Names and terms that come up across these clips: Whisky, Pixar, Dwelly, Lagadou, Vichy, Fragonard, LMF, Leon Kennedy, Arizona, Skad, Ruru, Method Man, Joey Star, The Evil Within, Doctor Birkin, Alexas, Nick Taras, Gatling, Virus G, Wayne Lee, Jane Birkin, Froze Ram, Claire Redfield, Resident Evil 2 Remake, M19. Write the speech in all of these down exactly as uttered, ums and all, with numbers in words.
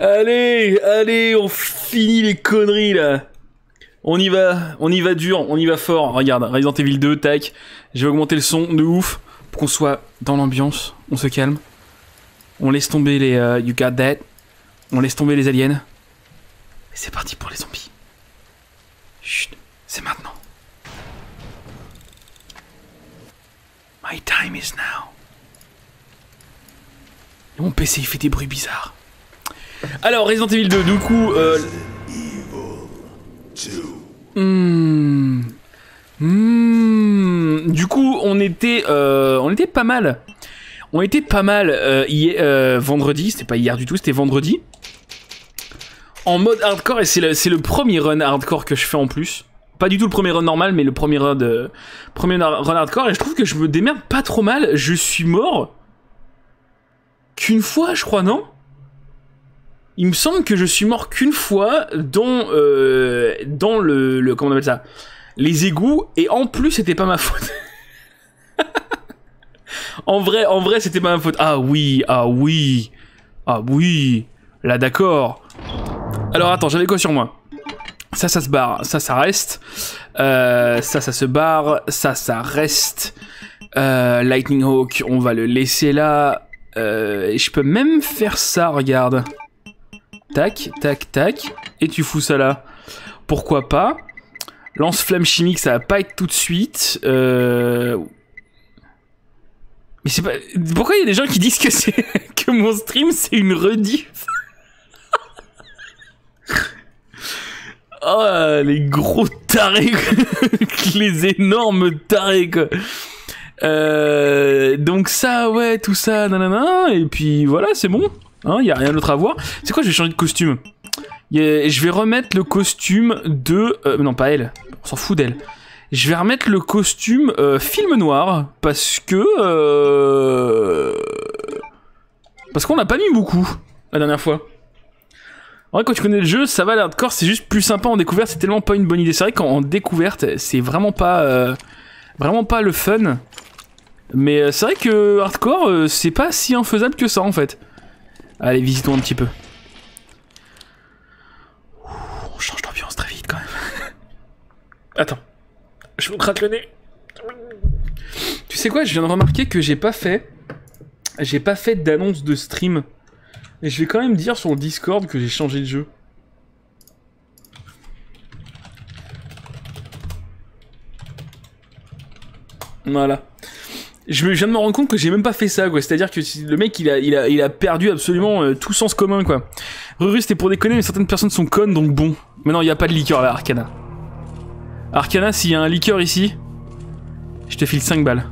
Allez, allez, on finit les conneries là. On y va, on y va dur, on y va fort. Regarde, Resident Evil deux, tac. Je vais augmenter le son de ouf pour qu'on soit dans l'ambiance. On se calme. On laisse tomber les uh, you got that. On laisse tomber les aliens. Et c'est parti pour les zombies. Chut, c'est maintenant. My time is now. Et mon P C il fait des bruits bizarres. Alors Resident Evil deux, du coup. Euh... Mmh. Mmh. Du coup, on était, euh... on était pas mal. On était pas mal euh, hier, euh, vendredi. C'était pas hier du tout, c'était vendredi. En mode hardcore, et c'est le, le premier run hardcore que je fais en plus. Pas du tout le premier run normal, mais le premier run, euh, premier run hardcore. Et je trouve que je me démerde pas trop mal. Je suis mort qu'une fois, je crois, non? Il me semble que je suis mort qu'une fois dans, euh, dans le, le... Comment on appelle ça? Les égouts. Et en plus, c'était pas ma faute. En vrai, en vrai, c'était pas ma faute. Ah oui, ah oui. Ah oui. Là, d'accord. Alors, attends, j'avais quoi sur moi? Ça, ça se barre. Ça, ça reste. Euh, ça, ça se barre. Ça, ça reste. Euh, Lightning Hawk, on va le laisser là. Euh, je peux même faire ça, regarde. Tac, tac, tac. Et tu fous ça là. Pourquoi pas? Lance-flamme chimique, ça va pas être tout de suite. Euh... Mais c'est pas... Pourquoi il y a des gens qui disent que, que mon stream, c'est une rediff? Oh, les gros tarés. Les énormes tarés, quoi. Euh... Donc ça, ouais, tout ça, nanana. Et puis voilà, c'est bon. Il hein, n'y a rien d'autre à voir. C'est quoi, je vais changer de costume. A, je vais remettre le costume de... Euh, non, pas elle. On s'en fout d'elle. Je vais remettre le costume euh, film noir. Parce que... Euh, parce qu'on l'a pas mis beaucoup la dernière fois. En vrai, quand tu connais le jeu, ça va, l'hardcore, c'est juste plus sympa en découverte. C'est tellement pas une bonne idée. C'est vrai qu'en découverte, c'est vraiment pas... Euh, vraiment pas le fun. Mais c'est vrai que hardcore, euh, c'est pas si infaisable que ça, en fait. Allez, visitons un petit peu. Ouh, on change d'ambiance très vite quand même. Attends. Je vous craque le nez. Tu sais quoi, je viens de remarquer que j'ai pas fait... J'ai pas fait d'annonce de stream. Et je vais quand même dire sur le Discord que j'ai changé de jeu. Voilà. Je viens de me rendre compte que j'ai même pas fait ça, quoi. C'est-à-dire que le mec, il a, il a, il a perdu absolument euh, tout sens commun, quoi. Ruru, c'était pour déconner, mais certaines personnes sont connes, donc bon. Mais non, il n'y a pas de liqueur, là, Arcana. Arcana, s'il y a un liqueur ici, je te file cinq balles.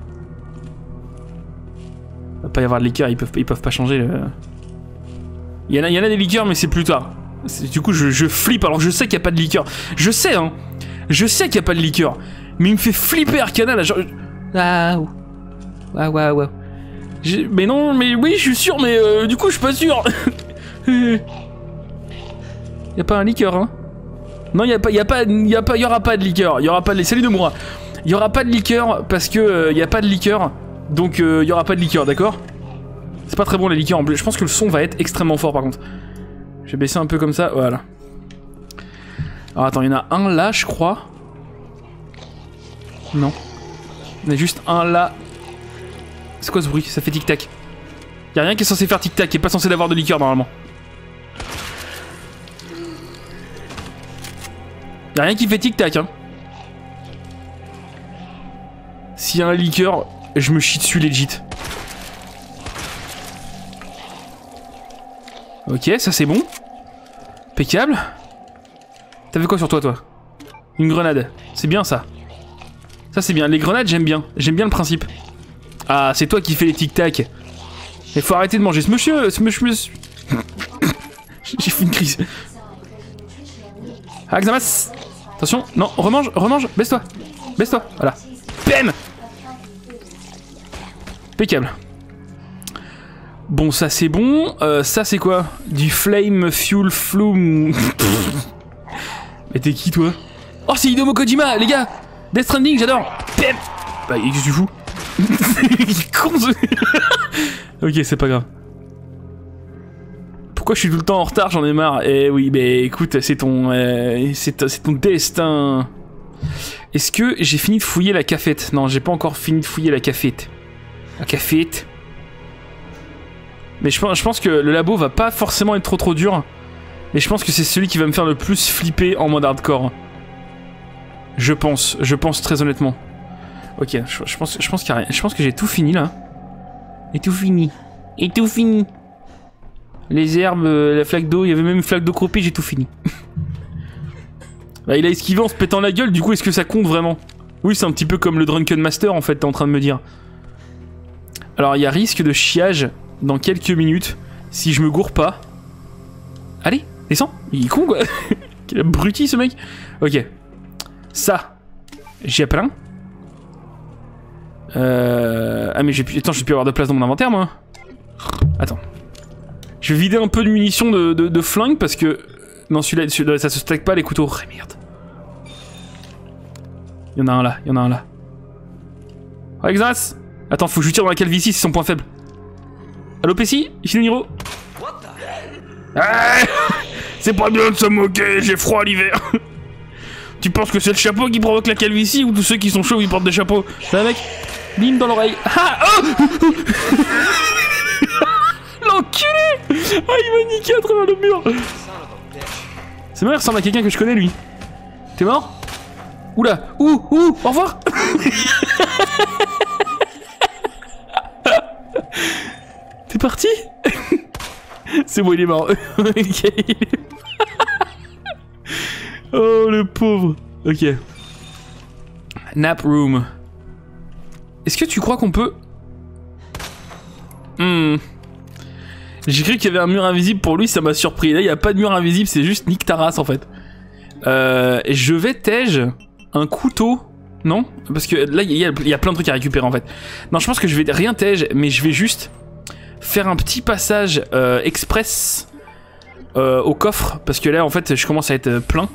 Il va pas y avoir de liqueur, ils peuvent, ils peuvent pas changer. Le... Il y en a, il y en a des liqueurs, mais c'est plus tard. Du coup, je, je flippe, alors je sais qu'il n'y a pas de liqueur. Je sais, hein. Je sais qu'il n'y a pas de liqueur. Mais il me fait flipper, Arcana, là, genre... Ah, ouh. Waouh, waouh, waouh. Mais non, mais oui, je suis sûr, mais euh, du coup, je suis pas sûr. Y'a pas un liqueur, hein? Non, y'a pas, y'a pas, y'a pas, y'aura pas de liqueur. Y'aura pas de. Salut de moi. Y'aura pas de liqueur parce que euh, y a pas de liqueur. Donc euh, y'aura pas de liqueur, d'accord? C'est pas très bon les liqueurs en bleu. Je pense que le son va être extrêmement fort par contre. Je vais baisser un peu comme ça, voilà. Alors attends, y'en a un là, je crois. Non. Il y en a juste un là. C'est quoi ce bruit? Ça fait tic-tac. Y'a rien qui est censé faire tic-tac, y'a pas censé d'avoir de liqueur normalement. Y'a rien qui fait tic-tac, hein. S'il y a un liqueur, je me chie dessus legit. Ok, ça c'est bon. Impeccable. T'avais quoi sur toi, toi? Une grenade. C'est bien ça. Ça c'est bien. Les grenades, j'aime bien. J'aime bien le principe. Ah, c'est toi qui fais les tic-tac. Il faut arrêter de manger. Ce monsieur, ce monsieur... J'ai fait une crise. Ah, Xamas. Attention, non, remange, remange, baisse-toi. Baisse-toi, voilà. Bam. Impeccable. Bon, ça c'est bon. Euh, ça c'est quoi? Du flame fuel flume. Mais t'es qui, toi? Oh, c'est Ido Kojima, les gars. Death Stranding, j'adore. Bam. Bah, qu'est-ce que tu fous? Ok, c'est pas grave. pourquoi je suis tout le temps en retard, j'en ai marre. Eh oui, mais écoute, c'est ton, euh, c'est ton destin. Est-ce que j'ai fini de fouiller la cafette? Non, j'ai pas encore fini de fouiller la cafette. La cafette. Mais je pense, je pense que le labo va pas forcément être trop trop dur. Et je pense que c'est celui qui va me faire le plus flipper en mode hardcore. Je pense, je pense très honnêtement. Ok, je, je pense, je pense qu'il y a rien. Je pense que j'ai tout fini là. Et tout fini. Et tout fini. Les herbes, la flaque d'eau, il y avait même une flaque d'eau croupie, j'ai tout fini. Là, il a esquivé en se pétant la gueule, du coup, est-ce que ça compte vraiment? Oui, c'est un petit peu comme le Drunken Master, en fait, t'es en train de me dire. Alors, il y a risque de chiage dans quelques minutes, si je me gourre pas. Allez, descends. Il est con, quoi. Quel abruti, ce mec. Ok. Ça. J'ai plein. Euh... Ah, mais j'ai pu... Attends, j'ai pu avoir de place dans mon inventaire, moi. Attends. Je vais vider un peu de munitions de, de, de flingue, parce que... Non, celui-là, celui-là, ça se stack pas les couteaux. Ah, merde. Il y en a un là, il y en a un là. Alexas! Attends, faut que je tire dans la calvitie, c'est son point faible. Alopécie? Chino Niro? Ah, c'est pas bien de se moquer, j'ai froid l'hiver. Tu penses que c'est le chapeau qui provoque la calvitie ou tous ceux qui sont chauds ils portent des chapeaux? Là, mec, bim dans l'oreille. Ah, oh. L'enculé! Ah, il m'a niqué à travers le mur. C'est moi, il ressemble à quelqu'un que je connais, lui. T'es mort? Oula! Ouh! Ouh! Au revoir! T'es parti? C'est bon, il est mort. Oh, le pauvre. Ok. Nap room. Est-ce que tu crois qu'on peut... Hmm... J'ai cru qu'il y avait un mur invisible pour lui, ça m'a surpris. Là, il n'y a pas de mur invisible, c'est juste Nick Taras, en fait. Euh, je vais tège un couteau, non? Parce que là, il y, y a plein de trucs à récupérer, en fait. Non, je pense que je vais rien tège, mais je vais juste faire un petit passage euh, express euh, au coffre. Parce que là, en fait, je commence à être plein.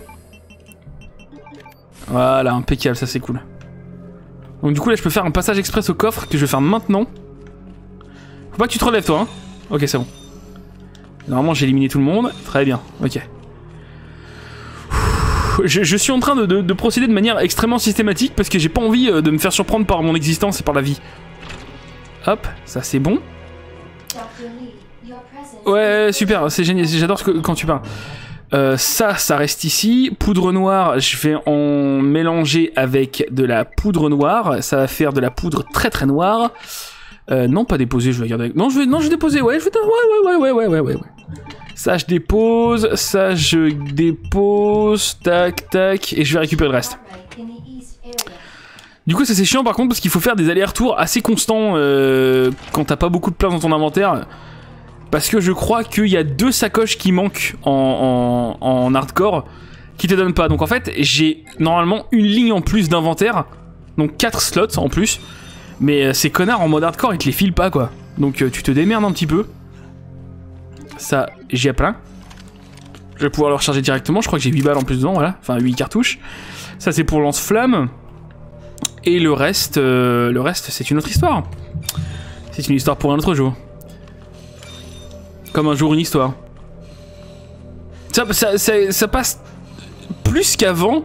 Voilà, impeccable, ça, c'est cool. Donc, du coup, là, je peux faire un passage express au coffre que je vais faire maintenant. Faut pas que tu te relèves, toi, hein. Ok, c'est bon. Normalement, j'ai éliminé tout le monde. Très bien, ok. Je, je suis en train de, de, de procéder de manière extrêmement systématique parce que j'ai pas envie de me faire surprendre par mon existence et par la vie. Hop, ça c'est bon. Ouais, super, c'est génial, j'adore ce que, quand tu parles. Euh, ça, ça reste ici. Poudre noire, je vais en mélanger avec de la poudre noire. Ça va faire de la poudre très très noire. Euh, non, pas déposer, je vais garder. Non, je vais, non, je vais déposer. Ouais, je vais. Ouais, ouais, ouais, ouais, ouais, ouais, ouais. Ça, je dépose. Ça, je dépose. Tac, tac, et je vais récupérer le reste. Du coup, ça c'est chiant par contre parce qu'il faut faire des allers-retours assez constants euh, quand t'as pas beaucoup de place dans ton inventaire. Parce que je crois qu'il y a deux sacoches qui manquent en, en, en hardcore qui te donnent pas. Donc en fait, j'ai normalement une ligne en plus d'inventaire, donc quatre slots en plus. Mais ces connards en mode hardcore ils te les filent pas quoi. Donc euh, tu te démerdes un petit peu. Ça, j'y ai plein. Je vais pouvoir le recharger directement. Je crois que j'ai huit balles en plus dedans, voilà. Enfin huit cartouches. Ça c'est pour lance-flamme. Et le reste, euh, le reste c'est une autre histoire. C'est une histoire pour un autre jour. Comme un jour une histoire. Ça, ça, ça, ça passe plus qu'avant.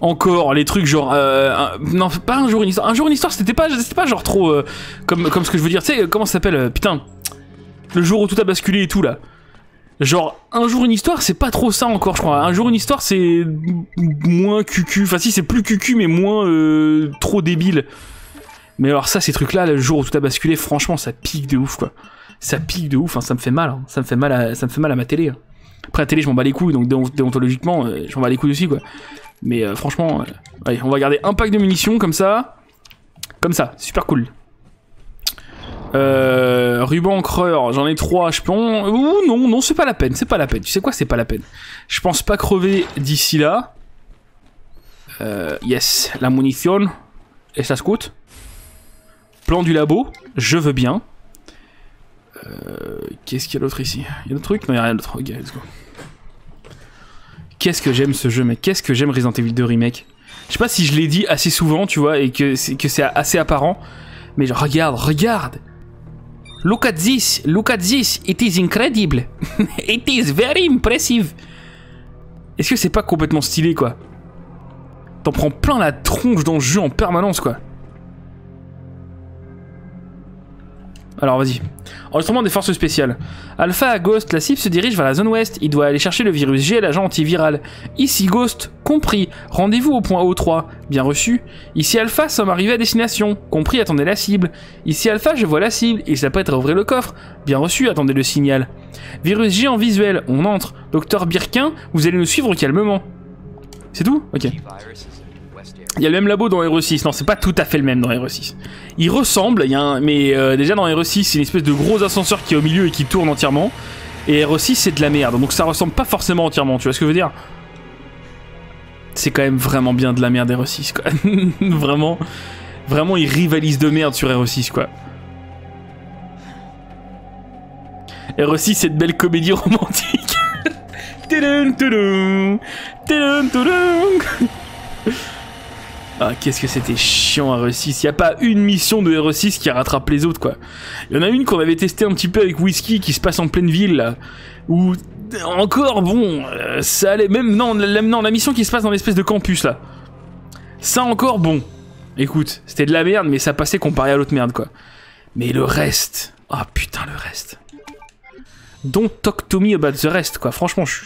Encore les trucs genre euh, un, non pas un jour une histoire, un jour une histoire c'était pas c'était pas genre trop euh, comme comme ce que je veux dire, tu sais comment ça s'appelle euh, putain le jour où tout a basculé et tout là, genre un jour une histoire c'est pas trop ça encore je crois, un jour une histoire c'est moins cucu, enfin si c'est plus cucu mais moins euh, trop débile, mais alors ça ces trucs là le jour où tout a basculé franchement ça pique de ouf quoi, ça pique de ouf hein, ça me fait mal hein. ça me fait mal à, ça me fait mal à ma télé hein. Après la télé je m'en bats les couilles donc déontologiquement euh, je m'en bats les couilles aussi quoi. Mais euh, franchement, euh, allez, on va garder un pack de munitions comme ça. Comme ça, super cool. Euh, ruban encreur, j'en ai trois, je peux... En... Ouh, non, non, c'est pas la peine, c'est pas la peine. Tu sais quoi, c'est pas la peine. Je pense pas crever d'ici là. Euh, yes, la munition. Et ça se coûte. Plan du labo, je veux bien. Euh, Qu'est-ce qu'il y a d'autre ici? Il y a d'autres trucs? Non, il n'y a rien d'autre. Ok, let's go. Qu'est-ce que j'aime ce jeu, mec. Qu'est-ce que j'aime Resident Evil deux Remake. Je sais pas si je l'ai dit assez souvent, tu vois, et que c'est assez apparent. Mais regarde, regarde. Look at this, look at this, it is incredible. It is very impressive. Est-ce que c'est pas complètement stylé, quoi? T'en prends plein la tronche dans le jeu en permanence, quoi. Alors, vas-y. Enregistrement des forces spéciales. Alpha à Ghost, la cible se dirige vers la zone ouest. Il doit aller chercher le virus G et l'agent antiviral. Ici Ghost, compris. Rendez-vous au point O trois. Bien reçu. Ici Alpha, sommes arrivés à destination. Compris, attendez la cible. Ici Alpha, je vois la cible. Il s'apprête à ouvrir le coffre. Bien reçu, attendez le signal. Virus G en visuel, on entre. Docteur Birkin, vous allez nous suivre calmement. C'est tout? Ok. Il y a le même labo dans R E six. Non, c'est pas tout à fait le même dans R E six. Il ressemble, il y a un... mais euh, déjà dans R E six, c'est une espèce de gros ascenseur qui est au milieu et qui tourne entièrement. Et R E six, c'est de la merde. Donc ça ressemble pas forcément entièrement, tu vois ce que je veux dire? C'est quand même vraiment bien de la merde, R E six, quoi. Vraiment, vraiment, ils rivalisent de merde sur R E six, quoi. R E six, cette belle comédie romantique. Tudum, tudum, tudum, tudum. Ah, qu'est-ce que c'était chiant R E six. Il n'y a pas une mission de R E six qui rattrape les autres, quoi. Il y en a une qu'on avait testée un petit peu avec Whisky qui se passe en pleine ville, là. Où, encore, bon, euh, ça allait... Même, non la, non, la mission qui se passe dans l'espèce de campus, là. Ça, encore, bon. Écoute, c'était de la merde, mais ça passait comparé à l'autre merde, quoi. Mais le reste... Ah, oh, putain, le reste. Don't talk to me about the rest, quoi. Franchement, je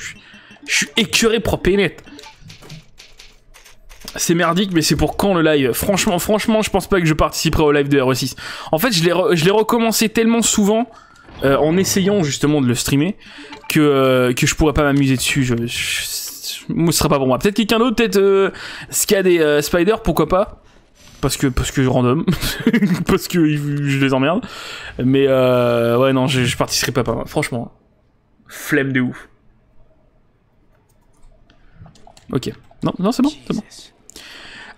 suis écœuré propre et net. C'est merdique, mais c'est pour quand le live? Franchement, franchement, je pense pas que je participerai au live de R E six. En fait, je l'ai re recommencé tellement souvent, euh, en essayant justement de le streamer, que, euh, que je pourrais pas m'amuser dessus. Je, je, ce sera pas pour moi. Peut-être quelqu'un d'autre, peut-être euh, Skad et euh, Spider, pourquoi pas? Parce que, parce que random, parce que je les emmerde. Mais euh, ouais, non, je, je participerai pas, pas franchement. Flemme de ouf. Ok. Non, non, c'est bon, c'est bon.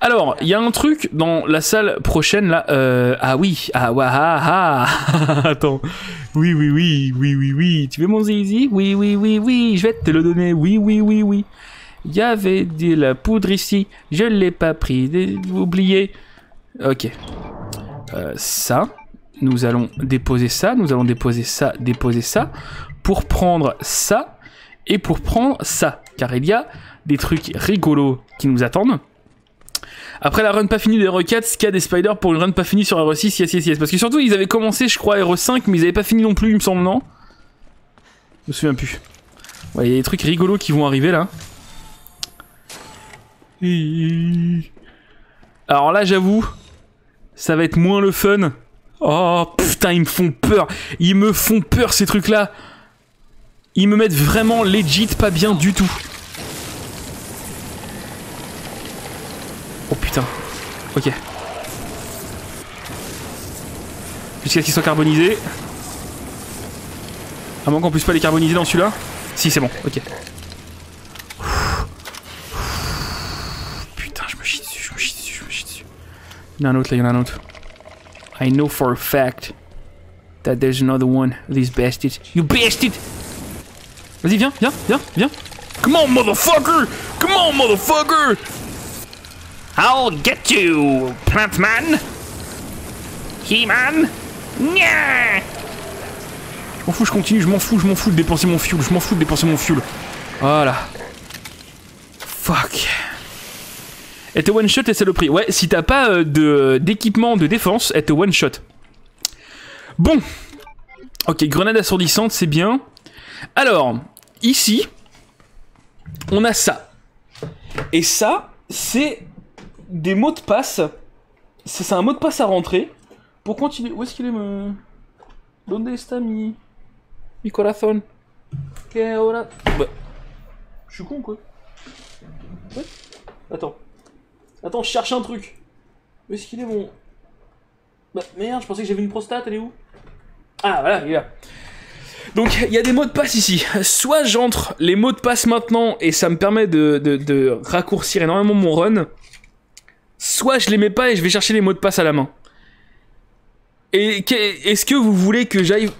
Alors, il y a un truc dans la salle prochaine, là, euh, ah oui, ah, ouais, ah, ah, attends, oui, oui, oui, oui, oui, oui, tu veux mon zizi? Oui, oui, oui, oui, je vais te le donner, oui, oui, oui, oui, il y avait de la poudre ici, je l'ai pas pris, oublié, ok, euh, ça, nous allons déposer ça, nous allons déposer ça, déposer ça, pour prendre ça, et pour prendre ça, car il y a des trucs rigolos qui nous attendent. Après la run pas finie de R E quatre, Skad et Spider pour une run pas finie sur R E six, yes, yes, yes. Parce que surtout, ils avaient commencé, je crois, R E cinq, mais ils avaient pas fini non plus, il me semble, non? Je me souviens plus. Ouais, il y a des trucs rigolos qui vont arriver, là. Alors là, j'avoue, ça va être moins le fun. Oh, putain, ils me font peur. Ils me font peur, ces trucs-là. Ils me mettent vraiment legit pas bien du tout. Oh putain, ok. Jusqu'à ce qu'ils soient carbonisés. À moins qu'on puisse pas les carboniser dans celui-là. Si, c'est bon, ok. Putain, je me chie dessus, je me chie dessus, je me chie dessus. Il y en a un autre là, il y en a un autre. I know for a fact that there's another one of these bastards. You bastard! Vas-y, viens, viens, viens, viens. Come on, motherfucker! Come on, motherfucker! I'll get you, Plant Man! He-Man! Nya! Je m'en fous, je continue, je m'en fous, je m'en fous de dépenser mon fuel, je m'en fous de dépenser mon fuel. Voilà. Fuck. Et te one-shot et saloperie. Ouais, si t'as pas euh, d'équipement de, de défense, et te one-shot. Bon. Ok, grenade assourdissante, c'est bien. Alors, ici, on a ça. Et ça, c'est... des mots de passe. C'est un mot de passe à rentrer. Pour continuer. Où est-ce qu'il est, me... Donde está mi... mi corazón? Que hora... Bah. Je suis con, quoi. Ouais. Attends. Attends, je cherche un truc. Où est-ce qu'il est, mon... Bah, merde, je pensais que j'avais une prostate, elle est où? Ah, voilà, il est là. Donc, il y a des mots de passe ici. Soit j'entre les mots de passe maintenant, et ça me permet de, de, de raccourcir énormément mon run... Soit je les mets pas et je vais chercher les mots de passe à la main. Et est-ce que vous voulez que j'aille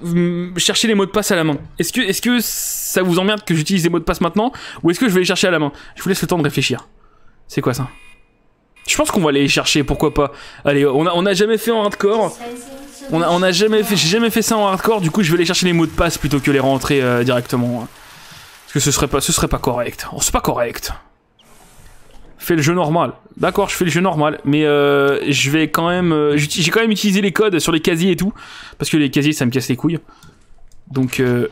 chercher les mots de passe à la main? Est-ce que, est-ce que ça vous emmerde que j'utilise les mots de passe maintenant? Ou est-ce que je vais les chercher à la main? Je vous laisse le temps de réfléchir. C'est quoi ça? Je pense qu'on va les chercher, pourquoi pas. Allez, on a, on a jamais fait en hardcore. On a, on a jamais fait, j'ai jamais fait ça en hardcore, du coup je vais aller chercher les mots de passe plutôt que les rentrer euh, directement. Parce que ce serait pas, ce serait pas correct. Oh, c'est pas correct. Fais le jeu normal. D'accord, je fais le jeu normal, mais euh, je vais quand même, euh, j'ai quand même utilisé les codes sur les casiers et tout, parce que les casiers ça me casse les couilles. Donc, euh...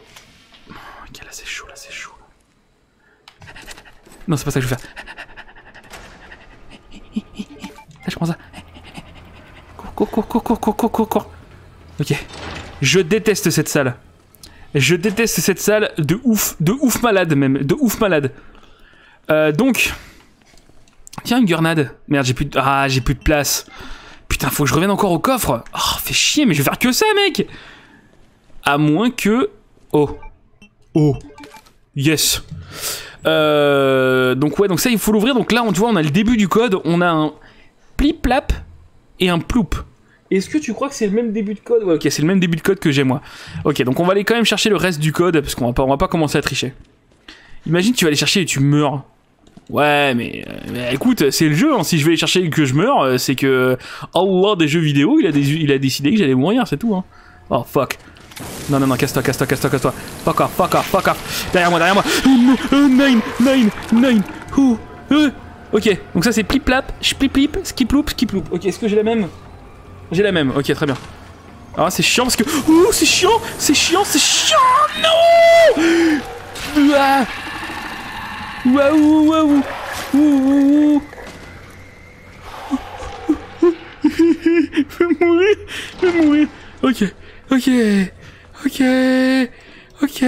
ok, là c'est chaud, là c'est chaud. Non, c'est pas ça que je veux faire. Là je prends ça. Cours, cours, cours, cours, cours, cours, cours, cours. Ok. Je déteste cette salle. Je déteste cette salle de ouf, de ouf malade même, de ouf malade. Euh, donc, tiens une grenade. Merde, j'ai plus de, ah, j'ai plus de place. Putain, faut que je revienne encore au coffre. Oh, fais chier, mais je vais faire que ça, mec. À moins que, oh, oh, yes. Euh, donc ouais, donc ça il faut l'ouvrir. Donc là, on, tu vois, on a le début du code. On a un plip-plap et un ploup. Est-ce que tu crois que c'est le même début de code? Ouais, ok, c'est le même début de code que j'ai moi. Ok, donc on va aller quand même chercher le reste du code, parce qu'on va pas, on va pas commencer à tricher. Imagine, tu vas aller chercher et tu meurs. Ouais, mais, mais écoute, c'est le jeu, hein. Si je vais aller chercher et que je meurs, c'est que Allah des jeux vidéo, il a, des, il a décidé que j'allais mourir, c'est tout, hein. Oh, fuck. Non, non, non, casse-toi, casse-toi, casse-toi, casse-toi. Fuck off, fuck off, fuck off. Derrière moi, derrière moi. neuf, neuf, neuf, oh, euh. Ok, donc ça c'est plip-plap, plip-plip, skip-loup, skip-loup. Ok, est-ce que j'ai la même? J'ai la même, ok, très bien. Ah, c'est chiant parce que... Ouh, c'est chiant, c'est chiant, c'est chiant. Non. Waouh, waouh, waouh. Je vais mourir, je vais mourir. Ok, ok, ok, ok.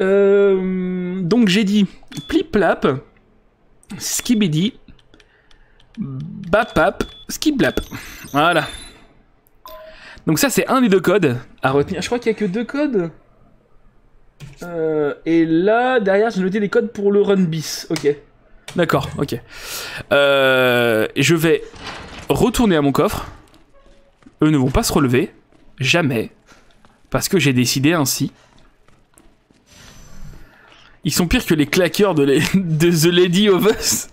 Euh, donc j'ai dit plip-plap. Skibidi, bapap, skiblap. Voilà. Donc ça c'est un des deux codes à retenir. Je crois qu'il n'y a que deux codes. Euh, et là derrière j'ai noté les codes pour le run bis. Ok. D'accord. Ok. Euh, je vais retourner à mon coffre. Eux ne vont pas se relever, jamais, parce que j'ai décidé ainsi. Ils sont pires que les claqueurs de, les, de The Lady of Us.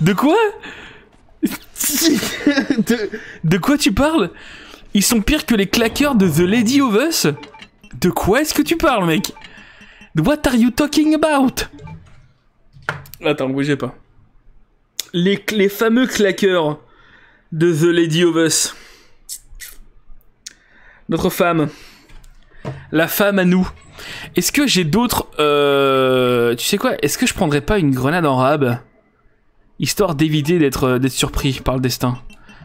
De quoi? de, de quoi tu parles? Ils sont pires que les claqueurs de The Lady of Us? De quoi est-ce que tu parles, mec? What are you talking about? Attends, bougez pas. Les, les fameux claqueurs de The Lady of Us. Notre femme. La femme à nous. Est-ce que j'ai d'autres... Euh... Tu sais quoi? Est-ce que je prendrais pas une grenade en rab? Histoire d'éviter d'être euh, d'être surpris par le destin.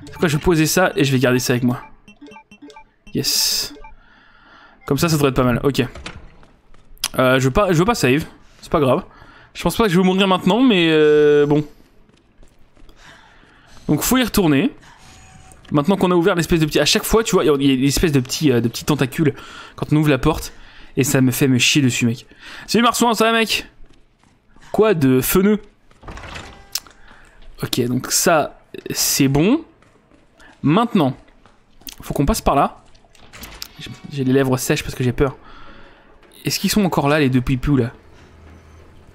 C'est quoi, je vais poser ça et je vais garder ça avec moi. Yes. Comme ça, ça devrait être pas mal. Ok. Euh, je, veux pas, je veux pas save. C'est pas grave. Je pense pas que je vais mourir maintenant, mais euh, bon. Donc, faut y retourner. Maintenant qu'on a ouvert l'espèce de petit... À chaque fois, tu vois, il y a l'espèce de petit, euh, de petit tentacule quand on ouvre la porte. Et ça me fait me chier dessus, mec. Salut Marsouin, ça va, mec? Quoi de feneux? Ok, donc ça, c'est bon. Maintenant, faut qu'on passe par là. J'ai les lèvres sèches parce que j'ai peur. Est-ce qu'ils sont encore là, les deux pipous, là?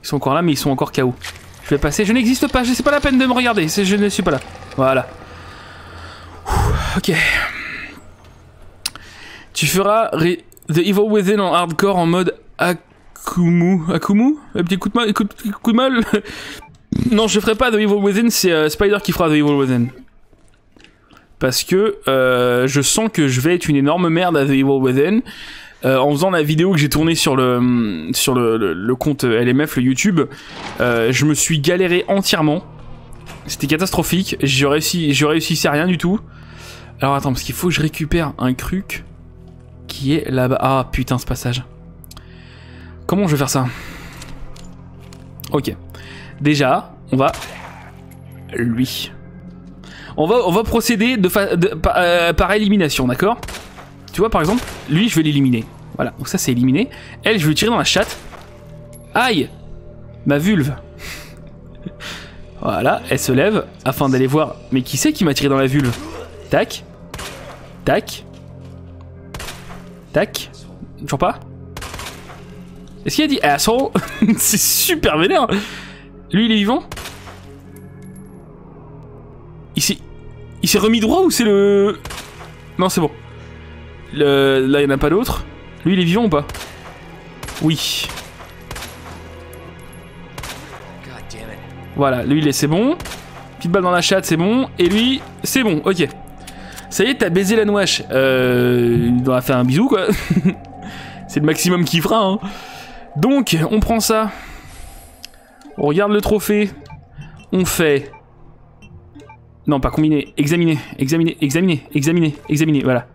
Ils sont encore là, mais ils sont encore K O. Je vais passer, je n'existe pas, c'est pas la peine de me regarder, je ne suis pas là. Voilà. Ouh, ok. Tu feras... Ré The Evil Within en hardcore en mode Akumu. Akumu? Un petit coup de mal, coup, coup de mal. Non, je ferai pas The Evil Within, c'est euh, Spider qui fera The Evil Within. Parce que euh, je sens que je vais être une énorme merde à The Evil Within. Euh, en faisant la vidéo que j'ai tournée sur le, sur le, le, le compte L M F, le YouTube, euh, je me suis galéré entièrement. C'était catastrophique, je, réussis, je réussissais à rien du tout. Alors attends, parce qu'il faut que je récupère un truc... qui est là-bas. Ah putain, ce passage. Comment je vais faire ça? Ok. Déjà, on va... Lui. On va, on va procéder de fa... de... Par, euh, par élimination, d'accord? Tu vois, par exemple, lui, je vais l'éliminer. Voilà, donc ça, c'est éliminé. Elle, je vais lui tirer dans la chatte. Aïe! Ma vulve. Voilà, elle se lève afin d'aller voir... Mais qui c'est qui m'a tiré dans la vulve? Tac. Tac. Tac. Toujours pas. Est-ce qu'il a dit asshole? C'est super vénère. Lui, il est vivant? Il s'est... Il s'est remis droit ou c'est le... Non, c'est bon. Le, là, il n'y en a pas d'autre. Lui, il est vivant ou pas? Oui. Voilà, lui, c'est bon. Petite balle dans la chatte, c'est bon. Et lui, c'est bon, ok. Ça y est, t'as baisé la nouache. Euh, il doit faire un bisou, quoi. C'est le maximum qu'il fera, hein. Donc, on prend ça. On regarde le trophée. On fait... Non, pas combiner. Examiner, examiner, examiner, examiner, examiner, voilà.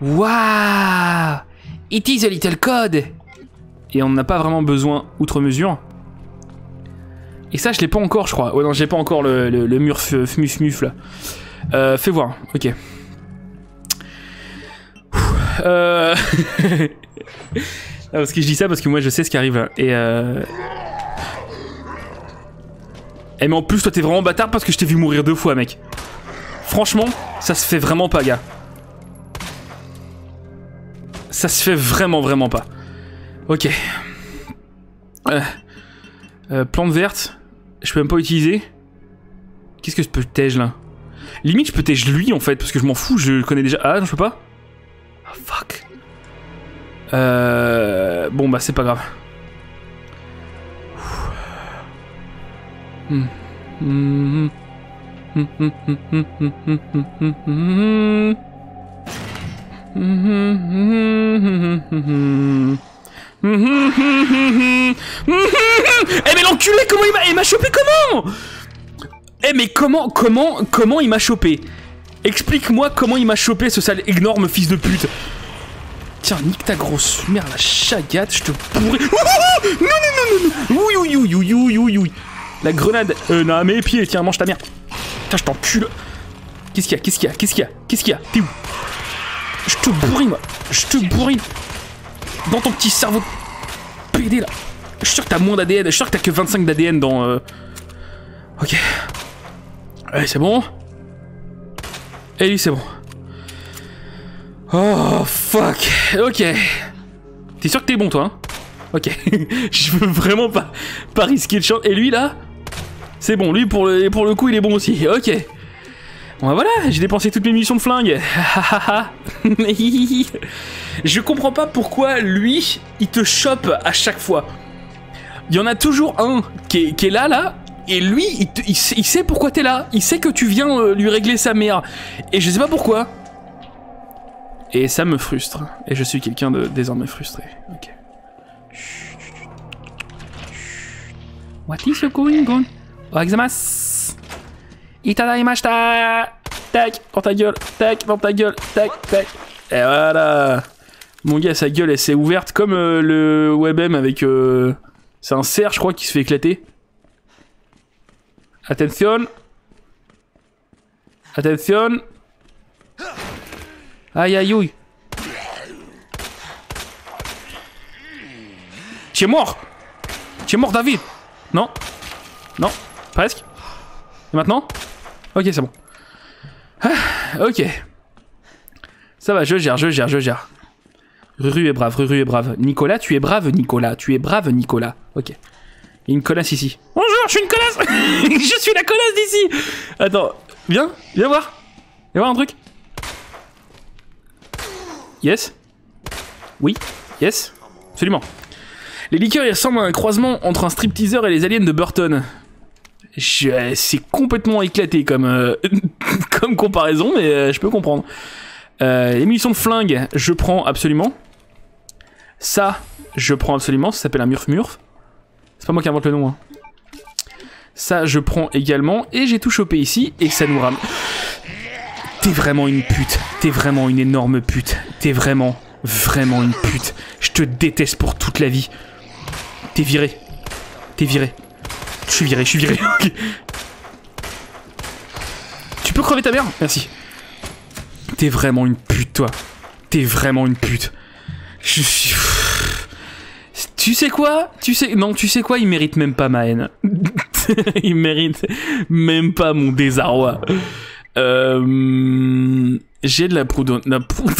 Waouh! It is a little code! Et on n'a pas vraiment besoin, outre mesure. Et ça, je l'ai pas encore, je crois. Ouais, non, j'ai pas encore le, le, le mur fmuf-muf, là. Euh, fais voir, ok. Euh... parce que je dis ça parce que moi, je sais ce qui arrive. Et euh... Et mais en plus, toi, t'es vraiment bâtard parce que je t'ai vu mourir deux fois, mec. Franchement, ça se fait vraiment pas, gars. Ça se fait vraiment, vraiment pas. Ok. Euh... Euh, plante verte, je peux même pas utiliser. Qu'est-ce que je peux tège là? Limite je peux tège lui en fait, parce que je m'en fous, je le connais déjà. Ah non, je peux pas. Ah oh, fuck. Euh... Bon bah c'est pas grave. Eh hey mais l'enculé, comment il m'a chopé? Comment? Eh hey mais comment, comment, comment il m'a chopé? Explique-moi comment il m'a chopé, ce sale énorme fils de pute. Tiens, nique ta grosse mère, la chagate, je te pourrais... Non, non, non, non, oui, oui, oui, oui, oui, oui. La grenade, euh, non, à mes pieds, tiens, mange ta merde. Tiens, je t'encule. Qu'est-ce qu'il y a? Qu'est-ce qu'il y a? Qu'est-ce qu'il y a? Qu'est-ce qu'il y a? T'es où? Je te bourrine, moi. Je te bourrine. Dans ton petit cerveau pédé là. Je suis sûr que t'as moins d'A D N. Je suis sûr que t'as que vingt-cinq d'A D N dans... Euh... Ok. Allez, c'est bon. Et lui, c'est bon. Oh, fuck. Ok. T'es sûr que t'es bon, toi, hein? Ok. Je veux vraiment pas, pas risquer de chanter. Et lui, là, c'est bon. Lui, pour le, pour le coup, il est bon aussi. Ok. Bon bah voilà, j'ai dépensé toutes mes munitions de flingue. Je comprends pas pourquoi lui, il te chope à chaque fois. Il y en a toujours un qui est, qui est là, là, et lui, il, te, il, sait, il sait pourquoi t'es là. Il sait que tu viens euh, lui régler sa mère. Et je sais pas pourquoi. Et ça me frustre. Et je suis quelqu'un de désormais frustré. Ok. What is going on? Oxamas. Itadaimashita. Tac, dans ta gueule, tac, dans ta gueule, tac, tac. Et voilà. Mon gars, sa gueule, elle s'est ouverte comme euh, le webm avec... Euh... C'est un cerf, je crois, qui se fait éclater. Attention. Attention. Aïe, aïe, aïe. Tu es mort. Tu es mort, David. Non. Non, presque. Et maintenant? Ok, c'est bon. Ah, ok. Ça va, je gère, je gère, je gère. Ruru est brave, Ruru est brave. Nicolas, tu es brave, Nicolas. Tu es brave, Nicolas. Ok. Il y a une connasse ici. Bonjour, je suis une connasse. Je suis la connasse d'ici. Attends, viens, viens voir. Viens voir un truc. Yes. Oui, yes. Absolument. Les liqueurs, ils ressemblent à un croisement entre un stripteaseur et les aliens de Burton. C'est complètement éclaté comme, euh, comme comparaison, mais euh, je peux comprendre. Euh, les munitions de flingue, je prends absolument. Ça, je prends absolument. Ça s'appelle un murf-murf. C'est pas moi qui invente le nom. Hein. Ça, je prends également. Et j'ai tout chopé ici. Et ça nous ramène. T'es vraiment une pute. T'es vraiment une énorme pute. T'es vraiment, vraiment une pute. Je te déteste pour toute la vie. T'es viré. T'es viré. Je suis viré, je suis viré. Okay. Tu peux crever ta mère? Merci. T'es vraiment une pute, toi. T'es vraiment une pute. Je suis... Tu sais quoi? Tu sais... Non, tu sais quoi? Il mérite même pas ma haine. Il mérite même pas mon désarroi. Euh... J'ai de la proudon... La proute.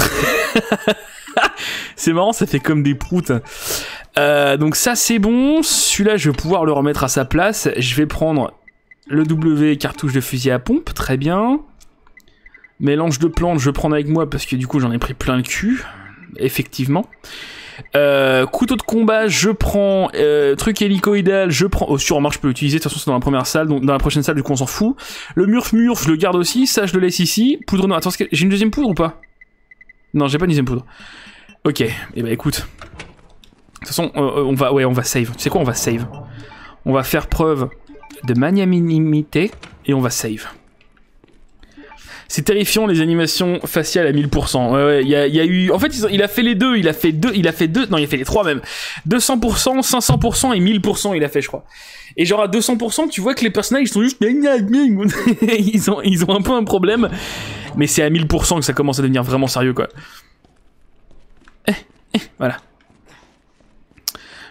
C'est marrant, ça fait comme des proutes. Euh, donc ça c'est bon. Celui-là je vais pouvoir le remettre à sa place. Je vais prendre le W, cartouche de fusil à pompe. Très bien. Mélange de plantes, je vais prendre avec moi parce que du coup j'en ai pris plein le cul. Effectivement. Euh, couteau de combat, je prends. Euh, truc hélicoïdal, je prends. Oh, surmarche, je peux l'utiliser. De toute façon, c'est dans la première salle. Donc, dans la prochaine salle, du coup, on s'en fout. Le murf-murf, je le garde aussi. Ça, je le laisse ici. Poudre noire. Attends, j'ai une deuxième poudre ou pas? Non, j'ai pas une deuxième poudre. Ok. Et eh ben, écoute. De toute façon, euh, on va. Ouais, on va save. Tu sais quoi, on va save. On va faire preuve de magnanimité et on va save. C'est terrifiant les animations faciales à mille pour cent. Ouais, ouais, y a, y a eu... En fait, il a fait les deux. Il a fait deux. Il a fait deux. Non, il a fait les trois même. deux cents pour cent, cinq cents pour cent et mille pour cent, il a fait, je crois. Et genre à deux cents pour cent, tu vois que les personnages, ils sont juste... ils, ont, ils ont un peu un problème. Mais c'est à mille pour cent que ça commence à devenir vraiment sérieux, quoi. Eh, eh, voilà.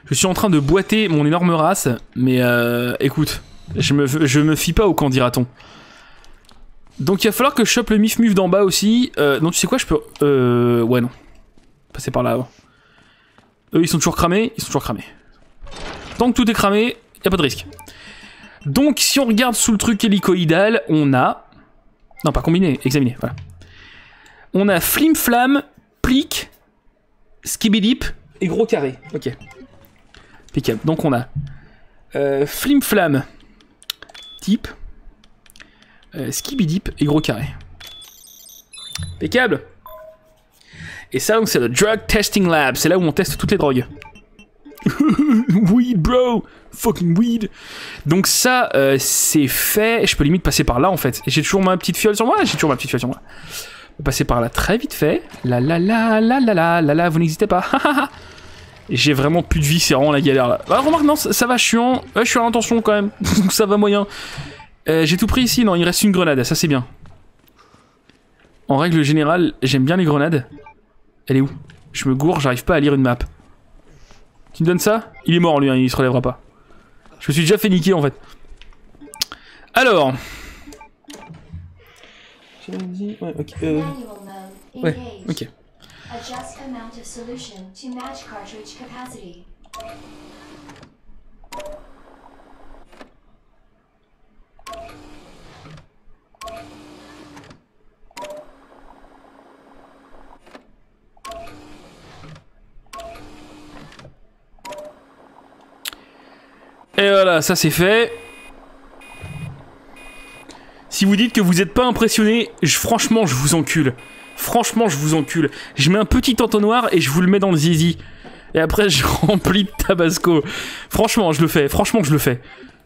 Je suis en train de boiter mon énorme race. Mais euh, écoute, je me, je me fie pas au qu'en dira-t-on. Donc il va falloir que je chope le mif-muf d'en bas aussi. Euh, non, tu sais quoi, je peux... Euh, ouais, non. Passer par là avant. Eux, ils sont toujours cramés. Ils sont toujours cramés. Tant que tout est cramé, il a pas de risque. Donc si on regarde sous le truc hélicoïdal, on a... Non, pas combiné, examiné, voilà. On a flim-flam, plique, skibidip et gros carré. Ok. Impeccable. Donc on a... Euh, flim-flam, type... Euh, skibidip et gros carré. Impeccable. Et ça, donc, c'est le Drug Testing Lab. C'est là où on teste toutes les drogues. Weed, bro. Fucking weed. Donc ça, euh, c'est fait. Je peux limite passer par là, en fait. J'ai toujours ma petite fiole sur moi. J'ai toujours ma petite fiole sur moi. Je peux passer par là très vite fait. La la la la la la la la. Vous n'hésitez pas. J'ai vraiment plus de vie. C'est vraiment la galère, là. Bah, remarque, non, ça, ça va. Je suis en... Ouais, je suis en intention, quand même. Donc ça va moyen. Euh, j'ai tout pris ici, non, il reste une grenade, ça c'est bien. En règle générale, j'aime bien les grenades. Elle est où? Je me gourre, j'arrive pas à lire une map. Tu me donnes ça? Il est mort lui, hein, il se relèvera pas. Je me suis déjà fait niquer en fait. Alors... Ouais, ok. Euh... Ouais, ok. Et voilà, ça c'est fait. Si vous dites que vous n'êtes pas impressionné, je, franchement je vous encule. Franchement je vous encule. Je mets un petit entonnoir et je vous le mets dans le zizi. Et après je remplis de tabasco. Franchement je le fais, franchement je le fais.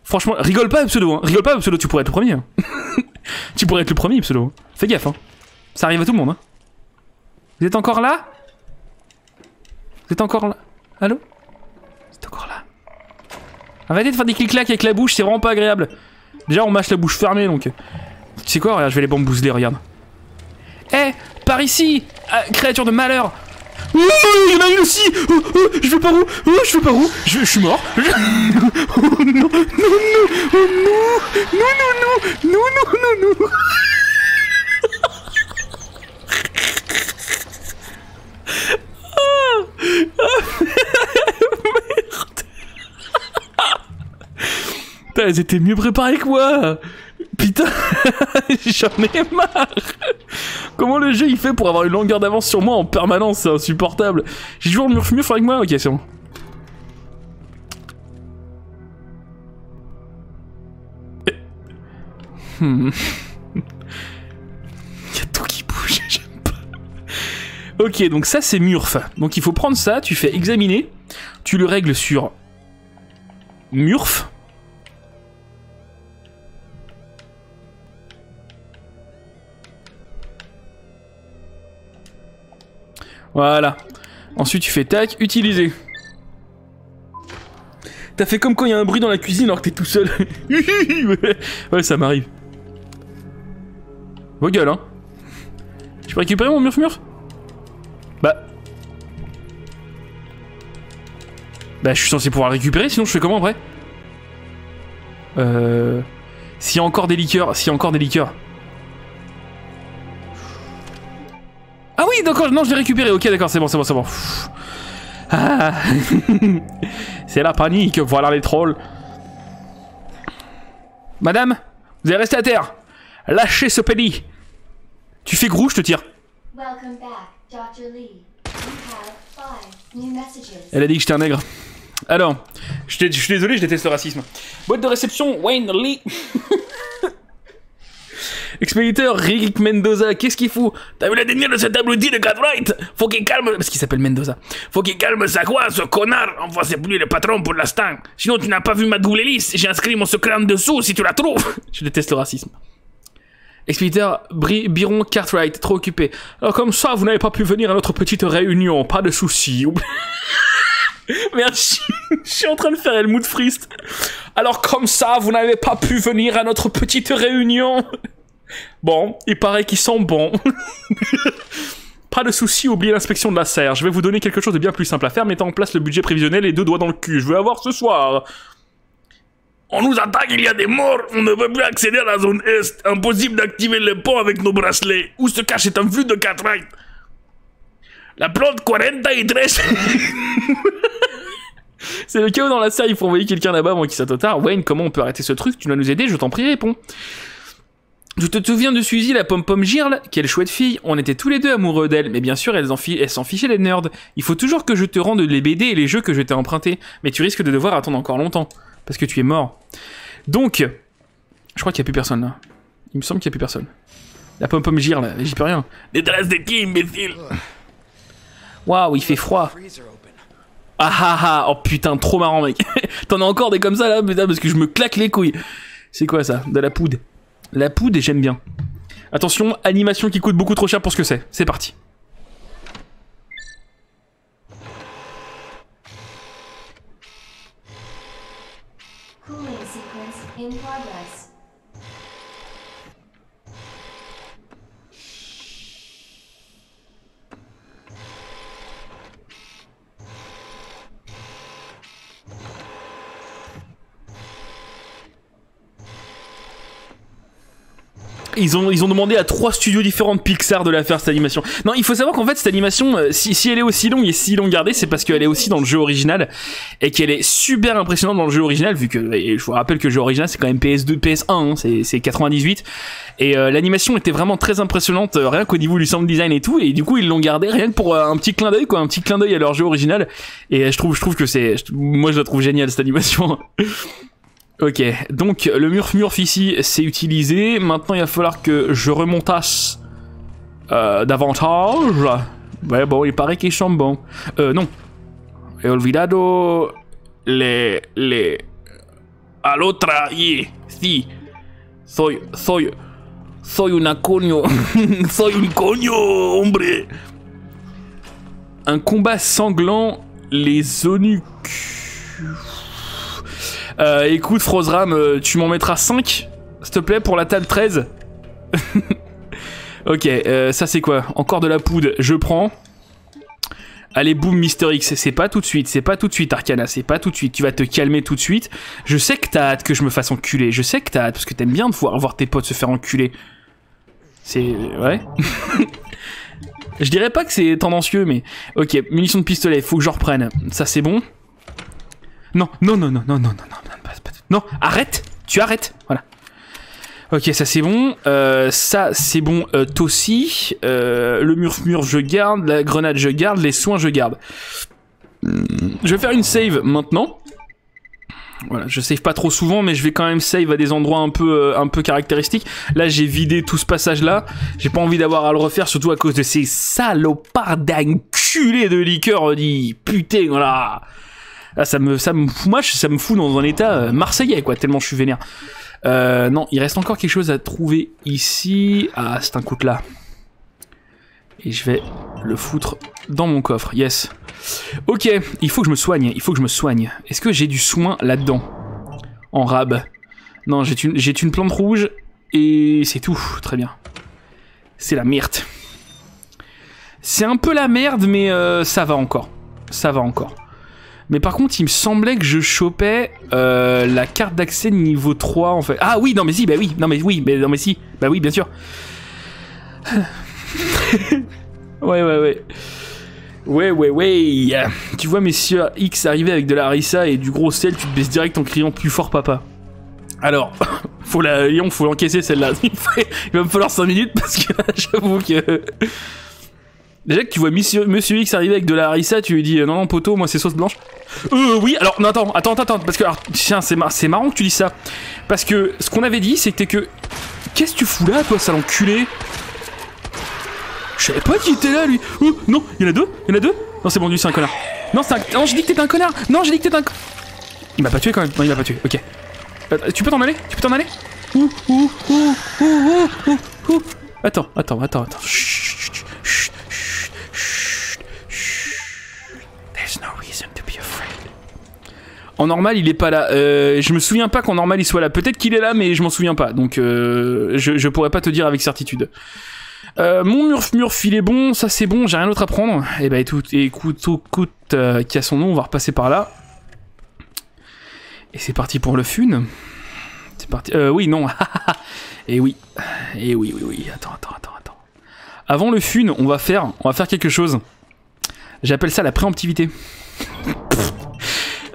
Franchement, rigole pas Pseudo, hein. Rigole pas Pseudo, tu pourrais être le premier. Hein. Tu pourrais être le premier Pseudo. Fais gaffe, hein. Ça arrive à tout le monde. Hein. Vous êtes encore là? Vous êtes encore là? Allô? Vous êtes encore là? Arrêtez de faire des clics-clacs avec la bouche, c'est vraiment pas agréable. Déjà, on mâche la bouche fermée, donc... Tu sais quoi, regarde, je vais les bamboozler, regarde. Eh, hey, par ici, ah, créature de malheur. Ouh, il y en a une aussi. Oh, oh, je vais par où? Oh, je vais par où? Je, je suis mort. Je... Oh non, non, non, oh non, non, non, non, non, non, non, non. Ah, ah, merde. Putain, elles étaient mieux préparées que moi. Putain, j'en ai marre. Comment le jeu il fait pour avoir une longueur d'avance sur moi en permanence, c'est insupportable. J'ai toujours le murf-murf avec moi, ok c'est bon. Hmm. Y'a tout qui bouge, j'aime pas. Ok, donc ça c'est murf. Donc il faut prendre ça, tu fais examiner, tu le règles sur murf. Voilà. Ensuite, tu fais tac, utiliser. T'as fait comme quand il y a un bruit dans la cuisine alors que t'es tout seul. Ouais, ça m'arrive. Vos gueules, hein. Je peux récupérer mon murf-murf? Bah. Bah, je suis censé pouvoir récupérer, sinon je fais comment après? Euh. S'il y a encore des liqueurs, s'il y a encore des liqueurs. Ah oui, d'accord, non, je l'ai récupéré. Ok, d'accord, c'est bon, c'est bon, c'est bon. Ah. C'est la panique, voilà les trolls. Madame, vous allez rester à terre. Lâchez ce pédi. Tu fais gros, je te tire. Elle a dit que j'étais un nègre. Alors, je, je suis désolé, je déteste le racisme. Boîte de réception, Wayne Lee. Expéditeur Rick Mendoza, qu'est-ce qu'il fout? T'as vu la dernière de cet abruti de Cartwright? Faut qu'il calme, parce qu'il s'appelle Mendoza. Faut qu'il calme sa quoi, ce connard? Enfin, c'est plus le patron pour l'instant. Sinon, tu n'as pas vu ma double hélice. J'ai inscrit mon secret en dessous si tu la trouves. Je déteste le racisme. Expéditeur Biron Cartwright, trop occupé. Alors, comme ça, vous n'avez pas pu venir à notre petite réunion, pas de soucis. Merde, je suis en train de faire Helmut Frist. Alors, comme ça, vous n'avez pas pu venir à notre petite réunion. Bon, il paraît qu'ils sont bons. Pas de soucis, oubliez l'inspection de la serre. Je vais vous donner quelque chose de bien plus simple à faire, mettant en place le budget prévisionnel et deux doigts dans le cul. Je veux avoir ce soir. On nous attaque, il y a des morts. On ne peut plus accéder à la zone Est. Impossible d'activer le pont avec nos bracelets. Où se cache cet influx de Cartwright? La plante quarante-trois. C'est le chaos dans la serre. Il faut envoyer quelqu'un là-bas avant qu'il soit trop tard. Wayne, comment on peut arrêter ce truc? Tu dois nous aider, je t'en prie, réponds. Je te souviens de Suzy, la pom-pom girl? Quelle chouette fille. On était tous les deux amoureux d'elle, mais bien sûr, elles s'en fichaient les nerds. Il faut toujours que je te rende les B D et les jeux que je t'ai empruntés, mais tu risques de devoir attendre encore longtemps, parce que tu es mort. Donc, je crois qu'il n'y a plus personne là. Il me semble qu'il n'y a plus personne. La pom-pom girl, j'y peux rien. Des traces de qui, imbécile? Waouh, il fait froid. Ah ah ah, oh putain, trop marrant, mec. T'en as encore des comme ça là, putain, parce que je me claque les couilles. C'est quoi ça? De la poudre? La poudre et j'aime bien. Attention, animation qui coûte beaucoup trop cher pour ce que c'est. C'est parti. Ils ont, ils ont demandé à trois studios différents de Pixar de la faire, cette animation. Non, il faut savoir qu'en fait, cette animation, si, si elle est aussi longue et si longue gardée, c'est parce qu'elle est aussi dans le jeu original et qu'elle est super impressionnante dans le jeu original, vu que, je vous rappelle que le jeu original, c'est quand même P S deux, P S un, hein, c'est quatre-vingt-dix-huit. Et euh, l'animation était vraiment très impressionnante, euh, rien qu'au niveau du sound design et tout, et du coup, ils l'ont gardée rien que pour euh, un petit clin d'œil, quoi, un petit clin d'œil à leur jeu original. Et euh, je trouve, je trouve que c'est, moi, je la trouve géniale, cette animation. Ok, donc le murf-murf ici, c'est utilisé. Maintenant, il va falloir que je remontasse euh, davantage. Ouais, bon, il paraît qu'ils sont bons. Euh, non. He olvidado les... les... al otra, yeah, si. Soy, soy... soy una coño. Soy un coño, hombre. Un combat sanglant, les eunuques... Euh, écoute, Froze Ram, euh, tu m'en mettras cinq, s'il te plaît, pour la table treize. Ok, euh, ça c'est quoi? Encore de la poudre, je prends. Allez, boum, Mister X, c'est pas tout de suite, c'est pas tout de suite, Arcana, c'est pas tout de suite. Tu vas te calmer tout de suite. Je sais que t'as hâte que je me fasse enculer, je sais que t'as hâte, parce que t'aimes bien de voir, voir tes potes se faire enculer. C'est... ouais. Je dirais pas que c'est tendancieux, mais... Ok, munitions de pistolet, faut que j'en reprenne. Ça c'est bon. Non, non, non, non, non, non, non, non, non, arrête, tu arrêtes, voilà. Ok, ça c'est bon, euh, ça c'est bon, euh, Tossi, euh, le murmure je garde, la grenade je garde, les soins je garde. Je vais faire une save maintenant. Voilà, je save pas trop souvent, mais je vais quand même save à des endroits un peu, euh, un peu caractéristiques. Là, j'ai vidé tout ce passage-là. J'ai pas envie d'avoir à le refaire, surtout à cause de ces salopards d'enculés de liqueur, dit putain, voilà. Ah, ça me, ça me fout, moi, ça me fout dans un état marseillais, quoi, tellement je suis vénère. Euh, non, il reste encore quelque chose à trouver ici. Ah, c'est un coup de là. Et je vais le foutre dans mon coffre, yes. Ok, il faut que je me soigne, il faut que je me soigne. Est-ce que j'ai du soin là-dedans? En rab. Non, j'ai une, j'ai une plante rouge, et c'est tout, très bien. C'est la merde. C'est un peu la merde, mais euh, ça va encore. Ça va encore. Mais par contre, il me semblait que je chopais euh, la carte d'accès niveau trois, en fait. Ah oui, non mais si, bah oui, non mais oui, mais non mais si, bah oui, bien sûr. ouais, ouais, ouais. Ouais, ouais, ouais. Tu vois, messieurs X arriver avec de la harissa et du gros sel, tu te baisses direct en criant plus fort, papa. Alors, faut la... Léon, faut encaisser celle-là. Il va me falloir cinq minutes parce que j'avoue que... Déjà que tu vois Monsieur, Monsieur X arriver avec de la harissa, tu lui dis non non poteau, moi c'est sauce blanche. Euh oui, alors non attends, attends, attends, parce que alors, tiens c'est mar marrant que tu dis ça. Parce que ce qu'on avait dit c'était que... Qu'est-ce que tu fous là toi, sale enculé? Je savais pas qu'il était là lui. Oh non, il y en a deux, il y en a deux. Non c'est bon lui c'est un connard. Non c'est un... Non j'ai dit que t'étais un connard. Non j'ai dit que t'étais un... Il m'a pas tué quand même, non il m'a pas tué, ok. Euh, tu peux t'en aller? Tu peux t'en aller? Ouh, ouh, ouh, ouh, ouh, ouh, ouh. Attends, attends, attends, attends. Chut, chut, chut. En normal, il est pas là. Euh, je me souviens pas qu'en normal, il soit là. Peut-être qu'il est là, mais je m'en souviens pas. Donc, euh, je, je pourrais pas te dire avec certitude. Euh, mon murf-murf, il est bon. Ça, c'est bon. J'ai rien d'autre à prendre. Et bah, écoute, écoute, écoute euh, qui a son nom, on va repasser par là. Et c'est parti pour le fun. C'est parti. Euh, oui, non. Et oui. Et oui, oui, oui. Attends, attends, attends, attends. Avant le fun, on va faire, on va faire quelque chose. J'appelle ça la préemptivité.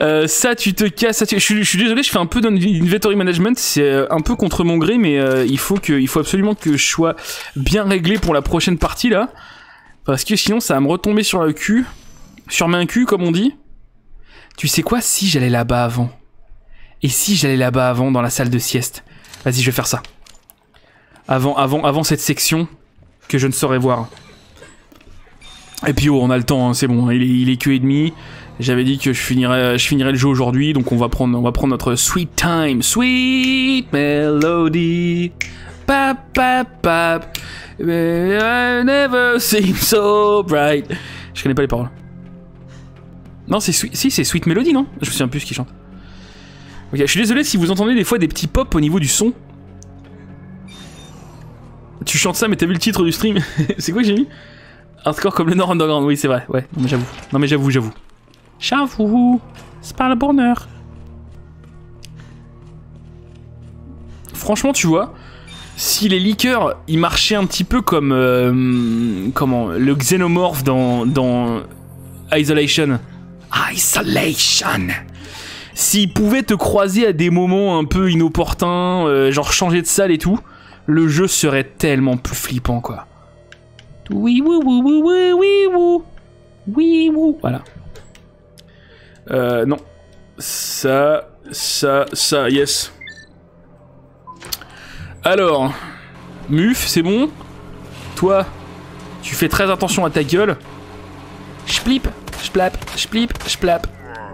Euh, ça tu te casses, ça tu... je, suis, je suis désolé, je fais un peu d'inventory management, c'est un peu contre mon gré, mais euh, il faut que, il faut absolument que je sois bien réglé pour la prochaine partie là, parce que sinon ça va me retomber sur le cul, sur main cul comme on dit. Tu sais quoi, si j'allais là-bas avant, et si j'allais là-bas avant dans la salle de sieste, vas-y je vais faire ça. Avant, avant, avant cette section que je ne saurais voir. Et puis oh, on a le temps, hein, c'est bon, il est, il est que et demi. J'avais dit que je finirais, je finirais le jeu aujourd'hui, donc on va prendre, on va prendre notre sweet time, sweet melody, pap pap pap, I never seem so bright. Je connais pas les paroles. Non, c'est si c'est sweet melody, non? Je me souviens plus ce qui chante. Ok, je suis désolé si vous entendez des fois des petits pops au niveau du son. Tu chantes ça, mais t'as vu le titre du stream? C'est quoi que j'ai mis? Hardcore comme le Nord Underground, oui c'est vrai, ouais. Non mais j'avoue, non mais j'avoue, j'avoue. J'avoue, c'est pas le bonheur. Franchement, tu vois, si les liqueurs, ils marchaient un petit peu comme euh, comment le xénomorphe dans, dans Isolation. Isolation. S'ils pouvaient te croiser à des moments un peu inopportuns, euh, genre changer de salle et tout, le jeu serait tellement plus flippant, quoi. Oui, oui, oui, oui, oui, oui, oui, oui, oui, voilà. Euh, non. Ça, ça, ça, yes. Alors, Muf, c'est bon. Toi, tu fais très attention à ta gueule. Je flippe, je plappe, je flippe, je plappe.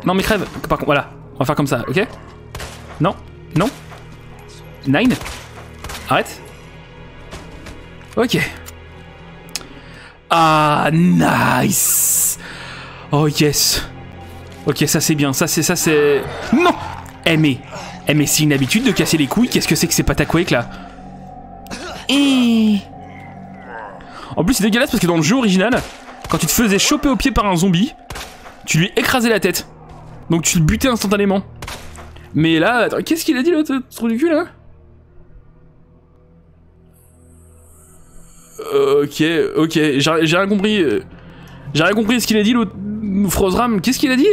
Non, mais crève. Par contre, voilà. On va faire comme ça, ok? Non, non. Nine. Arrête. Ok. Ah, nice. Oh, yes. Ok, ça c'est bien, ça c'est, ça c'est... Non! Eh mais, eh mais c'est une habitude de casser les couilles, qu'est-ce que c'est que ces pataquèques là? Et... En plus c'est dégueulasse parce que dans le jeu original, quand tu te faisais choper au pied par un zombie, tu lui écrasais la tête. Donc tu le butais instantanément. Mais là, qu'est-ce qu'il a dit l'autre trou du cul là? Ok, ok, j'ai rien compris... J'ai rien compris ce qu'il a dit l'autre... Froze Ram, qu'est-ce qu'il a dit?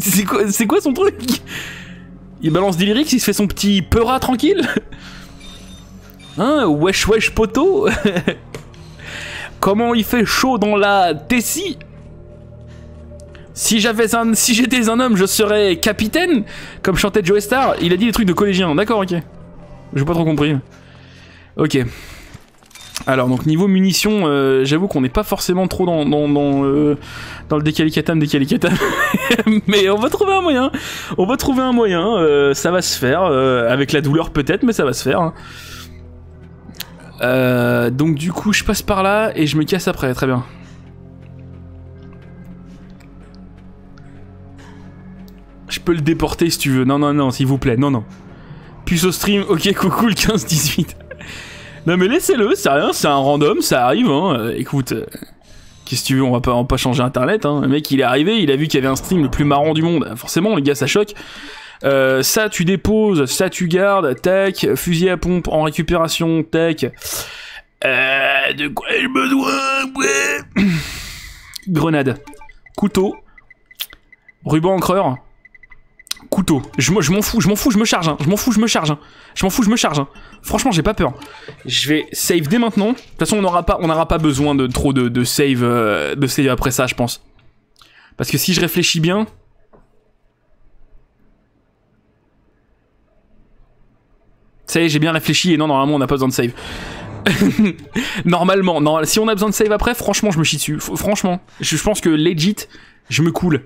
C'est quoi, quoi son truc? Il balance des lyrics, il se fait son petit peura tranquille. Hein? Wesh wesh poteau. Comment il fait chaud dans la Tessie? Si j'avais un... Si j'étais un homme, je serais capitaine. Comme chantait Joey Star. Il a dit des trucs de collégien, d'accord, ok. J'ai pas trop compris. Ok. Alors donc niveau munitions, euh, j'avoue qu'on n'est pas forcément trop dans, dans, dans, euh, dans le décalicatam décalicatam, mais on va trouver un moyen, on va trouver un moyen, euh, ça va se faire, euh, avec la douleur peut-être, mais ça va se faire. Hein. Euh, donc du coup je passe par là et je me casse après, très bien. Je peux le déporter si tu veux, non non non s'il vous plaît, non non. Puce au stream, ok coucou le quinze dix-huit. Non mais laissez-le, c'est rien, c'est un random, ça arrive, hein, euh, écoute, euh, qu'est-ce que tu veux, on va pas, on va pas changer internet, hein, le mec il est arrivé, il a vu qu'il y avait un stream le plus marrant du monde, forcément les gars ça choque, euh, ça tu déposes, ça tu gardes, tac, fusil à pompe en récupération, tac, euh, de quoi je me dois, grenade, couteau, ruban encreur, coup couteau. Je m'en fous, je m'en fous, je me charge. Hein. Je m'en fous, je me charge. Hein. Je m'en fous, je me charge. Hein. Franchement, j'ai pas peur. Je vais save dès maintenant. De toute façon, on n'aura pas, on n'aura pas besoin de trop de, de save, euh, de save après ça, je pense. Parce que si je réfléchis bien... Ça y est, j'ai bien réfléchi et non, normalement, on n'a pas besoin de save. Normalement, non, si on a besoin de save après, franchement, je me chie dessus. F- franchement, je, je pense que legit, je me coule.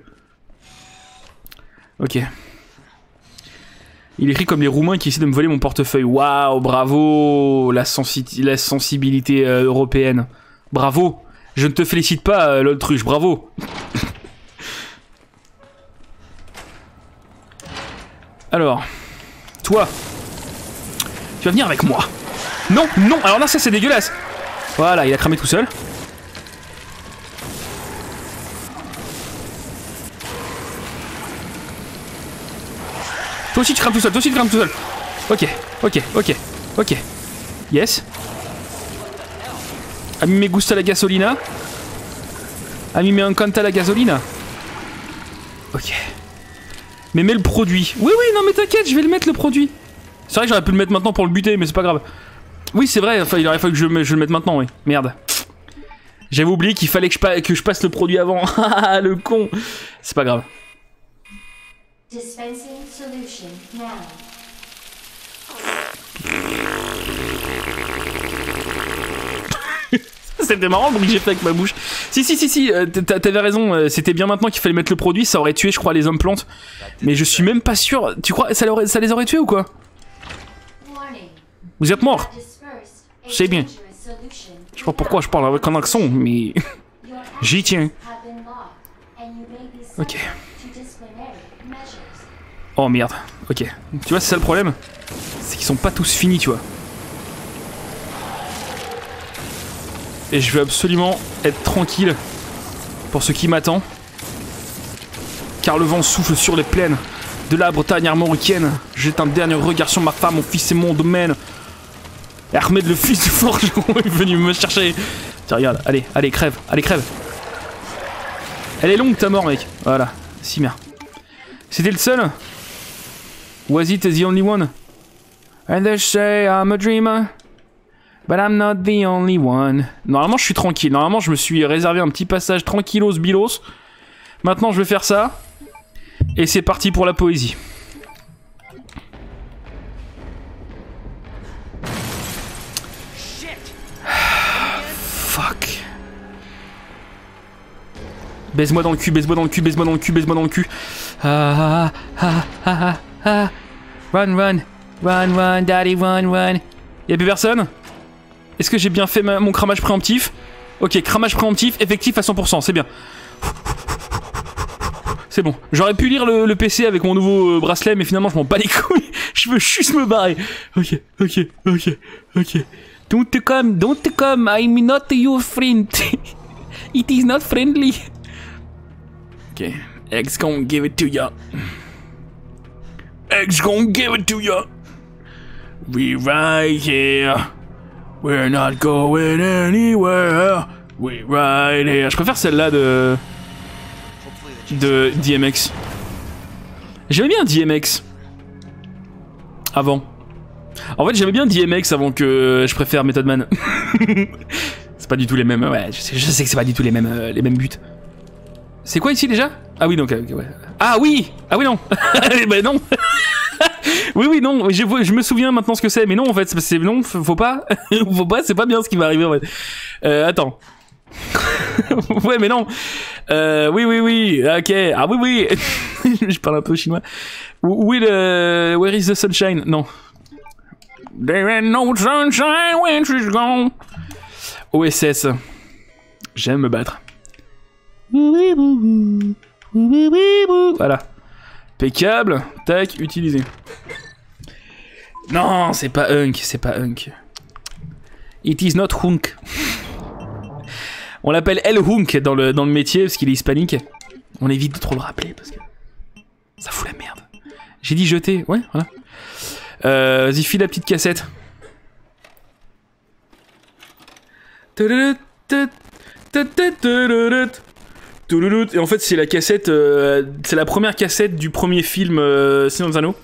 Ok. Il écrit comme les Roumains qui essaient de me voler mon portefeuille. Waouh, bravo, la, sensi la sensibilité euh, européenne. Bravo. Je ne te félicite pas, euh, l'autruche, bravo. Alors, toi, tu vas venir avec moi. Non, non, alors là, ça c'est dégueulasse. Voilà, il a cramé tout seul. Toi aussi tu crames tout seul, toi aussi tu crames tout seul. Ok, ok, ok, ok. Yes. A mi me gusta la gasolina. A mi me encanta la gasolina. Ok. Mais mets le produit. Oui, oui, non mais t'inquiète, je vais le mettre le produit. C'est vrai que j'aurais pu le mettre maintenant pour le buter, mais c'est pas grave. Oui, c'est vrai, enfin, il aurait fallu que je, je le mette maintenant, oui. Merde. J'avais oublié qu'il fallait que je, que je passe le produit avant. Ah, le con. C'est pas grave. Dispensing solution now. C'était marrant le bruit que j'ai fait avec ma bouche. Si, si, si, si, t'avais raison. C'était bien maintenant qu'il fallait mettre le produit. Ça aurait tué, je crois, les hommes plantes. Mais je suis même pas sûr. Tu crois ça, ça les aurait tués ou quoi? Vous êtes morts. C'est bien. Je sais pas pourquoi je parle avec un accent, mais... J'y tiens. Ok. Oh merde, ok. Tu vois, c'est ça le problème. C'est qu'ils sont pas tous finis, tu vois. Et je veux absolument être tranquille pour ce qui m'attend. Car le vent souffle sur les plaines de la Bretagne armoricaine. Jette un dernier regard sur ma femme, mon fils et mon domaine. Et Ahmed, le fils du forgeron, est venu me chercher. Tiens, regarde, allez, allez, crève, allez, crève. Elle est longue, ta mort, mec. Voilà, si bien. C'était le seul? Was it the only one? And they say I'm a dreamer, but I'm not the only one. Normalement, je suis tranquille. Normalement, je me suis réservé un petit passage tranquillos bilos. Maintenant, je vais faire ça. Et c'est parti pour la poésie. Ah, fuck. Baise-moi dans le cul, baise-moi dans le cul, baise-moi dans le cul, baise-moi dans le cul. Ah, ah, ah, ah, ah. Run, run, run, run, daddy, run, run. Y'a plus personne? Est-ce que j'ai bien fait ma, mon cramage préemptif? Ok, cramage préemptif, effectif à cent pour cent, c'est bien. C'est bon. J'aurais pu lire le, le P C avec mon nouveau bracelet, mais finalement je m'en bats les couilles. Je veux juste me barrer. Ok, ok, ok, ok. Don't come, don't come, I'm not your friend. It is not friendly. Ok. X gonna give it to ya. X gonna give it to ya. We right here. We're not going anywhere. We right here. Je préfère celle-là de... de D M X. J'aimais bien D M X. Avant. En fait, j'aimais bien D M X avant que je préfère Method Man. C'est pas du tout les mêmes... Ouais, je sais, je sais que c'est pas du tout les mêmes, euh, les mêmes buts. C'est quoi ici déjà? Ah oui, donc... Okay, ouais. Ah oui. Ah oui, non. Bah non. Oui, oui, non, je, je me souviens maintenant ce que c'est, mais non, en fait, c'est non, faut pas, faut pas, c'est pas bien ce qui va arriver, en fait. Euh, attends. Ouais, mais non. Euh, oui, oui, oui, ok, ah oui, oui. Je parle un peu chinois. Oui, le... Where is the sunshine? Non. There ain't no sunshine when she's gone. O S S. J'aime me battre. Voilà. Impeccable, tac, utilisé. Non, c'est pas hunk, c'est pas hunk. It is not hunk. On l'appelle El Hunk dans le, dans le métier parce qu'il est hispanique. On évite de trop le rappeler parce que ça fout la merde. J'ai dit jeter, ouais, voilà. Euh, Vas-y, file la petite cassette. Toulouloute. Et en fait, c'est la cassette, euh, c'est la première cassette du premier film euh, Seigneur des Anneaux.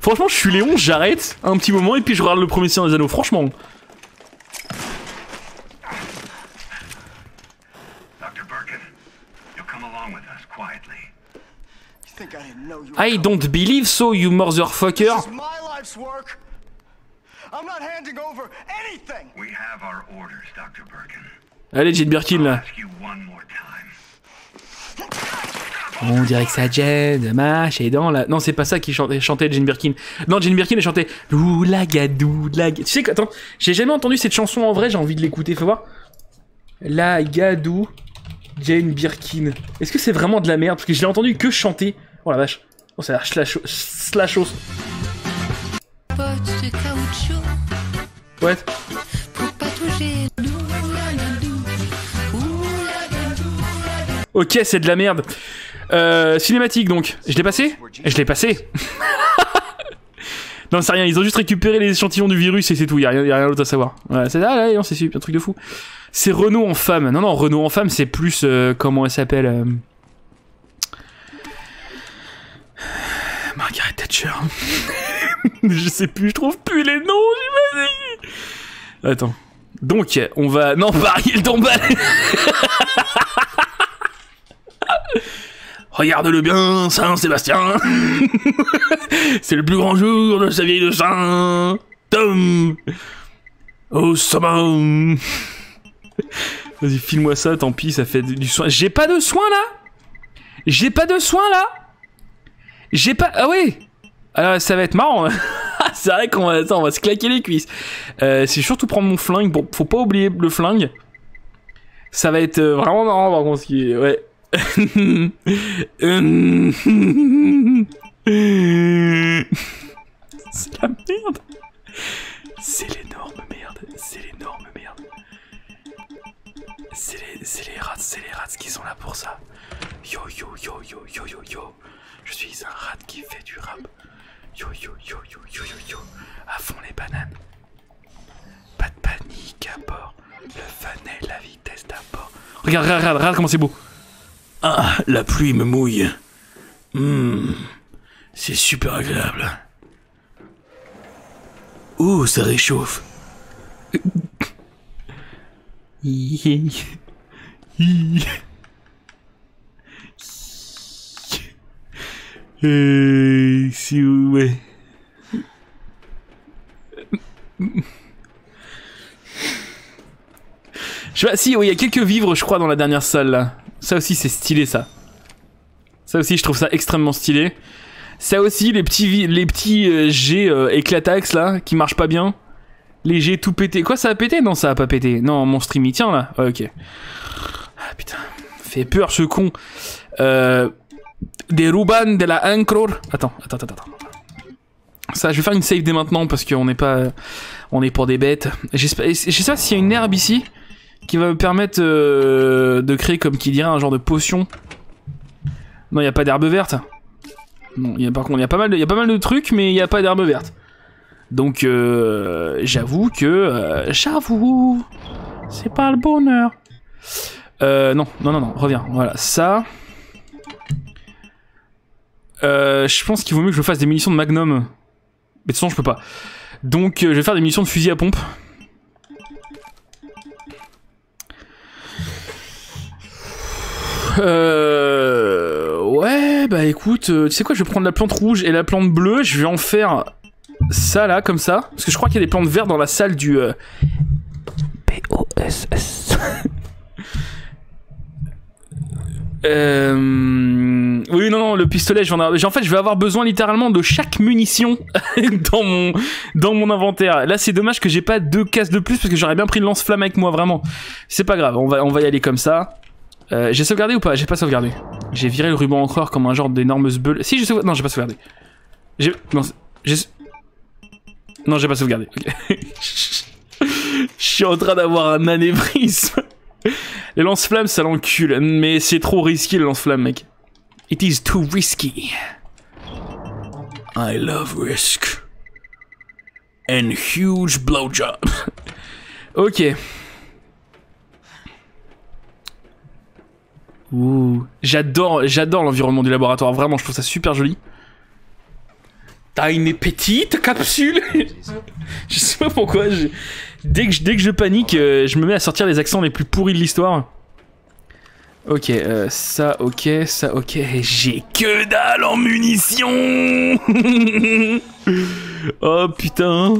Franchement, je suis Léon, j'arrête un petit moment et puis je regarde le premier Seigneur des Anneaux. Franchement. I don't believe so, you motherfucker. Allez, Jane Birkin, là. On dirait que ça Jane, mâche et dents, là. Non, c'est pas ça qui chantait, chantait Jane Birkin. Non, Jane Birkin, elle chantait Lagadou, Lagadou. Tu sais que, attends, j'ai jamais entendu cette chanson en vrai, j'ai envie de l'écouter, fais voir. Lagadou, Jane Birkin. Est-ce que c'est vraiment de la merde? Parce que je l'ai entendu que chanter. Oh la vache. Oh, ça a l'air slash, slash os. Ouais. Ok, c'est de la merde. Euh, cinématique donc. Je l'ai passé? Je l'ai passé. Non, c'est rien. Ils ont juste récupéré les échantillons du virus et c'est tout. Il y a rien, rien d'autre à savoir. Ouais, c'est ah, là, c'est un truc de fou. C'est Renault en femme. Non, non, Renault en femme, c'est plus euh, comment elle s'appelle euh... Margaret Thatcher. Je sais plus, je trouve plus les noms, j'imagine. Attends. Donc, on va... Non, Ariel Dombal. Regarde-le bien, Saint-Sébastien. C'est le plus grand jour de sa vie de Saint-Tom. Au sommet. Vas-y, file-moi ça, tant pis, ça fait du soin. J'ai pas de soin, là. J'ai pas de soin, là. J'ai pas... Ah ouais. Alors ça va être marrant. C'est vrai qu'on va... on va se claquer les cuisses. Euh, c'est surtout prendre mon flingue. Bon, faut pas oublier le flingue. Ça va être vraiment marrant par contre. Ouais. C'est la merde. C'est l'énorme merde. C'est l'énorme merde. C'est les... les rats. C'est les rats qui sont là pour ça. Yo yo yo yo yo yo yo. Je suis un rat qui fait du rap. Yo yo yo yo yo yo yo. À fond les bananes. Pas de panique à bord. Le funnel, la vitesse d'abord. Regarde, regarde, regarde, regarde comment c'est beau. Ah, la pluie me mouille. Hum, mmh, c'est super agréable. Ouh, ça réchauffe. Euh... Si... Ouais. Je sais pas, si, il oh, y a quelques vivres, je crois, dans la dernière salle, là. Ça aussi, c'est stylé, ça. Ça aussi, je trouve ça extrêmement stylé. Ça aussi, les petits, les petits euh, jets euh, éclatax, là, qui marchent pas bien. Les jets tout pété. Quoi, ça a pété? Non, ça a pas pété. Non, mon stream, il tient, là. Ouais, ok. Ah, putain. Fait peur, ce con. Euh... Des Ruban de la Ankror. Attends, attends, attends, attends. Ça, je vais faire une save dès maintenant parce qu'on n'est pas... On est pour des bêtes. J'espère s'il y a une herbe ici qui va me permettre euh, de créer, comme qui dirait, un genre de potion. Non, il n'y a pas d'herbe verte. Non, y a, par contre, il y a pas mal de, y a pas mal de trucs, mais il n'y a pas d'herbe verte. Donc, euh, j'avoue que... Euh, j'avoue... C'est pas le bonheur. Euh, non, non, non, non, reviens. Voilà, ça... Euh, je pense qu'il vaut mieux que je fasse des munitions de magnum. Mais de toute façon, je peux pas. Donc, euh, je vais faire des munitions de fusil à pompe. Euh... Ouais, bah écoute, euh, tu sais quoi, je vais prendre la plante rouge et la plante bleue. Je vais en faire ça là, comme ça. Parce que je crois qu'il y a des plantes vertes dans la salle du... Euh... P O S S. Euh... Oui, non, non, le pistolet, je vais en avoir... en fait, je vais avoir besoin littéralement de chaque munition dans mon dans mon inventaire. Là, c'est dommage que j'ai pas deux cases de plus parce que j'aurais bien pris le lance-flamme avec moi, vraiment. C'est pas grave, on va on va y aller comme ça. Euh, j'ai sauvegardé ou pas? J'ai pas sauvegardé. J'ai viré le ruban encreur comme un genre d'énorme bulle. Si, j'ai sauvegardé. Non, j'ai pas sauvegardé. J'ai non, j'ai non, j'ai pas sauvegardé. Okay. Je suis en train d'avoir un anévrisme. Les lance-flammes, ça l'encule, mais c'est trop risqué, les lance-flammes, mec. It is too risky. I love risk. And huge blowjob. Ok. Ouh. J'adore, j'adore l'environnement du laboratoire, vraiment, je trouve ça super joli. T'as une petite capsule. Je sais pas pourquoi, je... Dès, que je, dès que je panique, euh, je me mets à sortir les accents les plus pourris de l'histoire. Ok, euh, ça, ok, ça, ok, j'ai que dalle en munitions. Oh putain.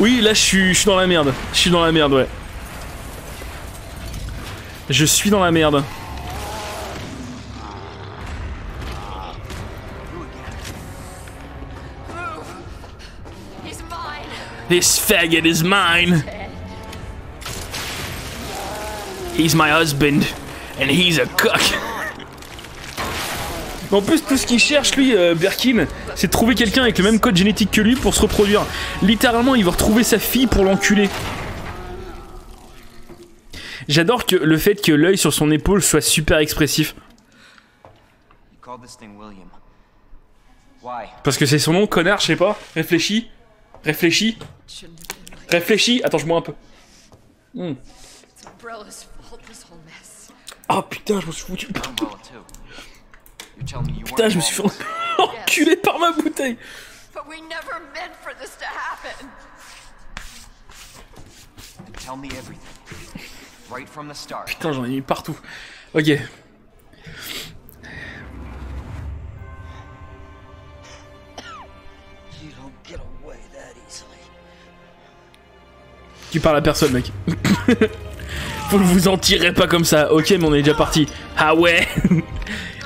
Oui, là je suis, je suis dans la merde. Je suis dans la merde, ouais. Je suis dans la merde. This faggot is mine. He's my husband and he's a cock. En plus, tout ce qu'il cherche, lui, euh, Birkin, c'est de trouver quelqu'un avec le même code génétique que lui pour se reproduire. Littéralement, il veut retrouver sa fille pour l'enculer. J'adore que le fait que l'œil sur son épaule soit super expressif. Parce que c'est son nom, connard, je sais pas. Réfléchis. Réfléchis. Réfléchis. Attends, je bois un peu. Mm. Oh putain, je me suis foutu. Putain, je me suis fait enculer par ma bouteille. Putain, j'en ai mis partout. Ok. Tu parles à personne, mec. Vous ne vous en tirez pas comme ça. Ok, mais on est déjà parti. Ah ouais.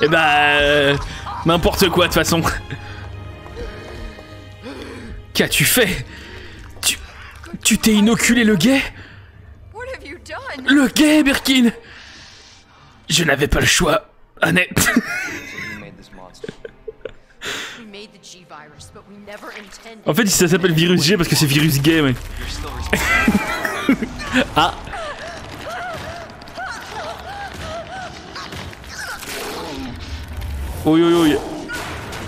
Eh bah... Euh, n'importe quoi, de toute façon. Qu'as-tu fait? Tu... Tu t'es inoculé le guet? Le guet, Birkin? Je n'avais pas le choix, Annette. En fait, ça s'appelle Virus G parce que c'est Virus Gay, mec. Ah. Oui, oui, oui.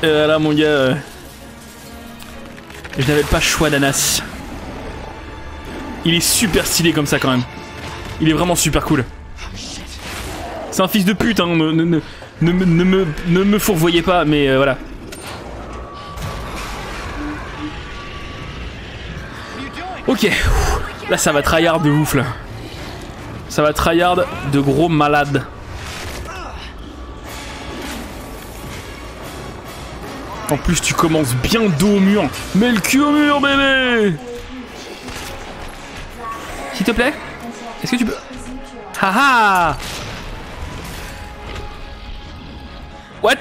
Euh, là, mon gars. Euh... Je n'avais pas le choix d'Anas. Il est super stylé comme ça, quand même. Il est vraiment super cool. C'est un fils de pute, hein. Ne, ne, ne, ne, ne, ne, me, ne me fourvoyez pas, mais euh, voilà. Ok. Là, ça va tryhard de ouf, là. Ça va tryhard de gros malade. En plus, tu commences bien dos au mur. Mets le cul au mur, bébé! S'il te plaît? Est-ce que tu peux... Haha! What?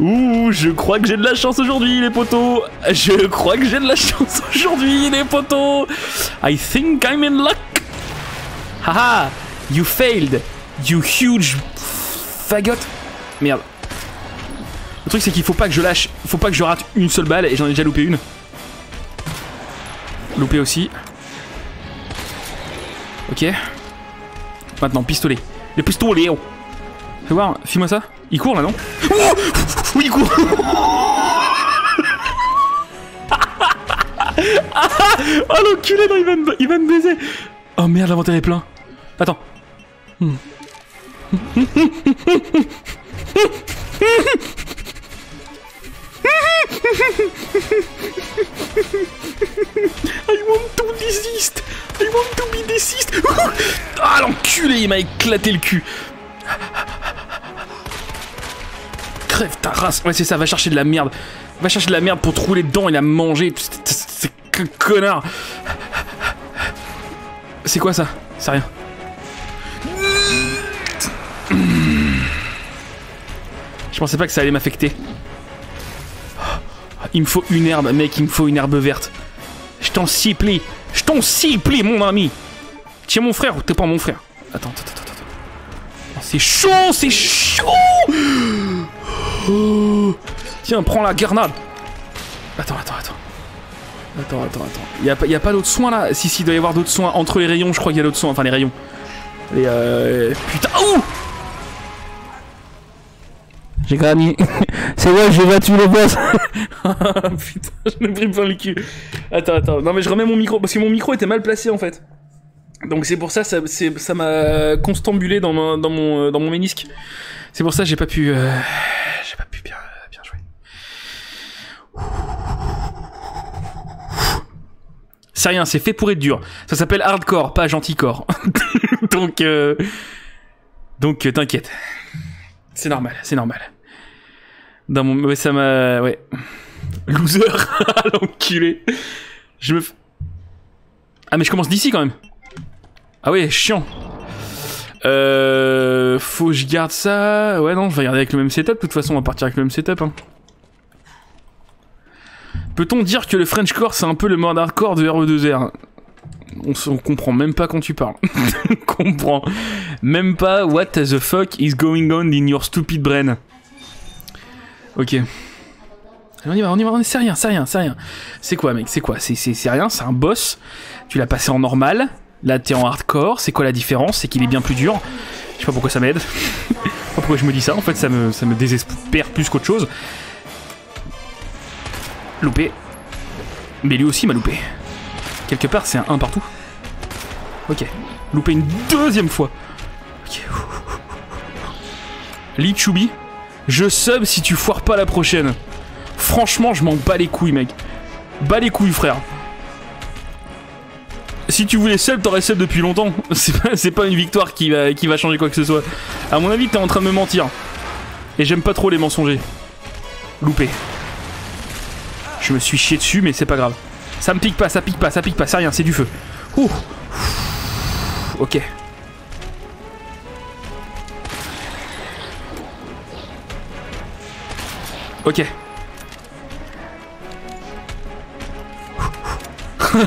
Ouh, je crois que j'ai de la chance aujourd'hui, les potos! Je crois que j'ai de la chance aujourd'hui, les potos! I think I'm in luck! Haha! You failed! You huge faggot! Merde. Le truc c'est qu'il faut pas que je lâche, faut pas que je rate une seule balle et j'en ai déjà loupé une. Loupé aussi. Ok. Maintenant, pistolet. Les pistolets, oh. Fais voir, file-moi ça. Il court là, non? Oh. Oui, il court. Oh l'enculé, non, il va, me, il va me baiser. Oh merde, l'inventaire est plein. Attends. Hmm. I want to desist. I want to be desist. Ah l'enculé, il m'a éclaté le cul. Crève ta race. Ouais c'est ça, va chercher de la merde. Va chercher de la merde pour te rouler dedans et la manger. C'est connard. C'est quoi ça? C'est rien. Je pensais pas que ça allait m'affecter. Il me faut une herbe, mec, il me faut une herbe verte. Je t'en supplie, je t'en supplie, mon ami. Tiens, mon frère, ou t'es pas mon frère? Attends, attends, attends, attends. Oh, c'est chaud, c'est chaud. Oh. Tiens, prends la grenade. Attends, attends, attends. Attends, attends, attends. Y'a pas d'autres soins là? Si, si, il doit y avoir d'autres soins. Entre les rayons, je crois qu'il y a d'autres soins. Enfin, les rayons. Les euh. Putain. Ouh. J'ai gagné. C'est vrai, j'ai battu le boss. Putain, je me pris plein le cul. Attends, attends. Non, mais je remets mon micro parce que mon micro était mal placé en fait. Donc c'est pour ça, ça m'a constambulé dans, ma, dans, mon, dans mon ménisque. C'est pour ça que j'ai pas pu... Euh, j'ai pas pu bien, bien jouer. C'est rien, c'est fait pour être dur. Ça s'appelle hardcore, pas gentilcore. Donc... Euh, donc euh, t'inquiète. C'est normal, c'est normal. Dans mon... Ouais, ça m'a... Ouais. Loser. L'enculé. Je me... Ah mais je commence d'ici quand même. Ah ouais, chiant. Euh... Faut que je garde ça... Ouais non, je vais regarder avec le même setup. De toute façon, on va partir avec le même setup. Hein. Peut-on dire que le Frenchcore, c'est un peu le murdercore de R E deux R? On, on comprend même pas quand tu parles. On comprend même pas what the fuck is going on in your stupid brain. Ok. Allez, on y va, on y va, on... c'est rien, c'est rien, c'est rien. C'est quoi mec, c'est quoi? C'est rien, c'est un boss. Tu l'as passé en normal. Là t'es en hardcore, c'est quoi la différence? C'est qu'il est bien plus dur. Je sais pas pourquoi ça m'aide. Je sais pas pourquoi je me dis ça, en fait ça me, ça me désespère plus qu'autre chose. Loupé. Mais lui aussi m'a loupé. Quelque part c'est un un partout. Ok. Loupé une deuxième fois. Ok. Lee Choubi, je sub si tu foires pas la prochaine. Franchement je m'en bats les couilles mec. Bats les couilles frère. Si tu voulais sub, t'aurais sub depuis longtemps. C'est pas, pas une victoire qui va, qui va changer quoi que ce soit. À mon avis, t'es en train de me mentir. Et j'aime pas trop les mensongers. Loupé. Je me suis chié dessus, mais c'est pas grave. Ça me pique pas, ça pique pas, ça pique pas, c'est rien, c'est du feu. Ouh. Ok. Ok.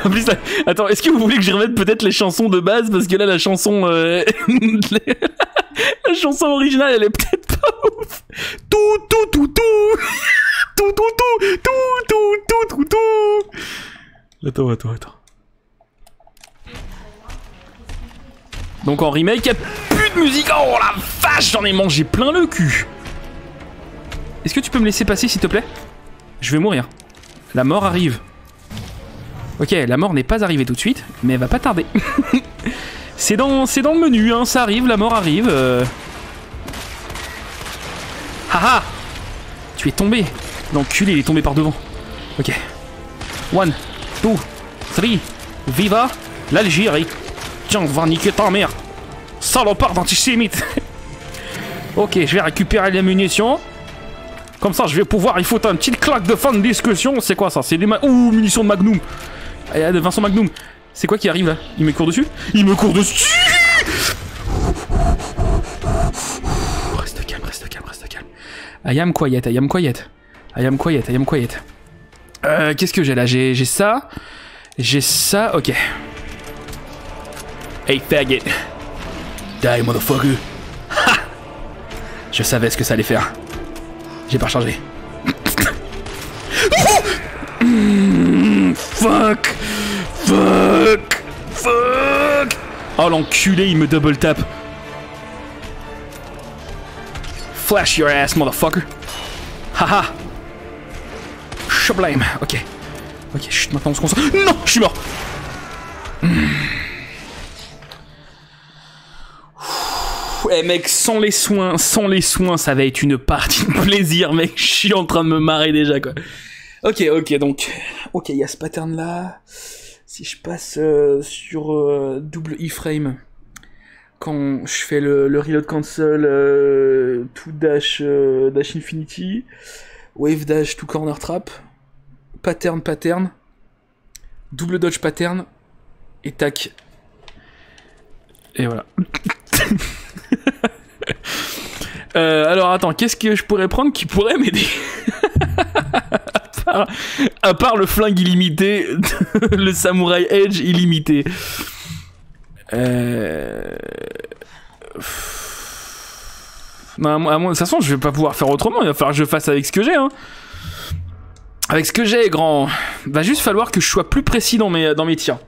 En plus, attends, est-ce que vous voulez que je remette peut-être les chansons de base? Parce que là, la chanson... Euh... la chanson originale, elle est peut-être pas ouf. Tout, tout, tout, tout. Tout, tout, tout, tout, tout, tout, tout, tout. Attends, attends, attends. Donc en remake, y'a plus de musique. Oh la vache, j'en ai mangé plein le cul. Est-ce que tu peux me laisser passer, s'il te plaît? Je vais mourir. La mort arrive. Ok, la mort n'est pas arrivée tout de suite, mais elle va pas tarder. C'est dans, c'est dans le menu, hein, ça arrive, la mort arrive. Euh... Haha! Tu es tombé! L'enculé, il est tombé par devant. Ok. One, two, three, viva l'Algérie! Tiens, on va niquer ta mère! Salopard d'antisémite! Ok, je vais récupérer les munitions. Comme ça, je vais pouvoir. Il faut un petit claque de fin de discussion. C'est quoi ça? C'est des. Ouh, munitions de Magnum! De Vincent Magnum. C'est quoi qui arrive là? Il me court dessus? Il me court dessus! Reste calme, reste calme, reste calme. I am quiet, I am quiet. I am quiet, I am quiet. Euh, qu'est-ce que j'ai là? J'ai ça. J'ai ça, ok. Hey faggot. Die motherfucker. Ha! Je savais ce que ça allait faire. J'ai pas rechargé. Mmh, fuck, fuck, fuck. Oh l'enculé, il me double tape. Flash your ass, motherfucker. Haha. Shoblame. Ok. Ok, chut, maintenant on se concentre. Non, je suis mort. Eh mmh. Hey, mec, sans les soins, sans les soins, ça va être une partie de plaisir, mec. Je suis en train de me marrer déjà, quoi. Ok, ok, donc, ok, il y a ce pattern là, si je passe euh, sur euh, double iframe, quand je fais le, le reload cancel, euh, tout dash, euh, dash infinity, wave dash to corner trap, pattern pattern, double dodge pattern, et tac, et voilà. euh, alors attends, qu'est-ce que je pourrais prendre qui pourrait m'aider? À part, à part le flingue illimité, le samouraï edge illimité. Euh... Non, à moi, de toute façon, je vais pas pouvoir faire autrement. Il va falloir que je fasse avec ce que j'ai. Hein. Avec ce que j'ai, grand. Va juste falloir que je sois plus précis dans mes, dans mes tirs.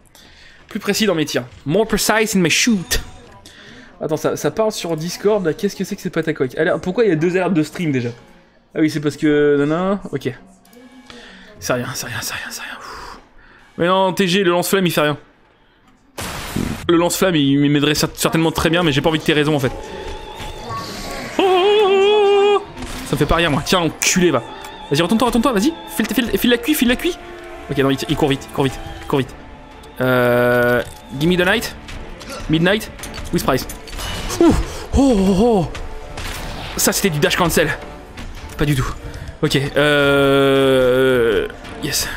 Plus précis dans mes tirs. More precise in my shoot. Attends, ça, ça parle sur Discord, là, qu'est-ce que c'est que ces pâtes à coque? Alors, pourquoi il y a deux alertes de stream, déjà? Ah oui, c'est parce que... Non, non, ok. C'est rien, c'est rien, c'est rien, c'est rien. Ouh. Mais non, T G, le lance-flamme, il fait rien. Le lance-flamme, il m'aiderait certainement très bien, mais j'ai pas envie que t'aies raison, en fait. Oh, ça me fait pas rire, moi. Tiens, enculé, va. Vas-y, retourne-toi, retourne-toi, vas-y. File, file, file la cuisse, file la cuisse. Ok, non, il, il court vite, il court vite, il court vite. Euh... Give me the night. Midnight. With price. Ouh. Oh, oh, oh. Ça, c'était du dash cancel. Pas du tout. Ok, euh... Yes.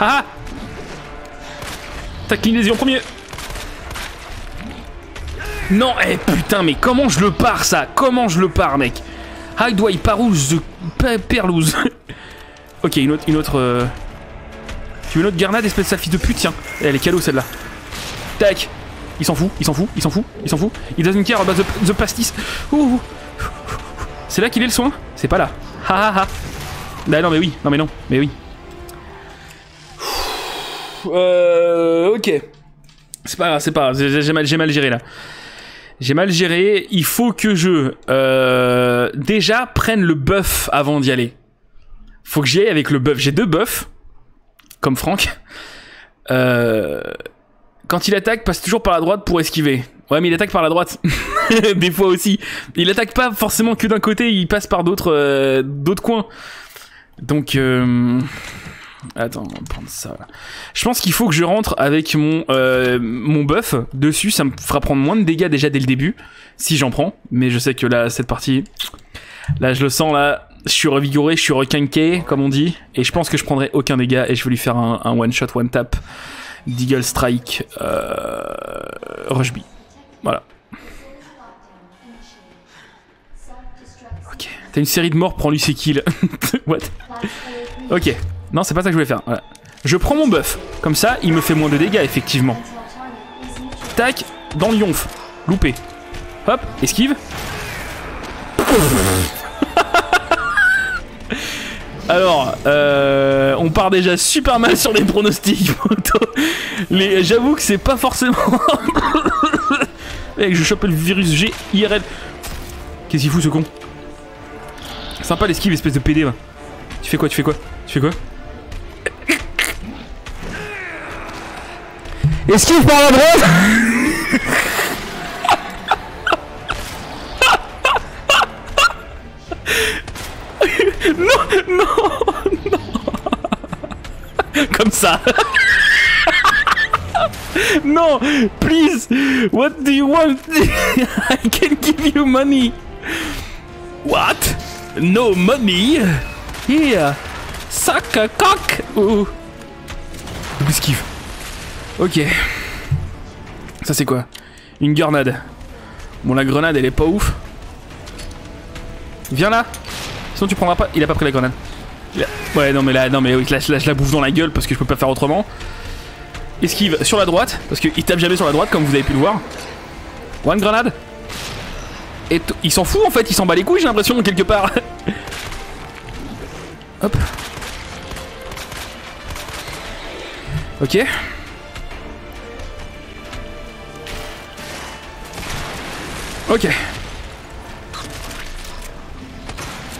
Ah, tacle les yeux en premier. Non, eh putain, mais comment je le pars, ça? Comment je le pars, mec? How do I parouse the perlouse? Ok, une autre... Une autre euh... Tu veux une autre garnade, espèce de sale fils de pute, tiens. Elle est calo, celle-là. Tac. Il s'en fout, il s'en fout, il s'en fout, il s'en fout. Il doesn't care about the, the pastis. Ouh. C'est là qu'il est le soin? C'est pas là. Ha ha ha. Bah non mais oui, non mais non, mais oui. Euh... Ok. C'est pas grave, c'est pas grave, j'ai mal, j'ai mal géré là. J'ai mal géré, il faut que je... Euh, déjà prenne le buff avant d'y aller. Faut que j'y aille avec le buff. J'ai deux buffs. Comme Franck. Euh... Quand il attaque, passe toujours par la droite pour esquiver. Ouais, mais il attaque par la droite. Des fois aussi. Il attaque pas forcément que d'un côté, il passe par d'autres euh, d'autres coins. Donc, euh... attends, on va prendre ça. Je pense qu'il faut que je rentre avec mon, euh, mon buff dessus. Ça me fera prendre moins de dégâts déjà dès le début, si j'en prends. Mais je sais que là, cette partie, là, je le sens, là. Je suis revigoré, je suis requinqué, comme on dit. Et je pense que je prendrai aucun dégât et je vais lui faire un, un one shot, one tap. Deagle Strike, euh, Rush B. Voilà. Ok. T'as une série de morts, prends-lui ses kills. What? Ok. Non, c'est pas ça que je voulais faire. Voilà. Je prends mon buff. Comme ça, il me fait moins de dégâts, effectivement. Tac, dans le yonf. Loupé. Hop, esquive. Alors, euh, on part déjà super mal sur les pronostics. Les, j'avoue que c'est pas forcément. Mec, je chope le virus G I R L. Qu'est-ce qu'il fout ce con? Sympa l'esquive, espèce de P D. Bah. Tu fais quoi? Tu fais quoi? Tu fais quoi? Esquive par la droite. Non, non, non. Comme ça. Non, please. What do you want? I can give you money. What? No money? Here. Sac à coq. Oh. Esquive. Ok. Ça c'est quoi? Une grenade. Bon, la grenade elle est pas ouf. Viens là. Sinon tu prendras pas. Il a pas pris la grenade. A... Ouais non mais là non mais oui, là, là je la bouffe dans la gueule parce que je peux pas faire autrement. Esquive sur la droite parce qu'il tape jamais sur la droite comme vous avez pu le voir. One grenade. Et il s'en fout en fait, il s'en bat les couilles j'ai l'impression quelque part. Hop. Ok. Ok.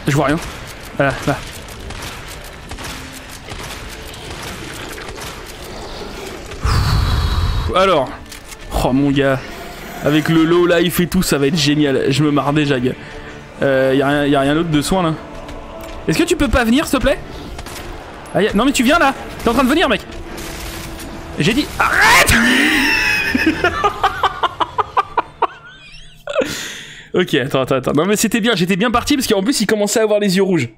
Je vois rien. Voilà, là. Alors. Oh mon gars. Avec le low life et tout, ça va être génial. Je me marre déjà, gars. Euh, y a rien, y a rien d'autre de soin là. Est-ce que tu peux pas venir, s'il te plaît? Ah, y a... Non, mais tu viens là. T'es en train de venir, mec. J'ai dit. Arrête. Ok, attends, attends, attends. Non mais c'était bien, j'étais bien parti parce qu'en plus il commençait à avoir les yeux rouges.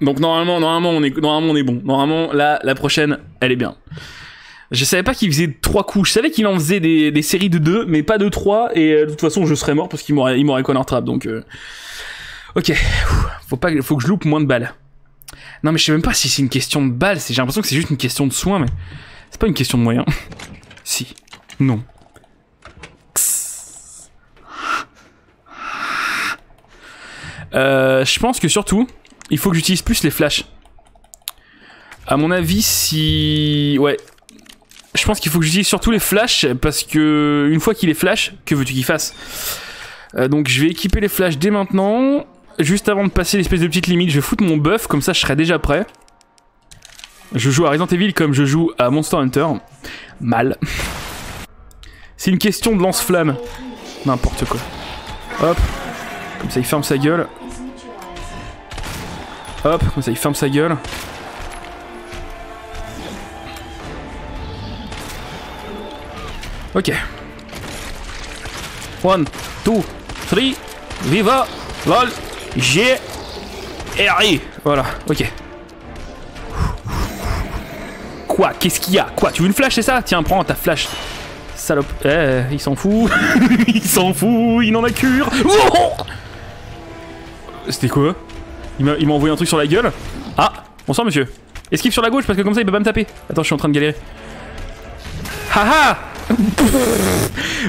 Donc normalement, normalement on est, normalement on est bon. Normalement là, la prochaine, elle est bien. Je savais pas qu'il faisait trois coups. Je savais qu'il en faisait des, des séries de deux, mais pas de trois. Et euh, de toute façon, je serais mort parce qu'il m'aurait, il m'aurait corner trap. Donc, euh... ok. Ouh, faut pas, faut que je loupe moins de balles. Non mais je sais même pas si c'est une question de balles. J'ai l'impression que c'est juste une question de soins, mais c'est pas une question de moyens. Si. Non. Euh, je pense que surtout, il faut que j'utilise plus les flashs. À mon avis, si... Ouais. je pense qu'il faut que j'utilise surtout les flashs, parce que une fois qu'il est flash, que veux-tu qu'il fasse? euh, Donc je vais équiper les flashs dès maintenant. Juste avant de passer l'espèce de petite limite, je vais foutre mon buff, comme ça je serai déjà prêt. Je joue à Resident Evil comme je joue à Monster Hunter. Mal. C'est une question de lance-flamme. N'importe quoi. Hop. Comme ça il ferme sa gueule. Hop, comme ça il ferme sa gueule. Ok. un, deux, trois, viva, lol, G, R I. Voilà, ok. Quoi? Qu'est-ce qu'il y a? Quoi? Tu veux une flash, c'est ça? Tiens, prends ta flash. Salope. Eh, il s'en fout. Il s'en fout, il n'en a cure. Oh, c'était quoi? Il m'a envoyé un truc sur la gueule. Ah, bonsoir monsieur. Esquive sur la gauche parce que comme ça il peut pas me taper. Attends, je suis en train de galérer. Haha.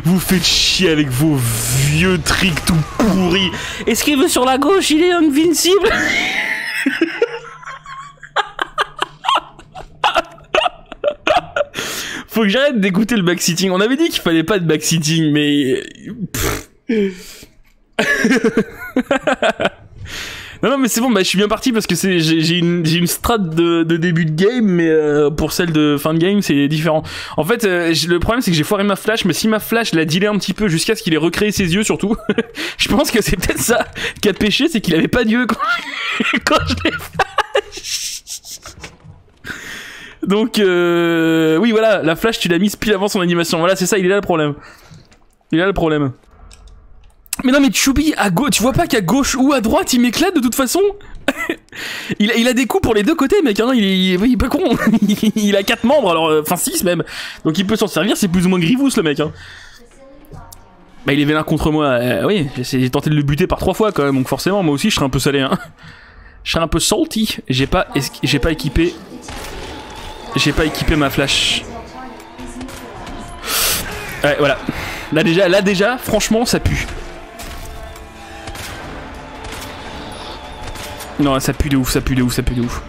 Vous faites chier avec vos vieux tricks tout pourris. Esquive sur la gauche, il est invincible. Faut que j'arrête d'écouter le backseating. On avait dit qu'il fallait pas de backseating, mais... Non, non, mais c'est bon, bah, je suis bien parti parce que j'ai une, une strat de, de début de game, mais euh, pour celle de fin de game, c'est différent. En fait, euh, le problème, c'est que j'ai foiré ma flash, mais si ma flash l'a dealé un petit peu jusqu'à ce qu'il ait recréé ses yeux, surtout, je pense que c'est peut-être ça qui a péché, c'est qu'il avait pas d'yeux quand, quand je l'ai flash. Donc, euh, oui, voilà, la flash, tu l'as mise pile avant son animation. Voilà, c'est ça, il est là le problème. Il est là le problème. Mais non mais Choubi, à gauche, tu vois pas qu'à gauche ou à droite il m'éclate de toute façon. il, a, il a des coups pour les deux côtés mec, hein, il, est, il, est, il est pas con. Il a quatre membres, alors enfin euh, six même. Donc il peut s'en servir, c'est plus ou moins Grievous le mec. Hein. Bah il est vélin contre moi, euh, oui, j'ai tenté de le buter par trois fois quand même, donc forcément moi aussi je serais un peu salé. Hein. Je serais un peu salty, j'ai pas, j'ai pas équipé... J'ai pas équipé ma flash. Ouais voilà, là déjà, là déjà franchement ça pue. Non, ça pue de ouf, ça pue de ouf, ça pue de ouf.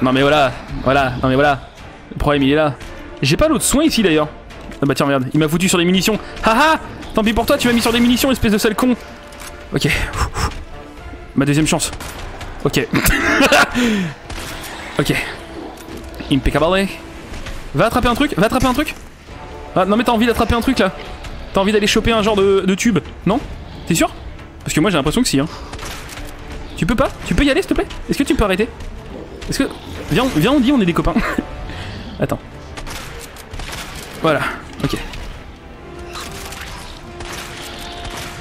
Non mais voilà, voilà, non mais voilà. Le problème il est là. J'ai pas l'autre soin ici d'ailleurs. Ah bah tiens, regarde, il m'a foutu sur les munitions. Haha, tant pis pour toi, tu m'as mis sur des munitions, espèce de sale con. Ok. Ma deuxième chance. Ok. Ok. Impeccable. Va attraper un truc, va attraper un truc. Ah, non mais t'as envie d'attraper un truc là. T'as envie d'aller choper un genre de, de tube, non? T'es sûr? Parce que moi j'ai l'impression que si, hein. Tu peux pas? Tu peux y aller s'il te plaît? Est-ce que tu peux arrêter? Est-ce que... Viens, viens on dit on est des copains. Attends. Voilà, ok.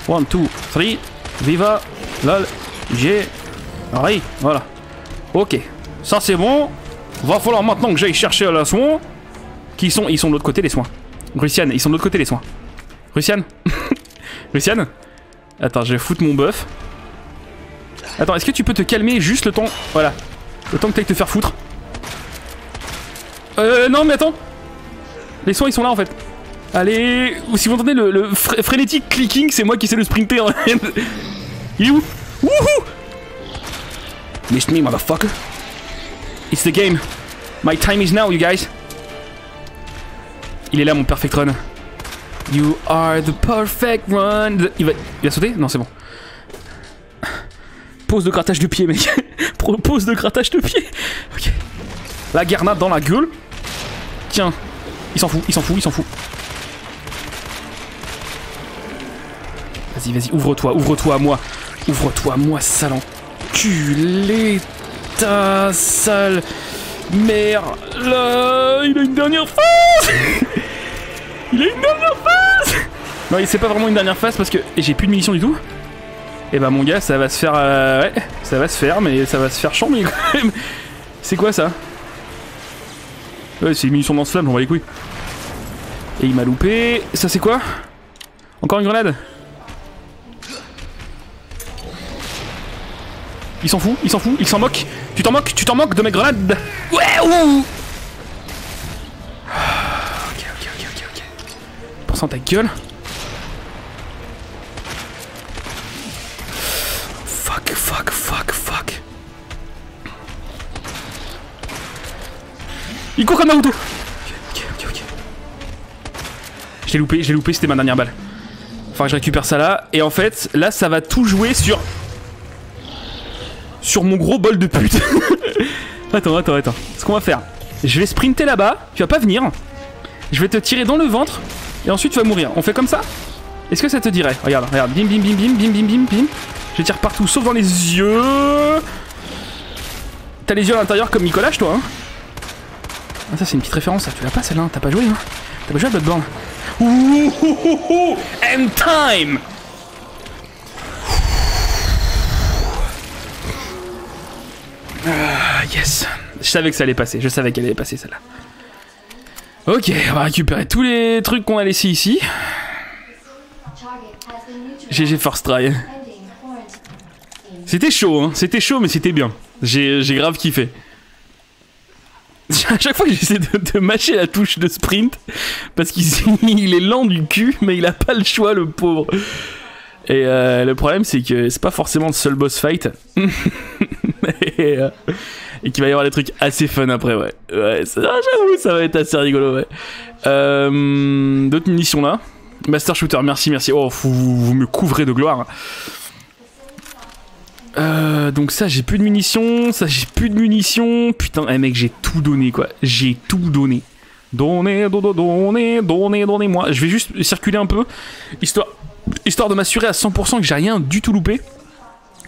un, deux, trois, viva, lol, j'ai... Ri, voilà. Ok, ça c'est bon. Va falloir maintenant que j'aille chercher la soin. Qui sont... Ils sont de l'autre côté les soins. Russiane, ils sont de l'autre côté les soins. Russiane. Russiane. Attends, je vais foutre mon buff. Attends, est-ce que tu peux te calmer juste le temps... Voilà. Le temps que t'ailles te faire foutre. Euh, non, mais attends. Les soins, ils sont là, en fait. Allez... Si vous entendez le, le fré frénétique clicking, c'est moi qui sais le sprinter. Hein. Il est où? Wouhou! Miss me, motherfucker. It's the game. My time is now, you guys. Il est là, mon perfect run. You are the perfect run. Il va, il va sauter? Non, c'est bon. Pose de grattage de pied, mec. Pose de grattage de pied. Ok. La garnade dans la gueule. Tiens. Il s'en fout, il s'en fout, il s'en fout. Vas-y, vas-y, ouvre-toi, ouvre-toi à moi. Ouvre-toi à moi, sale enculé. Ta sale merde. Là, il a une dernière phase. Il a une dernière phase. Non, c'est pas vraiment une dernière phase parce que j'ai plus de munitions du tout. Et bah mon gars, ça va se faire... Euh... Ouais, ça va se faire, mais ça va se faire chambler quand même. C'est quoi ça? Ouais, c'est une munition de lance-flamme, j'en vois les couilles. Et il m'a loupé. Ça c'est quoi? Encore une grenade? Il s'en fout, il s'en fout, il s'en moque. Tu t'en moques, tu t'en moques de mes grenades. Ouais, ouh. Sans ta gueule. Fuck, fuck, fuck, fuck. Il court comme Naruto. Ok, ok, ok. Je l'ai loupé, je l'ai loupé, c'était ma dernière balle. Enfin, je récupère ça là. Et en fait, là, ça va tout jouer sur... sur mon gros bol de pute. Attends, attends, attends. Ce qu'on va faire, je vais sprinter là-bas. Tu vas pas venir. Je vais te tirer dans le ventre. Et ensuite, tu vas mourir. On fait comme ça? Est-ce que ça te dirait? Regarde, regarde. Bim, bim, bim, bim, bim, bim, bim, bim. Je tire partout, sauf dans les yeux. T'as les yeux à l'intérieur comme Nicolas, toi, hein. Ah, ça, c'est une petite référence, ça. Tu l'as pas, celle-là. T'as pas joué, hein. T'as pas joué à Bloodborne. Ouh, ouh, ouh, ouh. And time. Ah, yes. Je savais que ça allait passer. Je savais qu'elle allait passer, celle-là. Ok, on va récupérer tous les trucs qu'on a laissés ici. G G first try. C'était chaud, hein. C'était chaud, mais c'était bien. J'ai grave kiffé. À chaque fois que j'essaie de, de mâcher la touche de sprint, parce qu'il est lent du cul, mais il a pas le choix, le pauvre. Et euh, le problème, c'est que c'est pas forcément le seul boss fight. Et, euh, et qu'il va y avoir des trucs assez fun après, ouais. Ouais, j'avoue, ça va être assez rigolo, ouais. Euh, D'autres munitions là. Master Shooter, merci, merci. Oh, vous, vous me couvrez de gloire. Euh, donc ça, j'ai plus de munitions. Ça, j'ai plus de munitions. Putain, eh, mec, j'ai tout donné, quoi. J'ai tout donné. Donnez, donnez, donnez, donnez, donnez, moi. Je vais juste circuler un peu, histoire, histoire de m'assurer à cent pour cent que j'ai rien du tout loupé.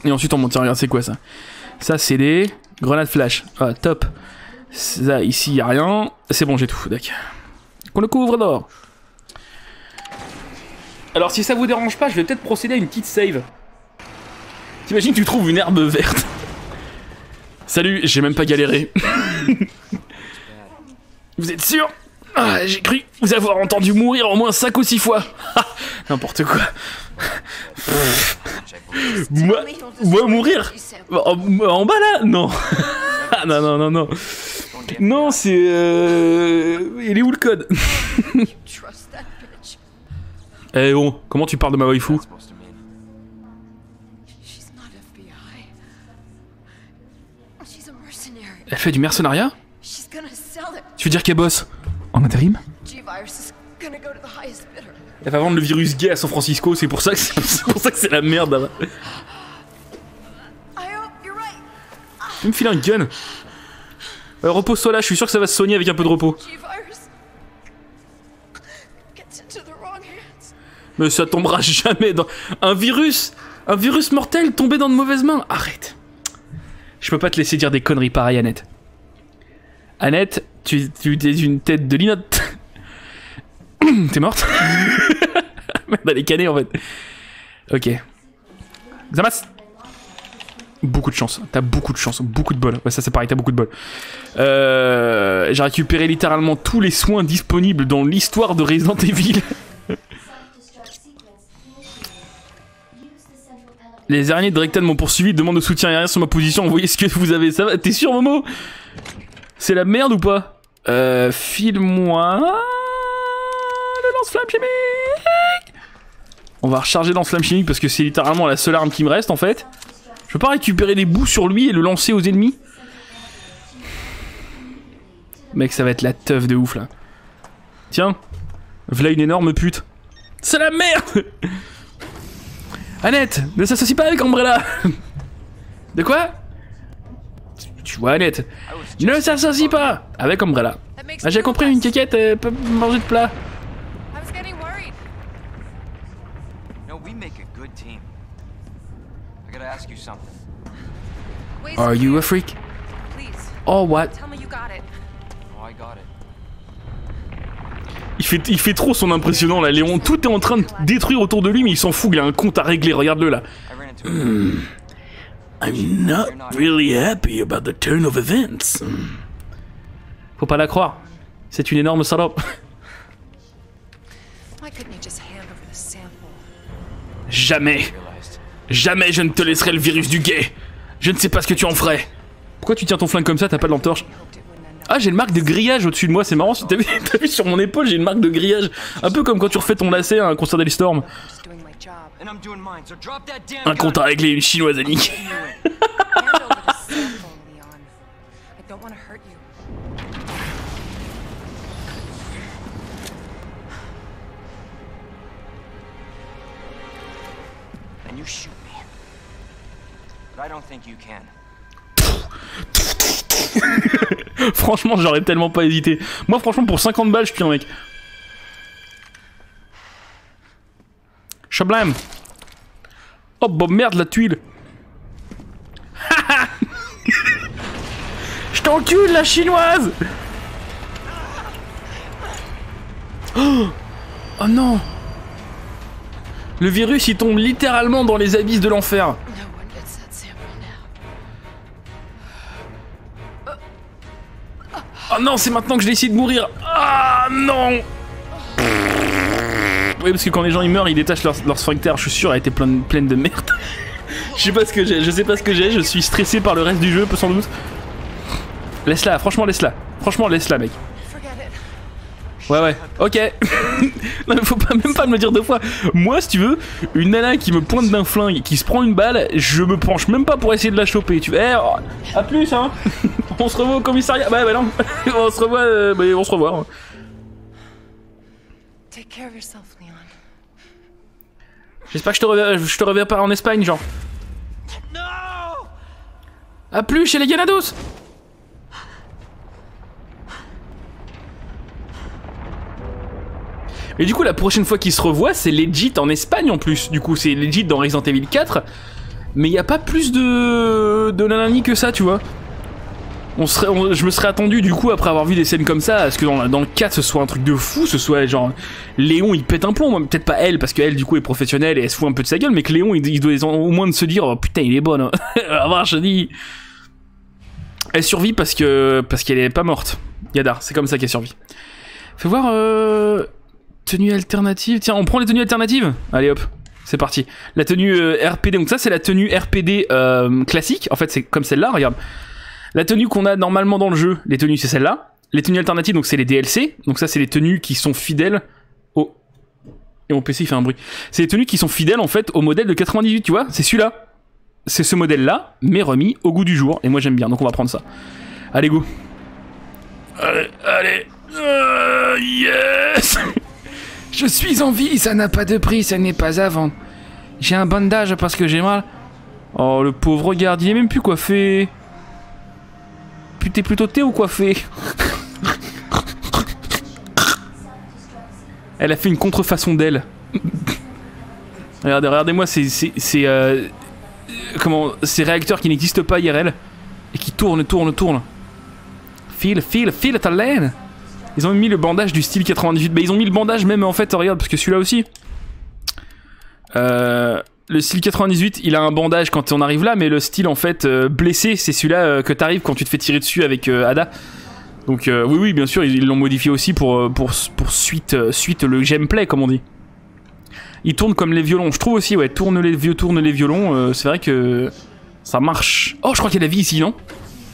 Et ensuite, on monte. Regarde, c'est quoi ça? Ça, c'est des grenades flash. Ah, top. Ça, ici, y a rien. C'est bon, j'ai tout. D'accord. Qu'on le couvre d'or. Alors, si ça vous dérange pas, je vais peut-être procéder à une petite save. T'imagines que tu trouves une herbe verte. Salut, j'ai même pas galéré. Vous êtes sûr? Ah, j'ai cru vous avoir entendu mourir au moins cinq ou six fois. N'importe quoi. moi, moi mourir en, en bas là? Non. Non, non, non, non. Non, c'est... Euh... Il est où le code? Eh bon, comment tu parles de ma waifu? Elle fait du mercenariat? Tu veux dire qu'elle bosse en intérim? Elle va vendre le virus gay à San Francisco, c'est pour ça que c'est la merde là-bas. Tu peux me filer un gun? Euh, repose-toi là, je suis sûr que ça va se soigner avec un peu de repos. Mais ça tombera jamais dans... Un virus? Un virus mortel tombé dans de mauvaises mains? Arrête. Je peux pas te laisser dire des conneries pareilles, Annette. Annette, tu, tu es une tête de linotte. T'es morte? Merde, elle est canée en fait. Ok. Zamas. Beaucoup de chance. T'as beaucoup de chance. Beaucoup de bol. Ouais, ça c'est pareil, t'as beaucoup de bol. Euh, J'ai récupéré littéralement tous les soins disponibles dans l'histoire de Resident Evil. Les araignées de Drake-Tan m'ont poursuivi, demande de soutien aérien sur ma position, envoyez ce que vous avez, ça va? T'es sûr, Momo? C'est la merde ou pas? Euh, file-moi... le lance-flamme chimique! On va recharger le lance-flamme chimique parce que c'est littéralement la seule arme qui me reste en fait. Je peux pas récupérer des bouts sur lui et le lancer aux ennemis? Mec, ça va être la teuf de ouf là. Tiens, v'là une énorme pute. C'est la merde! Annette, ne s'associe pas avec Umbrella. De quoi? Tu vois Annette. Ne s'associe pas avec Umbrella. Ah, j'ai compris, une kékette euh, peut manger de plat. Are you a freak? Oh what? Il fait, il fait trop son impressionnant là, Léon. Tout est en train de détruire autour de lui, mais il s'en fout, il a un compte à régler, regarde-le là. Hmm. I'm not really happy about the turn of events. Faut pas la croire, c'est une énorme salope. Jamais, jamais je ne te laisserai le virus du gay. Je ne sais pas ce que tu en ferais. Pourquoi tu tiens ton flingue comme ça, t'as pas de lampe torche? Ah, j'ai une marque de grillage au-dessus de moi, c'est marrant, t'as vu, t'as vu sur mon épaule, j'ai une marque de grillage. Un peu comme quand tu refais ton lacet à un concert d'Hellstorm. Un compte à régler, une chinoise à Nick. shoot me. But I don't think you can. Franchement, j'aurais tellement pas hésité. Moi, franchement, pour cinquante balles, je suis un mec. Chablame. Oh, bah merde, la tuile. Je t'encule, la chinoise. Oh, oh non. Le virus, il tombe littéralement dans les abysses de l'enfer. Oh non, c'est maintenant que je décide de mourir. Ah non. Oui, parce que quand les gens ils meurent, ils détachent leur, leur sphincter. Je suis sûr, elle a été pleine, pleine de merde. Je sais pas ce que j'ai, je sais pas ce que j'ai. Je suis stressé par le reste du jeu, peu sans doute. Laisse-la, franchement, laisse-la. Franchement, laisse-la, mec. Ouais, ouais, ok. Non, mais faut pas, même pas me le dire deux fois. Moi, si tu veux, une nana qui me pointe d'un flingue, qui se prend une balle, je me penche même pas pour essayer de la choper. Tu veux, hey, à plus, hein. On se revoit au commissariat. Bah, bah non, on se revoit, euh, bah, on se revoit. J'espère que je te, reviens, je te reviens pas en Espagne, genre. À plus chez les Ganados. Et du coup, la prochaine fois qu'ils se revoient, c'est legit en Espagne en plus. Du coup, c'est legit dans Resident Evil quatre. Mais il n'y a pas plus de... de nanani que ça, tu vois. On serait, on, je me serais attendu, du coup, après avoir vu des scènes comme ça, à ce que dans, dans le quatre, ce soit un truc de fou, ce soit genre... Léon, il pète un plomb. Peut-être pas elle, parce qu'elle, du coup, est professionnelle et elle se fout un peu de sa gueule, mais que Léon, il, il doit au moins de se dire, oh, putain, il est bon, hein. Alors, je dis... Elle survit parce que parce qu'elle est pas morte. Yadar, c'est comme ça qu'elle survit. Fais voir... Euh... Tenue alternative. Tiens, on prend les tenues alternatives. Allez hop, c'est parti. La tenue euh, R P D. Donc ça, c'est la tenue R P D euh, classique. En fait, c'est comme celle-là, regarde. La tenue qu'on a normalement dans le jeu, les tenues, c'est celle-là. Les tenues alternatives, donc c'est les D L C. Donc ça, c'est les tenues qui sont fidèles au... Et mon P C, il fait un bruit. C'est les tenues qui sont fidèles, en fait, au modèle de quatre-vingt-dix-huit, tu vois. C'est celui-là. C'est ce modèle-là, mais remis au goût du jour. Et moi, j'aime bien, donc on va prendre ça. Allez, go. Allez, allez. Uh, yes. Je suis en vie, ça n'a pas de prix, ça n'est pas à vendre. J'ai un bandage parce que j'ai mal. Oh, le pauvre, regarde, il est même plus coiffé. Putain, plutôt thé ou coiffé? Elle a fait une contrefaçon d'elle. Regardez, regardez-moi ces, ces, ces, euh, comment, ces réacteurs qui n'existent pas I R L et qui tournent, tournent, tournent. File, file, file ta laine. Ils ont mis le bandage du style quatre-vingt-dix-huit. Bah ils ont mis le bandage même en fait, regarde, parce que celui-là aussi. Euh, le style quatre-vingt-dix-huit, il a un bandage quand on arrive là, mais le style en fait euh, blessé, c'est celui-là euh, que t'arrives quand tu te fais tirer dessus avec euh, Ada. Donc euh, oui, oui, bien sûr, ils l'ont modifié aussi pour, pour, pour suite, euh, suite le gameplay, comme on dit. Ils tournent comme les violons, je trouve aussi, ouais, tourne les vieux, tourne les violons, euh, c'est vrai que ça marche. Oh, je crois qu'il y a la vie ici, non?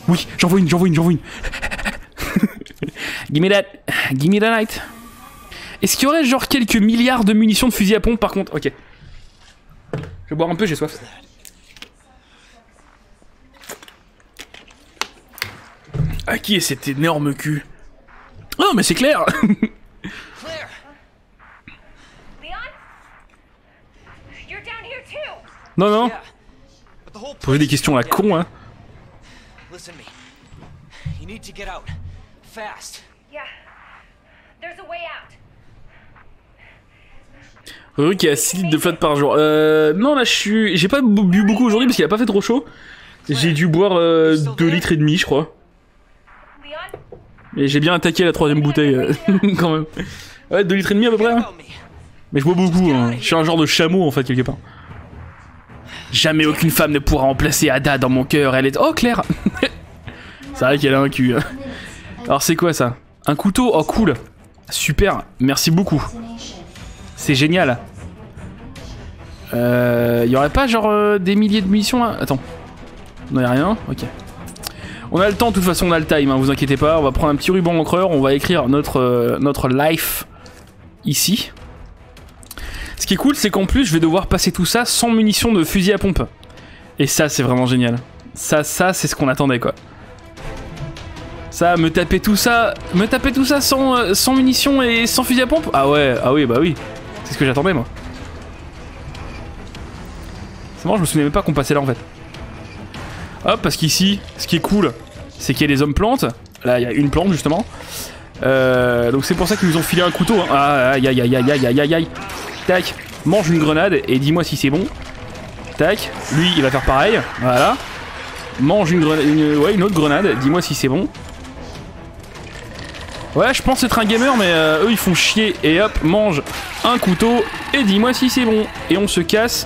Oui, j'en vois une, j'en vois une, j'en vois une. Gimme that, gimme that light. Est-ce qu'il y aurait genre quelques milliards de munitions de fusil à pompe par contre? Ok. Je vais boire un peu, j'ai soif. Ah, qui est cet énorme cul? Oh mais c'est Claire. Claire. Leon? You're down here too. Non non. Poser des questions à la con, hein. Listen me. You need to get out. Ruru qui a six litres de flotte par jour. Euh, non, là, je suis. J'ai pas bu beaucoup aujourd'hui parce qu'il a pas fait trop chaud. J'ai dû boire euh, deux litres et demi, je crois. Et j'ai bien attaqué la troisième bouteille, euh, quand même. Ouais, deux litres et demi à peu près. Hein. Mais je bois beaucoup. Hein. Je suis un genre de chameau, en fait, quelque part. Jamais aucune femme ne pourra remplacer Ada dans mon cœur. Elle est. Oh, Claire. C'est vrai qu'elle a un cul. Hein. Alors c'est quoi ça? Un couteau? Oh cool. Super, merci beaucoup. C'est génial. Euh, y aurait pas genre euh, des milliers de munitions là? Attends. Non y'a rien, ok. On a le temps de toute façon, on a le time, hein, vous inquiétez pas. On va prendre un petit ruban encreur, on va écrire notre, euh, notre life ici. Ce qui est cool c'est qu'en plus je vais devoir passer tout ça sans munitions de fusil à pompe. Et ça c'est vraiment génial. Ça, ça c'est ce qu'on attendait quoi. Ça, me taper tout ça, me taper tout ça sans, sans munitions et sans fusil à pompe? Ah ouais, ah oui, bah oui. C'est ce que j'attendais, moi. C'est marrant, je me souvenais même pas qu'on passait là en fait. Hop, parce qu'ici, ce qui est cool, c'est qu'il y a des hommes plantes. Là, il y a une plante justement. Euh, donc c'est pour ça qu'ils nous ont filé un couteau. Hein. Ah, aïe, aïe, aïe, aïe, aïe, aïe, aïe. Tac, mange une grenade et dis-moi si c'est bon. Tac, lui, il va faire pareil. Voilà. Mange une grenade, une, ouais, une autre grenade. Dis-moi si c'est bon. Ouais, je pense être un gamer, mais euh, eux, ils font chier. Et hop, mange un couteau et dis-moi si c'est bon. Et on se casse.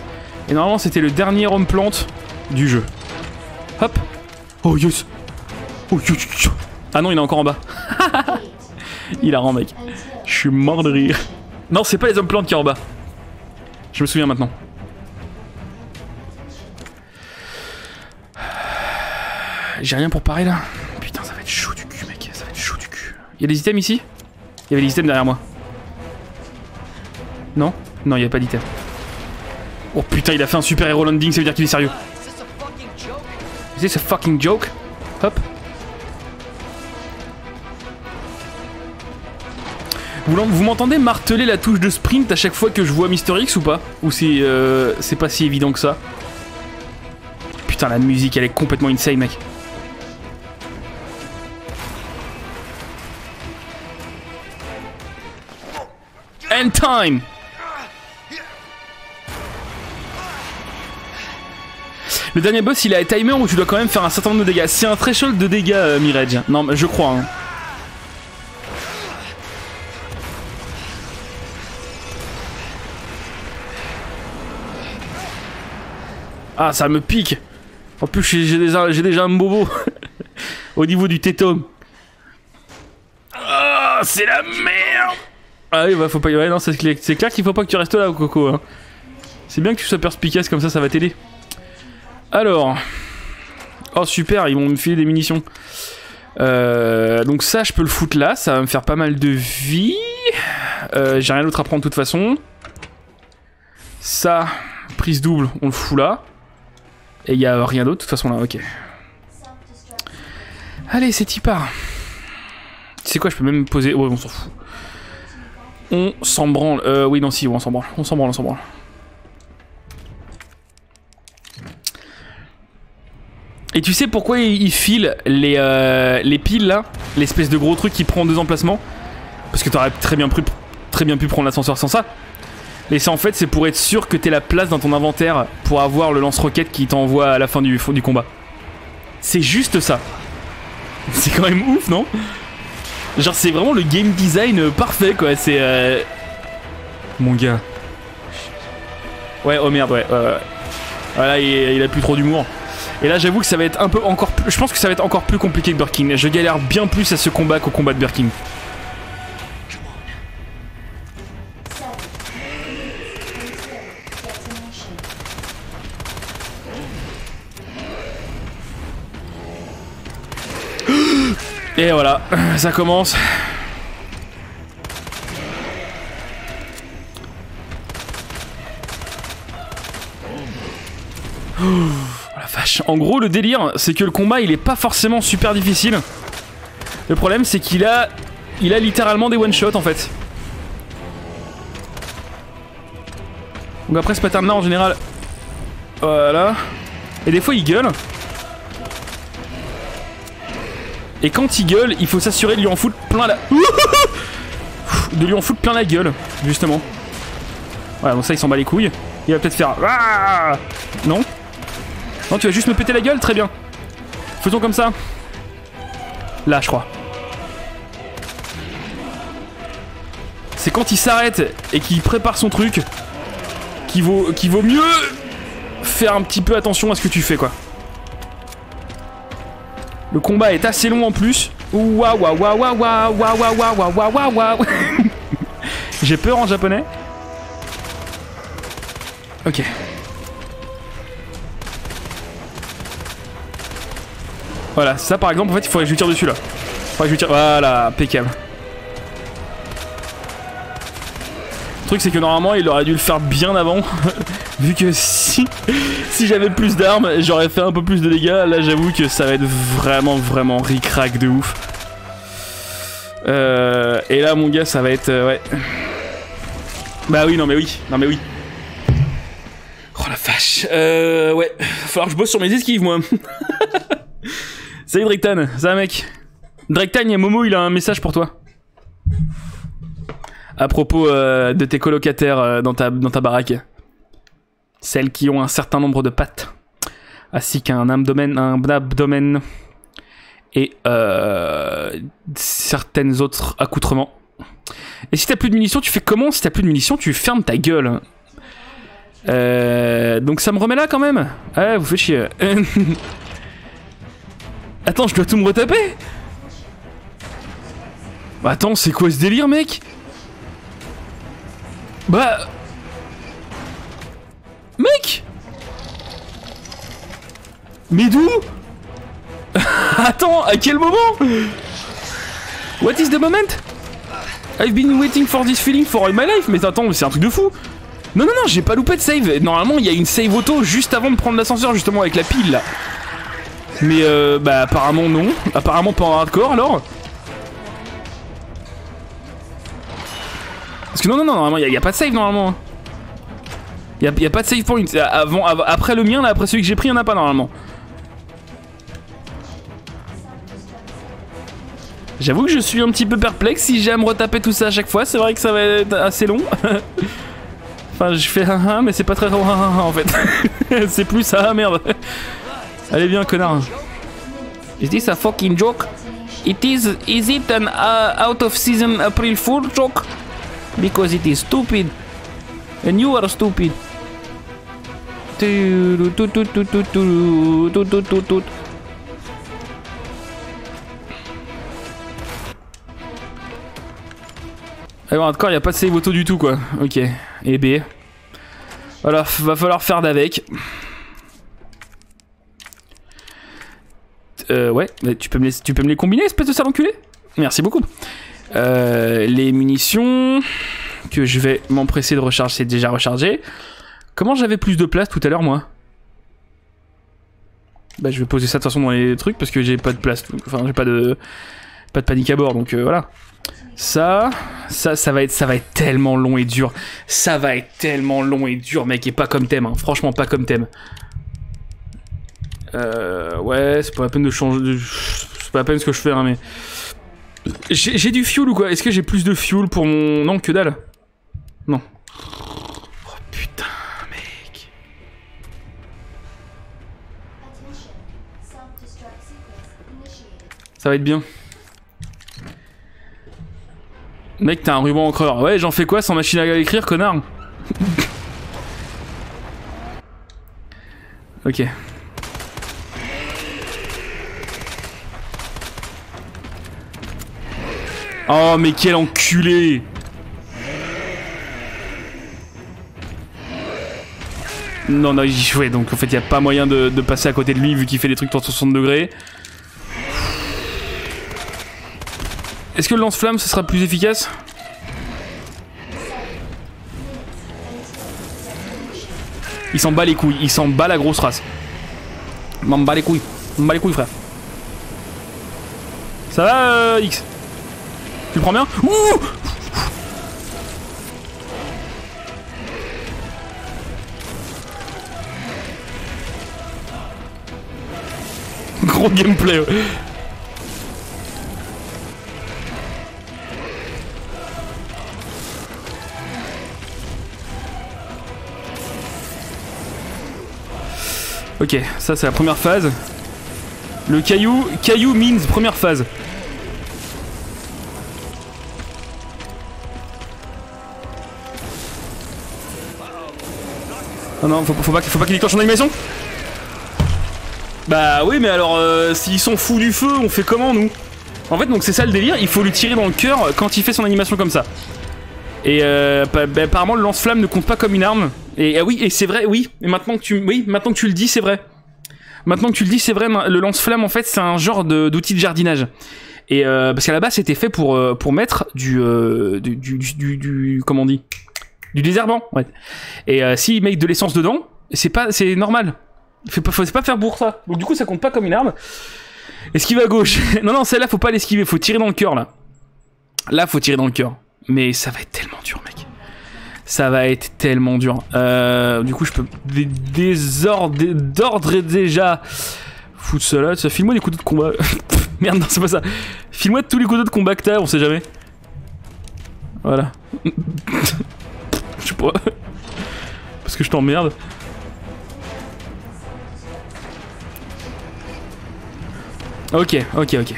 Et normalement, c'était le dernier homme plante du jeu. Hop. Oh yes. Oh yes. Ah non, il est encore en bas. Il a rend mec. Je suis mort de rire. Non, c'est pas les hommes plantes qui sont en bas. Je me souviens maintenant. J'ai rien pour parer là. Putain, ça va être chaud du cul, mec. Ça va être chaud du cul. Il y a des items ici? Il y avait des items derrière moi. Non? Non, il n'y a pas d'items. Oh putain, il a fait un super héros landing, ça veut dire qu'il est sérieux. Is this a fucking joke? Hop. Vous m'entendez marteler la touche de sprint à chaque fois que je vois Mister X ou pas? Ou c'est euh, c'est pas si évident que ça? Putain, la musique, elle est complètement insane, mec. End time! Le dernier boss, il a un timer où tu dois quand même faire un certain nombre de dégâts. C'est un threshold de dégâts, euh, Mirage. Non, mais je crois, hein. Ah, ça me pique. En plus, j'ai déjà, déjà un bobo au niveau du tétum. Ah, oh, c'est la merde. Ah oui, bah faut pas. Ouais, non, c'est clair, clair qu'il faut pas que tu restes là, Coco. Hein. C'est bien que tu sois perspicace comme ça, ça va t'aider. Alors, oh super, ils vont me filer des munitions. Euh, donc ça, je peux le foutre là. Ça va me faire pas mal de vie. Euh, j'ai rien d'autre à prendre de toute façon. Ça, prise double, on le fout là. Et il n'y a rien d'autre, de toute façon, là, ok. Allez, c'est y part. C'est quoi, je peux même me poser... Ouais, on s'en fout. On s'en branle. Euh, oui, non, si, on s'en branle. On s'en branle, on s'en branle. Et tu sais pourquoi ils filent les, euh, les piles, là? L'espèce de gros truc qui prend deux emplacements? Parce que t'aurais très bien pu, très bien pu prendre l'ascenseur sans ça. Mais ça en fait c'est pour être sûr que t'aies la place dans ton inventaire pour avoir le lance-roquette qui t'envoie à la fin du, du combat. C'est juste ça. C'est quand même ouf, non? Genre c'est vraiment le game design parfait quoi, c'est... Euh... Mon gars. Ouais, oh merde, ouais. Euh... Voilà, il, il a plus trop d'humour. Et là j'avoue que ça va être un peu encore plus... Je pense que ça va être encore plus compliqué que Birkin. Je galère bien plus à ce combat qu'au combat de Birkin. Et voilà, ça commence. Oh, la vache. En gros, le délire, c'est que le combat, il est pas forcément super difficile. Le problème, c'est qu'il a... Il a littéralement des one-shots, en fait. Donc après, ce pattern-là, en général... Voilà. Et des fois, il gueule. Et quand il gueule, il faut s'assurer de lui en foutre plein la... De lui en foutre plein la gueule, justement. Voilà, donc ça, il s'en bat les couilles. Il va peut-être faire... Non? Non, tu vas juste me péter la gueule? Très bien. Faisons comme ça. Là, je crois. C'est quand il s'arrête et qu'il prépare son truc qu'il vaut... qu'il vaut mieux faire un petit peu attention à ce que tu fais, quoi. Le combat est assez long en plus. Waouh waouh waouh waouh waouh waouh waouh waouh waouh. J'ai peur en japonais. Ok. Voilà, ça par exemple, en fait, il faudrait que je lui tire dessus là. Faudrait que je lui tire. Voilà, impeccable. Le truc c'est que normalement, il aurait dû le faire bien avant. Vu que si, si j'avais plus d'armes, j'aurais fait un peu plus de dégâts. Là, j'avoue que ça va être vraiment, vraiment ric-rac de ouf. Euh, et là, mon gars, ça va être... Euh, ouais. Bah oui, non mais oui. Non mais oui. Oh la vache. vache. Euh, ouais, falloir que je bosse sur mes esquives, moi. Salut Drake-Tan, ça va mec? Drake-Tan, il y a Momo, il a un message pour toi. À propos euh, de tes colocataires euh, dans, ta, dans ta baraque. Celles qui ont un certain nombre de pattes. Ainsi qu'un abdomen, un abdomen. Et euh, certaines autres accoutrements. Et si t'as plus de munitions, tu fais comment? Si t'as plus de munitions, tu fermes ta gueule. Euh, donc ça me remet là quand même. Ah, vous faites chier. Attends, je dois tout me retaper. Bah attends, c'est quoi ce délire, mec? Bah... Mec! Mais d'où? Attends, à quel moment? What is the moment? I've been waiting for this feeling for all my life. Mais attends, c'est un truc de fou. Non, non, non, j'ai pas loupé de save. Normalement, il y a une save auto juste avant de prendre l'ascenseur, justement, avec la pile, là. Mais, euh, bah, apparemment, non. Apparemment, pas en hardcore, alors. Parce que non, non, non, normalement, il n'y a, a pas de save, normalement. Il n'y a, a pas de save point. Avant, avant, après le mien, là, après celui que j'ai pris, il n'y en a pas, normalement. J'avoue que je suis un petit peu perplexe. Si j'ai à me retaper tout ça à chaque fois, c'est vrai que ça va être assez long. Enfin, je fais un, un mais c'est pas très long en fait. C'est plus ça, merde. Allez bien, connard. Is this a fucking joke? It is. Is it an uh, out of season April Fool joke? Because it is stupid. And you are stupid. Ah bon, d'accord, il n'y a pas de save auto du tout, quoi. Ok. Et B. Voilà, va falloir faire d'avec. Euh, ouais, tu peux, me les, tu peux me les combiner, espèce de sale enculé? Merci beaucoup. Euh, les munitions que je vais m'empresser de recharger, c'est déjà rechargé. Comment j'avais plus de place tout à l'heure, moi? Bah, je vais poser ça de toute façon dans les trucs parce que j'ai pas de place. Enfin, j'ai pas de, pas de panique à bord, donc euh, voilà. Ça, ça, ça va être, ça va être tellement long et dur. Ça va être tellement long et dur, mec, et pas comme thème, hein. Franchement, pas comme thème. Euh, ouais, c'est pas la peine de changer, de... c'est pas la peine ce que je fais, hein, mais... J'ai du fuel ou quoi? Est-ce que j'ai plus de fuel pour mon... Non, que dalle. Non. Oh, putain, mec. Ça va être bien. Mec, t'as un ruban encreur. Ouais, j'en fais quoi sans machine à écrire, connard? Ok. Oh, mais quel enculé! Non, non, j'y jouais, donc en fait, y a pas moyen de, de passer à côté de lui vu qu'il fait des trucs cent soixante degrés. Est-ce que le lance-flamme, ce sera plus efficace? Il s'en bat les couilles, il s'en bat la grosse race. M'en bat les couilles, m'en bat les couilles, frère. Ça va, euh, X? Tu le prends bien? Ouh! Gros gameplay, ouais. Ok, ça c'est la première phase. Le caillou, caillou means première phase. Oh non, faut, faut pas, faut pas qu'il déclenche en animation. Bah oui, mais alors euh, s'ils sont fous du feu, on fait comment nous? En fait, donc c'est ça le délire, il faut lui tirer dans le cœur quand il fait son animation comme ça. Et euh, bah, bah, apparemment le lance-flamme ne compte pas comme une arme. Et ah oui, et c'est vrai, oui. Et maintenant que tu, oui, maintenant que tu le dis, c'est vrai. Maintenant que tu le dis, c'est vrai. Le lance-flamme, en fait, c'est un genre d'outil de, de jardinage. Et euh, parce qu'à la base, c'était fait pour pour mettre du euh, du, du, du, du comment on dit, du désherbant. Ouais. Et euh, s'ils mettent de l'essence dedans, c'est pas, c'est normal. Faut pas, faut pas faire pour ça. Donc du coup, ça compte pas comme une arme. Esquive à gauche. Non, non, celle-là, faut pas l'esquiver. Faut tirer dans le cœur là. Là, faut tirer dans le cœur. Mais ça va être tellement dur, mec. ça va être tellement dur. Euh, du coup, je peux désordrer déjà. Foutre cela. File-moi des couteaux de combat. Merde, non, c'est pas ça. File-moi tous les couteaux de combat que t'as, on sait jamais. Voilà. Je sais pas. Parce que je t'emmerde. Ok, ok, ok.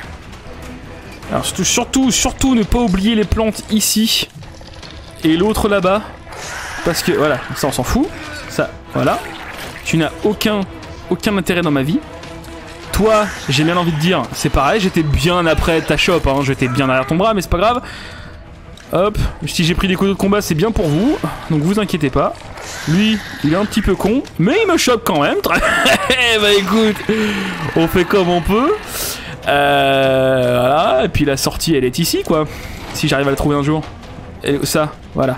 Alors surtout, surtout, surtout ne pas oublier les plantes ici. Et l'autre là-bas. Parce que, voilà, ça on s'en fout. Ça, voilà. Tu n'as aucun, aucun intérêt dans ma vie. Toi, j'ai bien envie de dire, c'est pareil, j'étais bien après ta chope, hein, j'étais bien derrière ton bras, mais c'est pas grave. Hop, si j'ai pris des couteaux de combat, c'est bien pour vous, donc vous inquiétez pas. Lui, il est un petit peu con, mais il me chope quand même. Bah écoute, on fait comme on peut. Euh, voilà, et puis la sortie, elle est ici, quoi. Si j'arrive à la trouver un jour. Et ça, voilà.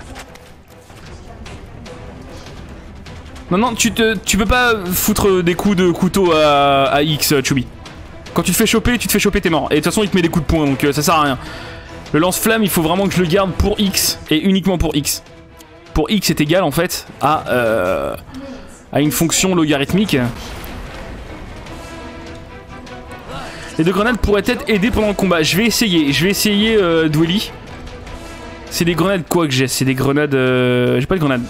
Non, non, tu, te, tu peux pas foutre des coups de couteau à, à X, Chubby. Quand tu te fais choper, tu te fais choper, t'es mort. Et de toute façon, il te met des coups de poing, donc ça sert à rien. Le lance-flamme, il faut vraiment que je le garde pour X, et uniquement pour X. Pour X est égal en fait à, euh, à une fonction logarithmique. Les deux grenades pourraient être aidées pendant le combat. Je vais essayer, je vais essayer euh, Dwelly. C'est des grenades quoi que j'ai, c'est des grenades... Euh... J'ai pas de grenades.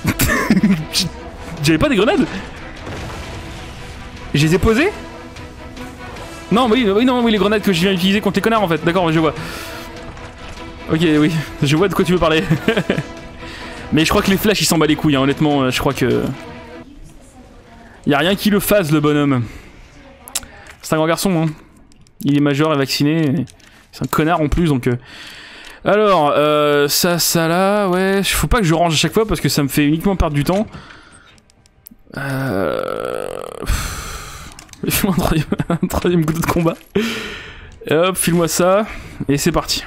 J'avais pas des grenades. Je les ai posées. Non, oui, oui, non, oui, les grenades que je viens d'utiliser contre les connards en fait. D'accord, je vois. Ok, oui, je vois de quoi tu veux parler. Mais je crois que les flashs, ils s'en bat les couilles, hein. Honnêtement, je crois que... Y'a rien qui le fasse, le bonhomme. C'est un grand garçon, hein. Il est majeur et vacciné. C'est un connard en plus, donc... Alors, euh, ça, ça, là, ouais... Faut pas que je range à chaque fois, parce que ça me fait uniquement perdre du temps. Euh... Fais-moi un troisième coup de combat. Et hop, file-moi ça. Et c'est parti.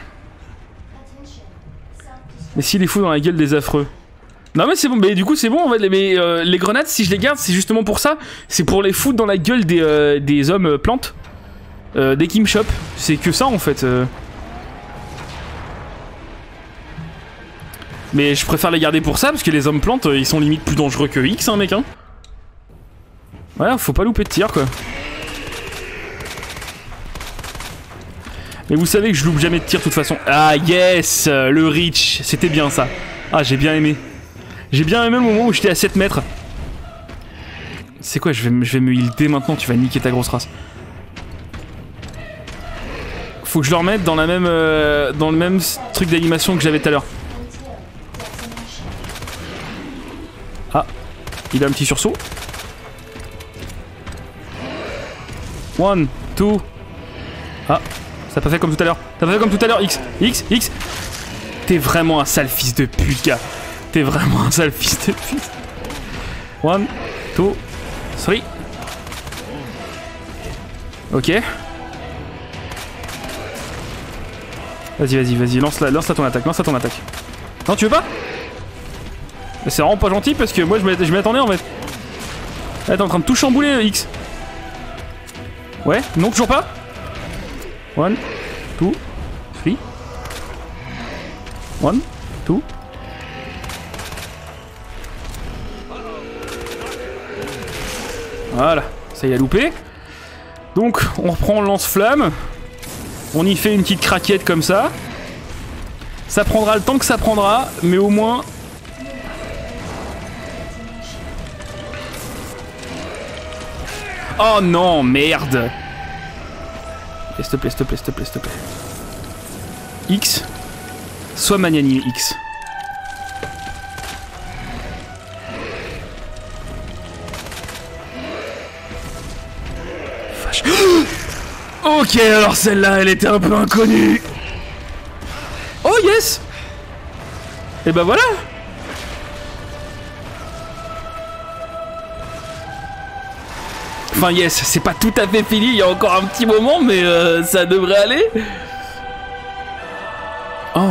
Mais s'il est fou dans la gueule des affreux. Non mais c'est bon, mais du coup c'est bon en fait, mais euh, les grenades si je les garde c'est justement pour ça. C'est pour les foutre dans la gueule des, euh, des hommes plantes. Euh, dès qu'ils me chopent. C'est que ça en fait. Euh. Mais je préfère les garder pour ça parce que les hommes plantes ils sont limite plus dangereux que X hein mec hein. Voilà, faut pas louper de tir quoi. Mais vous savez que je loupe jamais de tir de toute façon. Ah yes, le reach, c'était bien ça. Ah j'ai bien aimé. J'ai bien aimé le moment où j'étais à sept mètres. C'est quoi, je vais, je vais me heal dès maintenant, tu vas niquer ta grosse race. Faut que je le remette dans la même, euh, dans le même truc d'animation que j'avais tout à l'heure. Ah, il a un petit sursaut. One, two. Ah. T'as pas fait comme tout à l'heure. T'as pas fait comme tout à l'heure, X, X, X. T'es vraiment un sale fils de pute, gars. T'es vraiment un sale fils de pute. One, two, three. Ok. Vas-y, vas-y, vas-y. Lance-la, lance-la ton attaque, lance-la ton attaque. Non, tu veux pas? C'est vraiment pas gentil parce que moi je m'y attendais en fait. Là, t'es en train de tout chambouler, X. Ouais, non, toujours pas? One, two, three. One, two. Voilà, ça y a loupé. Donc on reprend le lance-flamme. On y fait une petite craquette comme ça. Ça prendra le temps que ça prendra, mais au moins... Oh non, merde! S'il te plaît, s'il te plaît, s'il te plaît, s'il te plaît. X. Sois magnanime, X. Fâche. Ok, alors celle-là, elle était un peu inconnue. Oh yes! Et ben voilà! Enfin yes, c'est pas tout à fait fini, il y a encore un petit moment, mais euh, ça devrait aller. Oh.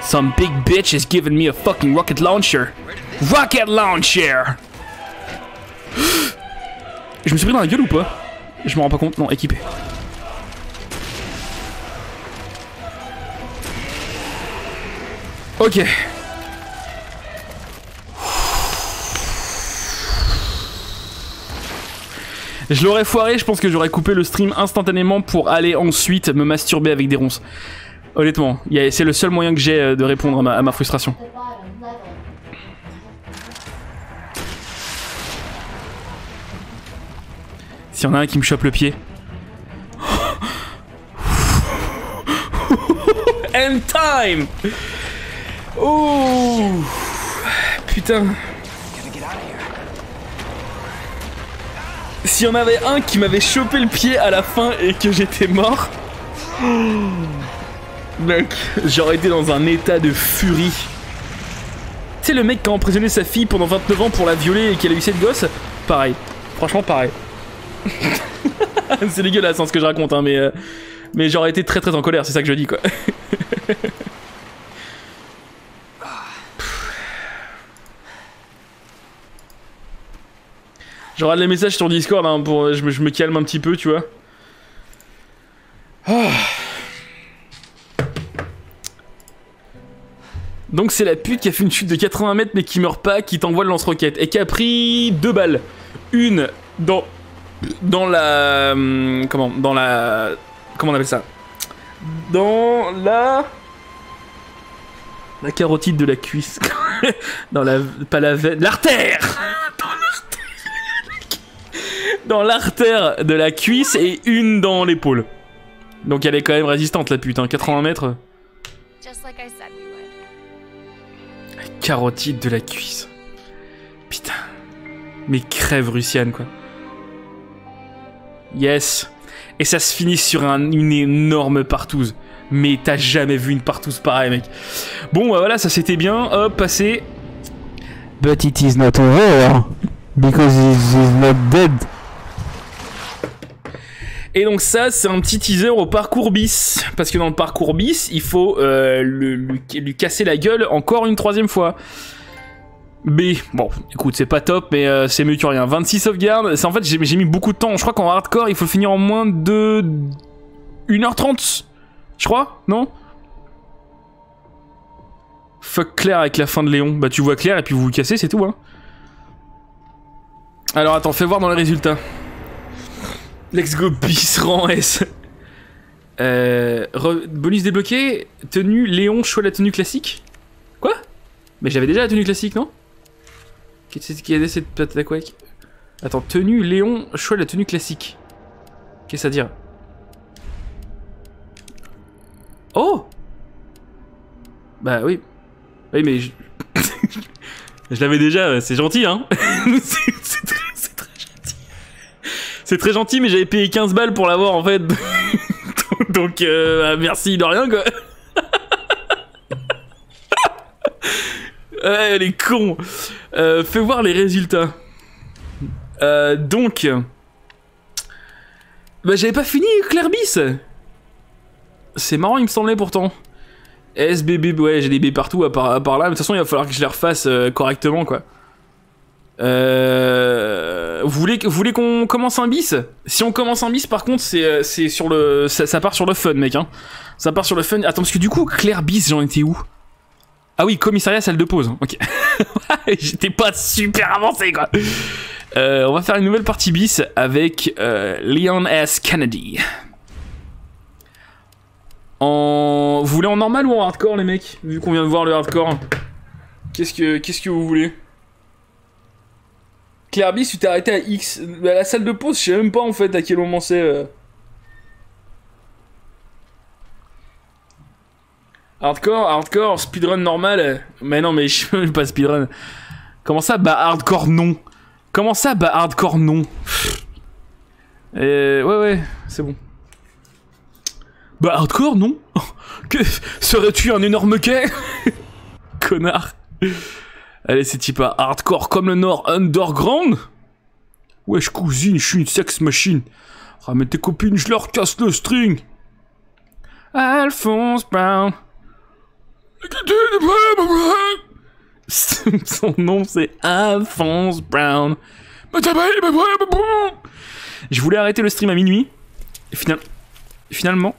Some big bitch has given me a fucking rocket launcher. Rocket launcher. Je me suis pris dans la gueule ou pas? Je me rends pas compte, non, équipé. Ok. Je l'aurais foiré, je pense que j'aurais coupé le stream instantanément pour aller ensuite me masturber avec des ronces. Honnêtement, c'est le seul moyen que j'ai de répondre à ma, à ma frustration. S'il y en a un qui me chope le pied. End time! Oh! Putain! S'il y en avait un qui m'avait chopé le pied à la fin et que j'étais mort. Mec, j'aurais été dans un état de furie. Tu sais, le mec qui a emprisonné sa fille pendant vingt-neuf ans pour la violer et qui a eu cette gosse, pareil. Franchement, pareil. C'est dégueulasse hein, ce que je raconte, hein, mais, euh, mais j'aurais été très très en colère, c'est ça que je dis quoi. Je regarde les messages sur Discord hein, pour, je, je me calme un petit peu, tu vois. Oh. Donc c'est la pute qui a fait une chute de quatre-vingts mètres mais qui meurt pas, qui t'envoie le lance-roquette et qui a pris deux balles. Une dans... Dans la... Comment Dans la... Comment on appelle ça? Dans la... La carotide de la cuisse. Dans la... Pas la veine... L'artère. Dans l'artère de la cuisse et une dans l'épaule. Donc elle est quand même résistante la pute, hein. quatre-vingts mètres. La carotide de la cuisse. Putain. Mais crève Russiane quoi. Yes. Et ça se finit sur un, une énorme partouze. Mais t'as jamais vu une partouze pareille, mec. Bon, bah voilà, ça c'était bien. Hop, passé. But it is not over, because it is not dead. Et donc ça, c'est un petit teaser au parcours bis. Parce que dans le parcours bis, il faut euh, le, lui, lui casser la gueule encore une troisième fois. B, bon, écoute, c'est pas top, mais euh, c'est mieux que rien. vingt-six sauvegardes, c'est en fait, j'ai mis beaucoup de temps. Je crois qu'en hardcore, il faut finir en moins de une heure trente, je crois, non? Fuck Claire avec la fin de Léon. Bah, tu vois Claire et puis vous vous cassez, c'est tout, hein. Alors, attends, fais voir dans les résultats. Let's go, peace, rang S. Euh, re, bonus débloqué, tenue Léon, choix la tenue classique. Quoi? Mais j'avais déjà la tenue classique, non? Qu'est-ce qu'il y a cette patte à couette? Attends, tenue, Léon, choix de la tenue classique. Qu'est-ce à dire? Oh! Bah oui. Oui, mais je... je l'avais déjà, c'est gentil, hein. C'est très, très gentil. C'est très gentil, mais j'avais payé quinze balles pour l'avoir, en fait. Donc, euh, merci de rien, quoi. Ouais, elle est con. Euh, fais voir les résultats. Euh, donc... Bah j'avais pas fini Claire bis. C'est marrant, il me semblait pourtant. S B B, ouais, j'ai des B partout à part, à part là. Mais de toute façon, il va falloir que je les refasse euh, correctement, quoi. Euh... Vous voulez, vous voulez qu'on commence un bis? Si on commence un bis, par contre, c'est sur le... Ça, ça part sur le fun, mec, hein. Ça part sur le fun. Attends, parce que du coup, Claire bis, j'en étais où? Ah oui, commissariat, salle de pause. Ok. J'étais pas super avancé, quoi. Euh, on va faire une nouvelle partie bis avec euh, Leon S. Kennedy. En... Vous voulez en normal ou en hardcore, les mecs? Vu qu'on vient de voir le hardcore. Qu'est-ce que, qu'est-ce que vous voulez? Claire bis, tu t'es arrêté à X. À la salle de pause, je sais même pas, en fait, à quel moment c'est... Euh... Hardcore, hardcore, speedrun normal. Mais non, mais je suis pas speedrun. Comment ça, bah hardcore non? Comment ça, bah hardcore non? Euh, ouais, ouais, c'est bon. Bah hardcore non? Que serais-tu un énorme quai? Connard. Allez, c'est type à hardcore comme le Nord underground. Wesh cousine, je suis une sex machine. Ramène tes copines, je leur casse le string. Alphonse Brown. Son nom c'est Alphonse Brown. Je voulais arrêter le stream à minuit. Final... Finalement.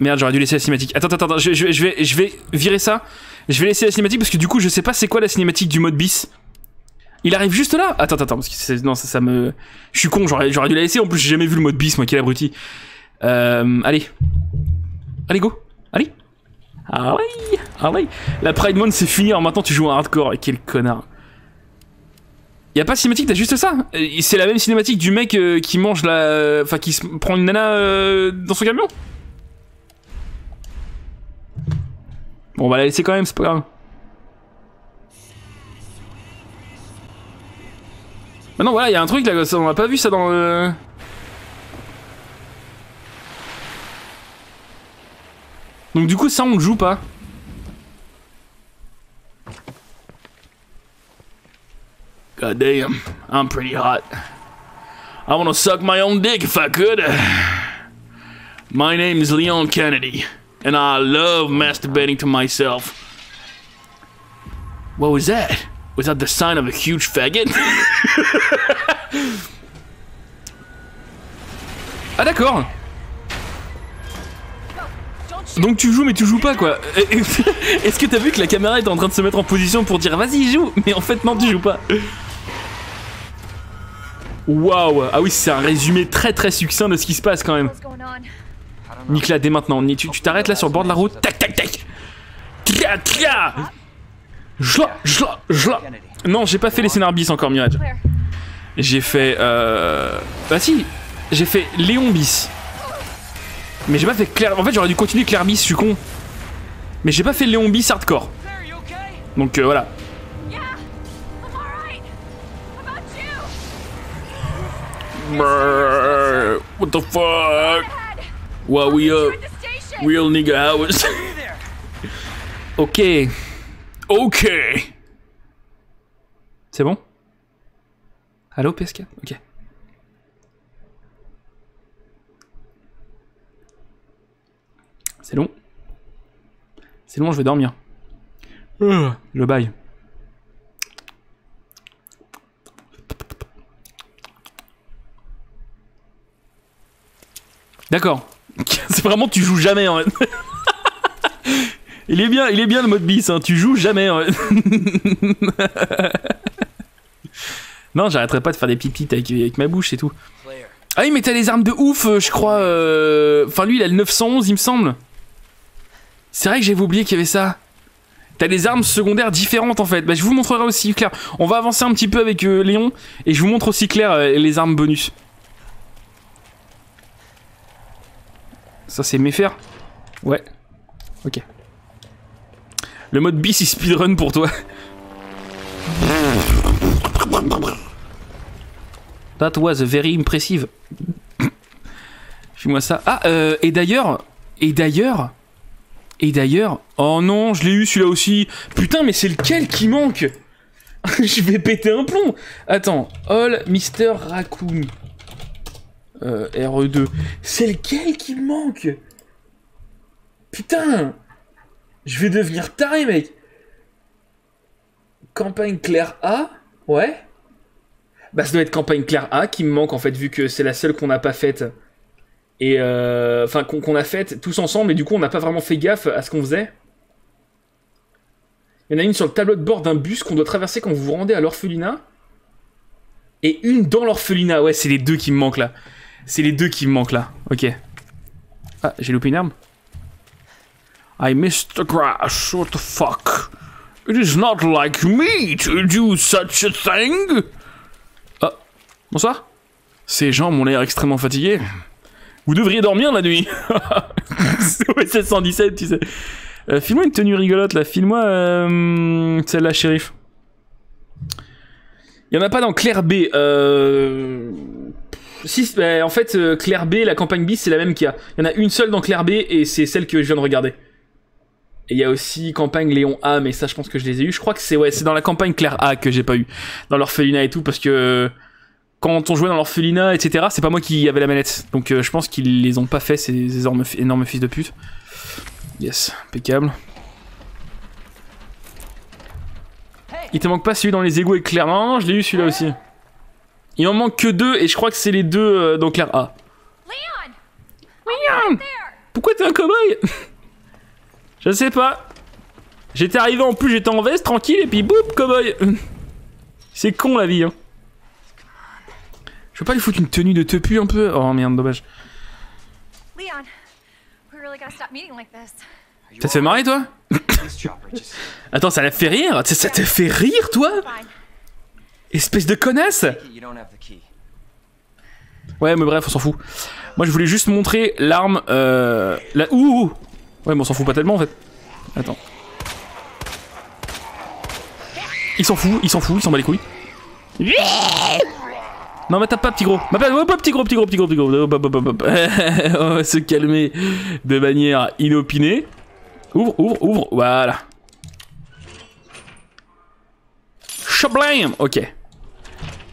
Merde, j'aurais dû laisser la cinématique. Attends, attends, attends, je, je, je, vais, je vais virer ça. Je vais laisser la cinématique parce que du coup je sais pas c'est quoi la cinématique du mode bis. Il arrive juste là. Attends, attends, parce que non, ça, ça me... Je suis con, j'aurais dû la laisser. En plus, j'ai jamais vu le mot de bis, moi, quel abruti. Euh, allez. Allez, go. Allez. Ah ouais. Ah ouais. La Pride Month, c'est fini. Alors maintenant, tu joues en hardcore. Quel connard. Y'a pas de cinématique, t'as juste ça. C'est la même cinématique du mec euh, qui mange la... Enfin, qui se prend une nana euh, dans son camion. Bon, on va la laisser quand même, c'est pas grave. Bah non, voilà, y'a un truc là, ça, on a pas vu ça dans le... Donc du coup, ça, on le joue pas. God damn, I'm pretty hot. I wanna suck my own dick if I could. My name is Leon Kennedy, and I love masturbating to myself. What was that? Was that the sign of a huge faggot? Ah d'accord. Donc tu joues mais tu joues pas quoi. Est-ce que t'as vu que la caméra était en train de se mettre en position pour dire vas-y joue, mais en fait non tu joues pas. Waouh. Ah oui, c'est un résumé très très succinct de ce qui se passe quand même. Nicolas, dès maintenant, tu t'arrêtes là sur le bord de la route. Tac tac tac. Tria tria. J'la j'la j'la. Non, j'ai pas fait les scénar bis encore, Mirage. J'ai fait euh... Bah si, j'ai fait Léon bis. Mais j'ai pas fait Claire... En fait j'aurais dû continuer Claire bis, je suis con. Mais j'ai pas fait Léon bis hardcore. Donc euh, voilà. Brrr, what the fuck? What we up? Real nigga hours. Ok. Ok. C'est bon? Allô P S quatre? Ok. C'est long. C'est long, je vais dormir. Euh, le bail. D'accord. C'est vraiment tu joues jamais en fait. Il est bien, il est bien le mode bis, hein. Tu joues jamais en fait. Non, j'arrêterai pas de faire des pipites avec, avec ma bouche et tout. Ah oui, mais t'as les armes de ouf, je crois. Euh... Enfin, lui, il a le neuf cent onze, il me semble. C'est vrai que j'avais oublié qu'il y avait ça. T'as des armes secondaires différentes en fait. Bah, je vous montrerai aussi Claire. On va avancer un petit peu avec euh, Léon et je vous montre aussi Claire euh, les armes bonus. Ça c'est méfaire. Ouais. Ok. Le mode bis, il speedrun pour toi. That was very impressive. Fais-moi ça. Ah euh, et d'ailleurs, et d'ailleurs. Et d'ailleurs... Oh non, je l'ai eu celui-là aussi. Putain, mais c'est lequel qui manque? Je vais péter un plomb. Attends, All Mister Raccoon. Euh, R E deux. C'est lequel qui manque? Putain. Je vais devenir taré, mec. Campagne Claire A. Ouais. Bah, ça doit être Campagne Claire A qui me manque, en fait, vu que c'est la seule qu'on n'a pas faite. Et euh, enfin qu'on qu'on a fait tous ensemble et du coup on n'a pas vraiment fait gaffe à ce qu'on faisait. Il y en a une sur le tableau de bord d'un bus qu'on doit traverser quand vous vous rendez à l'orphelinat. Et une dans l'orphelinat, ouais c'est les deux qui me manquent là. C'est les deux qui me manquent là, ok. Ah, j'ai loupé une arme. I missed the crash, what the fuck. It is not like me to do such a thing. Ah, bonsoir. Ces gens m'ont l'air extrêmement fatigués. Vous devriez dormir la nuit. Ouais, c'est cent dix-sept, tu sais. Euh, file-moi une tenue rigolote, là. File-moi euh, celle-là, shérif. Il n'y en a pas dans Claire B. Euh... Si, bah, en fait, euh, Claire B, la campagne bis, c'est la même qu'il y a. Il y en a une seule dans Claire B, et c'est celle que je viens de regarder. Et il y a aussi campagne Léon A, mais ça, je pense que je les ai eu. Je crois que c'est ouais, c'est dans la campagne Claire A que j'ai pas eu. Dans l'orphelinat et tout, parce que... Quand on jouait dans l'orphelinat, et cetera, c'est pas moi qui avais la manette. Donc euh, je pense qu'ils les ont pas fait, ces énormes, énormes fils de pute. Yes, impeccable. Il te manque pas celui dans les égouts et Claire. Non, je l'ai eu celui-là aussi. Il en manque que deux et je crois que c'est les deux euh, dans Claire A. Leon, pourquoi t'es un cow-boy? Je sais pas. J'étais arrivé en plus, j'étais en veste, tranquille, et puis boum, cow-boy. C'est con la vie, hein. Je peux pas lui foutre une tenue de te pu un peu? Oh merde, dommage. Ça te fait marrer, toi? Attends, ça la fait rire? Ça te fait rire, toi? Espèce de connasse? Ouais, mais bref, on s'en fout. Moi, je voulais juste montrer l'arme... Euh, la... Ouh, ouh. Ouais, mais on s'en fout pas tellement, en fait. Attends. Il s'en fout, il s'en fout, il s'en bat les couilles. Non, mais tape pas, petit gros. M'appelle pas, petit gros, petit gros, petit gros, petit gros. On va se calmer de manière inopinée. Ouvre, ouvre, ouvre, voilà. Chablam. Ok.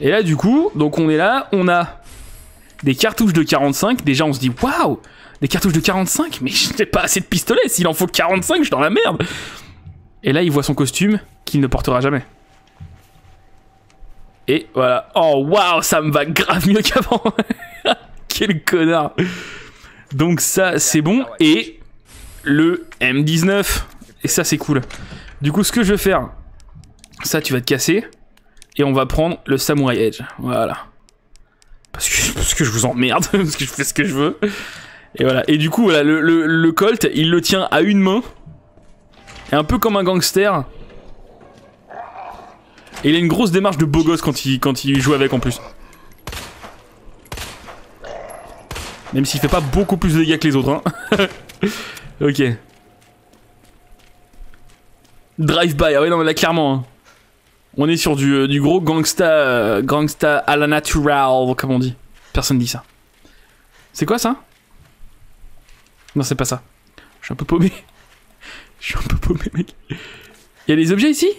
Et là, du coup, donc on est là, on a... Des cartouches de quarante-cinq, déjà on se dit waouh, des cartouches de quarante-cinq, mais je n'ai pas assez de pistolets, s'il en faut quarante-cinq, je suis dans la merde. Et là il voit son costume qu'il ne portera jamais. Et voilà, oh waouh, ça me va grave mieux qu'avant. Quel connard. Donc ça c'est bon, et le M dix-neuf, et ça c'est cool. Du coup ce que je vais faire, ça tu vas te casser, et on va prendre le Samurai Edge, voilà. Parce que, parce que je vous emmerde, parce que je fais ce que je veux. Et voilà. Et du coup, voilà, le, le, le Colt, il le tient à une main. Et un peu comme un gangster. Et il a une grosse démarche de beau gosse quand il, quand il joue avec en plus. Même s'il fait pas beaucoup plus de dégâts que les autres. Hein. Ok. Drive-by, ah ouais, non, mais là, clairement. Hein. On est sur du, du gros gangsta, euh, gangsta à la natural, comme on dit. Personne dit ça. C'est quoi ça? Non, c'est pas ça. Je suis un peu paumé. Je suis un peu paumé, mec. Il y a des objets ici?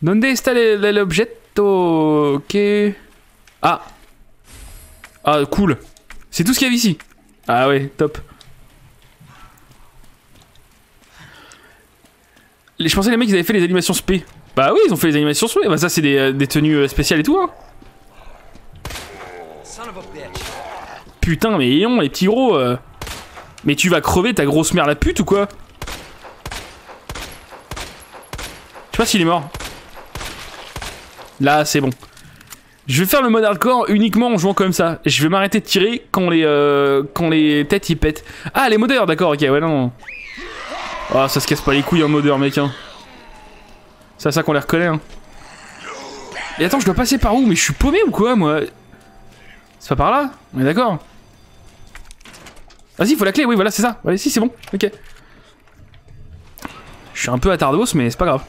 Donde está l'objet? Ok. Ah. Ah, cool. C'est tout ce qu'il y avait ici. Ah ouais, top. Je pensais les mecs ils avaient fait les animations spé. Bah oui ils ont fait les animations spé. Bah ça c'est des, des tenues spéciales et tout hein. Putain mais ayons les petits gros euh. Mais tu vas crever ta grosse mère la pute ou quoi? Je sais pas s'il est mort. Là c'est bon. Je vais faire le mode hardcore uniquement en jouant comme ça. Je vais m'arrêter de tirer quand les euh, quand les têtes ils pètent. Ah les modeurs d'accord ok ouais non. Ah, oh, ça se casse pas les couilles en hein, modeur, mec. Hein. C'est à ça qu'on les reconnaît. Hein. Et attends, je dois passer par où? Mais je suis paumé ou quoi, moi? C'est pas par là? On est d'accord. Vas-y, faut la clé, oui, voilà, c'est ça. Allez, si, c'est bon, ok. Je suis un peu attardos, mais c'est pas grave.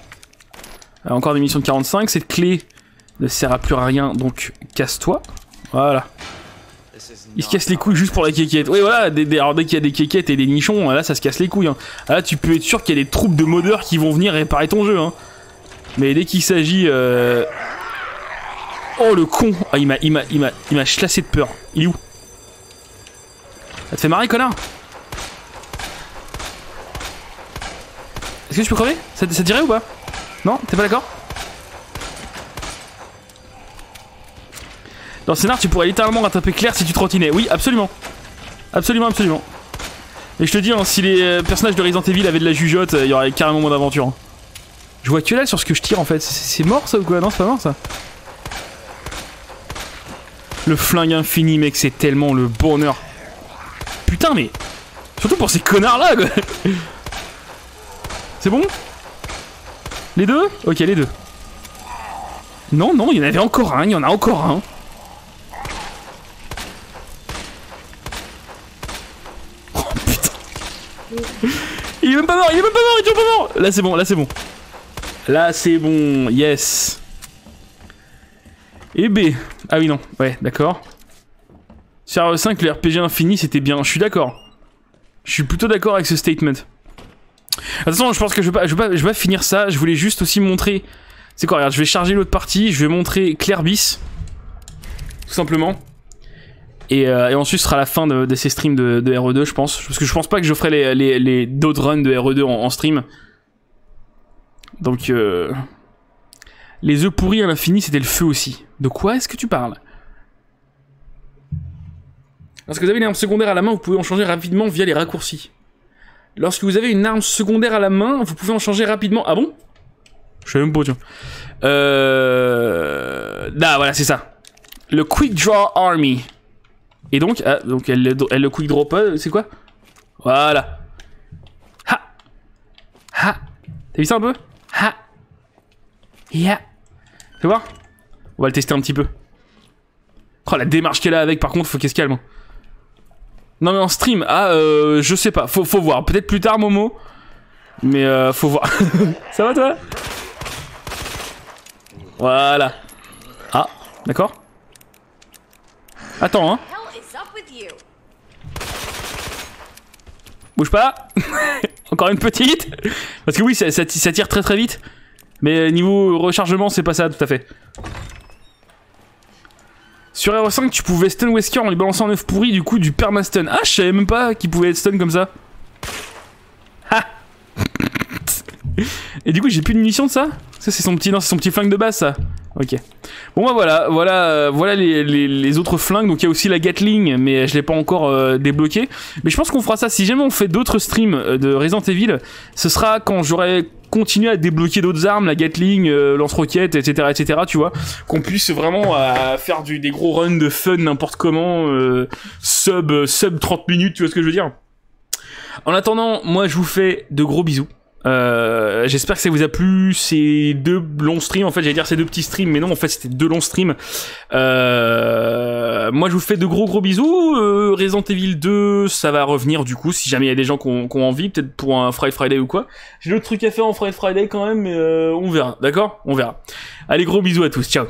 Alors, encore des munitions de quarante-cinq. Cette clé ne sert à plus à rien, donc casse-toi. Voilà. Il se casse les couilles juste pour la kékette. Oui voilà, des, des, alors dès qu'il y a des kékettes et des nichons, là ça se casse les couilles hein. Là tu peux être sûr qu'il y a des troupes de modeurs qui vont venir réparer ton jeu hein. Mais dès qu'il s'agit euh... Oh le con, ah, il m'a il m'a, il m'a, il m'a chlassé de peur. Il est où? Ça te fait marrer connard? Est-ce que je peux crever? Ça, ça te dirait ou pas? Non? T'es pas d'accord? Dans le scénar, tu pourrais littéralement rattraper Claire si tu trottinais. Oui, absolument. Absolument, absolument. Et je te dis, hein, si les personnages de Resident Evil avaient de la jugeote, il y aurait carrément moins d'aventure. Hein. Je vois que là sur ce que je tire en fait. C'est mort ça ou quoi? Non, c'est pas mort ça. Le flingue infini, mec, c'est tellement le bonheur. Putain, mais. Surtout pour ces connards là, quoi. C'est bon? Les deux? Ok, les deux. Non, non, il y en avait encore un, il y en a encore un. Il est même pas mort, il est même pas mort, il est toujours pas mort. Là c'est bon, là c'est bon. Là c'est bon, yes. Et B. Ah oui non, ouais d'accord. Sur R E cinq, le R P G infini c'était bien, je suis d'accord. Je suis plutôt d'accord avec ce statement. Attention, je pense que je vais pas, je vais pas, je vais pas finir ça, je voulais juste aussi montrer... C'est quoi, regarde, je vais charger l'autre partie, je vais montrer Claire bis. Tout simplement. Et, euh, et ensuite ce sera la fin de, de ces streams de, de R E deux je pense. Parce que je pense pas que je ferai les, les, les, d'autres runs de R E deux en, en stream. Donc euh... les œufs pourris à l'infini c'était le feu aussi. De quoi est-ce que tu parles? Lorsque vous avez une arme secondaire à la main, vous pouvez en changer rapidement via les raccourcis. Lorsque vous avez une arme secondaire à la main, vous pouvez en changer rapidement. Ah bon? Je sais même pas, tiens. Euh... Là, voilà, c'est ça. Le Quick Draw Army. Et donc, ah, donc elle, elle, elle le Quick Draw pas, c'est quoi? Voilà. Ha! Ha! T'as vu ça un peu? Ha! Ya! Tu vois? On va le tester un petit peu. Oh, la démarche qu'elle a avec, par contre, faut qu'elle se calme. Non, mais en stream, ah, euh, je sais pas. Faut, faut voir. Peut-être plus tard, Momo. Mais euh, faut voir. Ça va, toi? Voilà. Ah, d'accord. Attends, hein. Bouge pas. Encore une petite. Parce que oui, ça, ça, ça tire très très vite. Mais niveau rechargement, c'est pas ça, tout à fait. Sur R cinq, tu pouvais stun Wesker en lui balançant un œuf pourri, du coup, du permastun. Ah, je savais même pas qu'il pouvait être stun comme ça. Ah. Et du coup, j'ai plus de munitions de ça. Ça, c'est son petit, non, c'est son petit flingue de base, ça. Ok. Bon, bah voilà, voilà, euh, voilà les, les, les autres flingues. Donc il y a aussi la Gatling, mais je l'ai pas encore euh, débloquée. Mais je pense qu'on fera ça. Si jamais on fait d'autres streams de Resident Evil, ce sera quand j'aurai continué à débloquer d'autres armes, la Gatling, euh, lance-roquettes, et cetera, et cetera. Tu vois, qu'on puisse vraiment euh, faire du, des gros runs de fun n'importe comment, euh, sub, sub trente minutes. Tu vois ce que je veux dire? En attendant, moi je vous fais de gros bisous. Euh, j'espère que ça vous a plu, ces deux longs streams, en fait j'allais dire ces deux petits streams, mais non en fait c'était deux longs streams. Euh, moi je vous fais de gros gros bisous. euh, Resident Evil deux, ça va revenir du coup si jamais il y a des gens qui ont, qui ont envie, peut-être pour un Friday Friday ou quoi. J'ai d'autres trucs à faire en Friday Friday quand même, mais euh, on verra, d'accord? On verra. Allez, gros bisous à tous, ciao.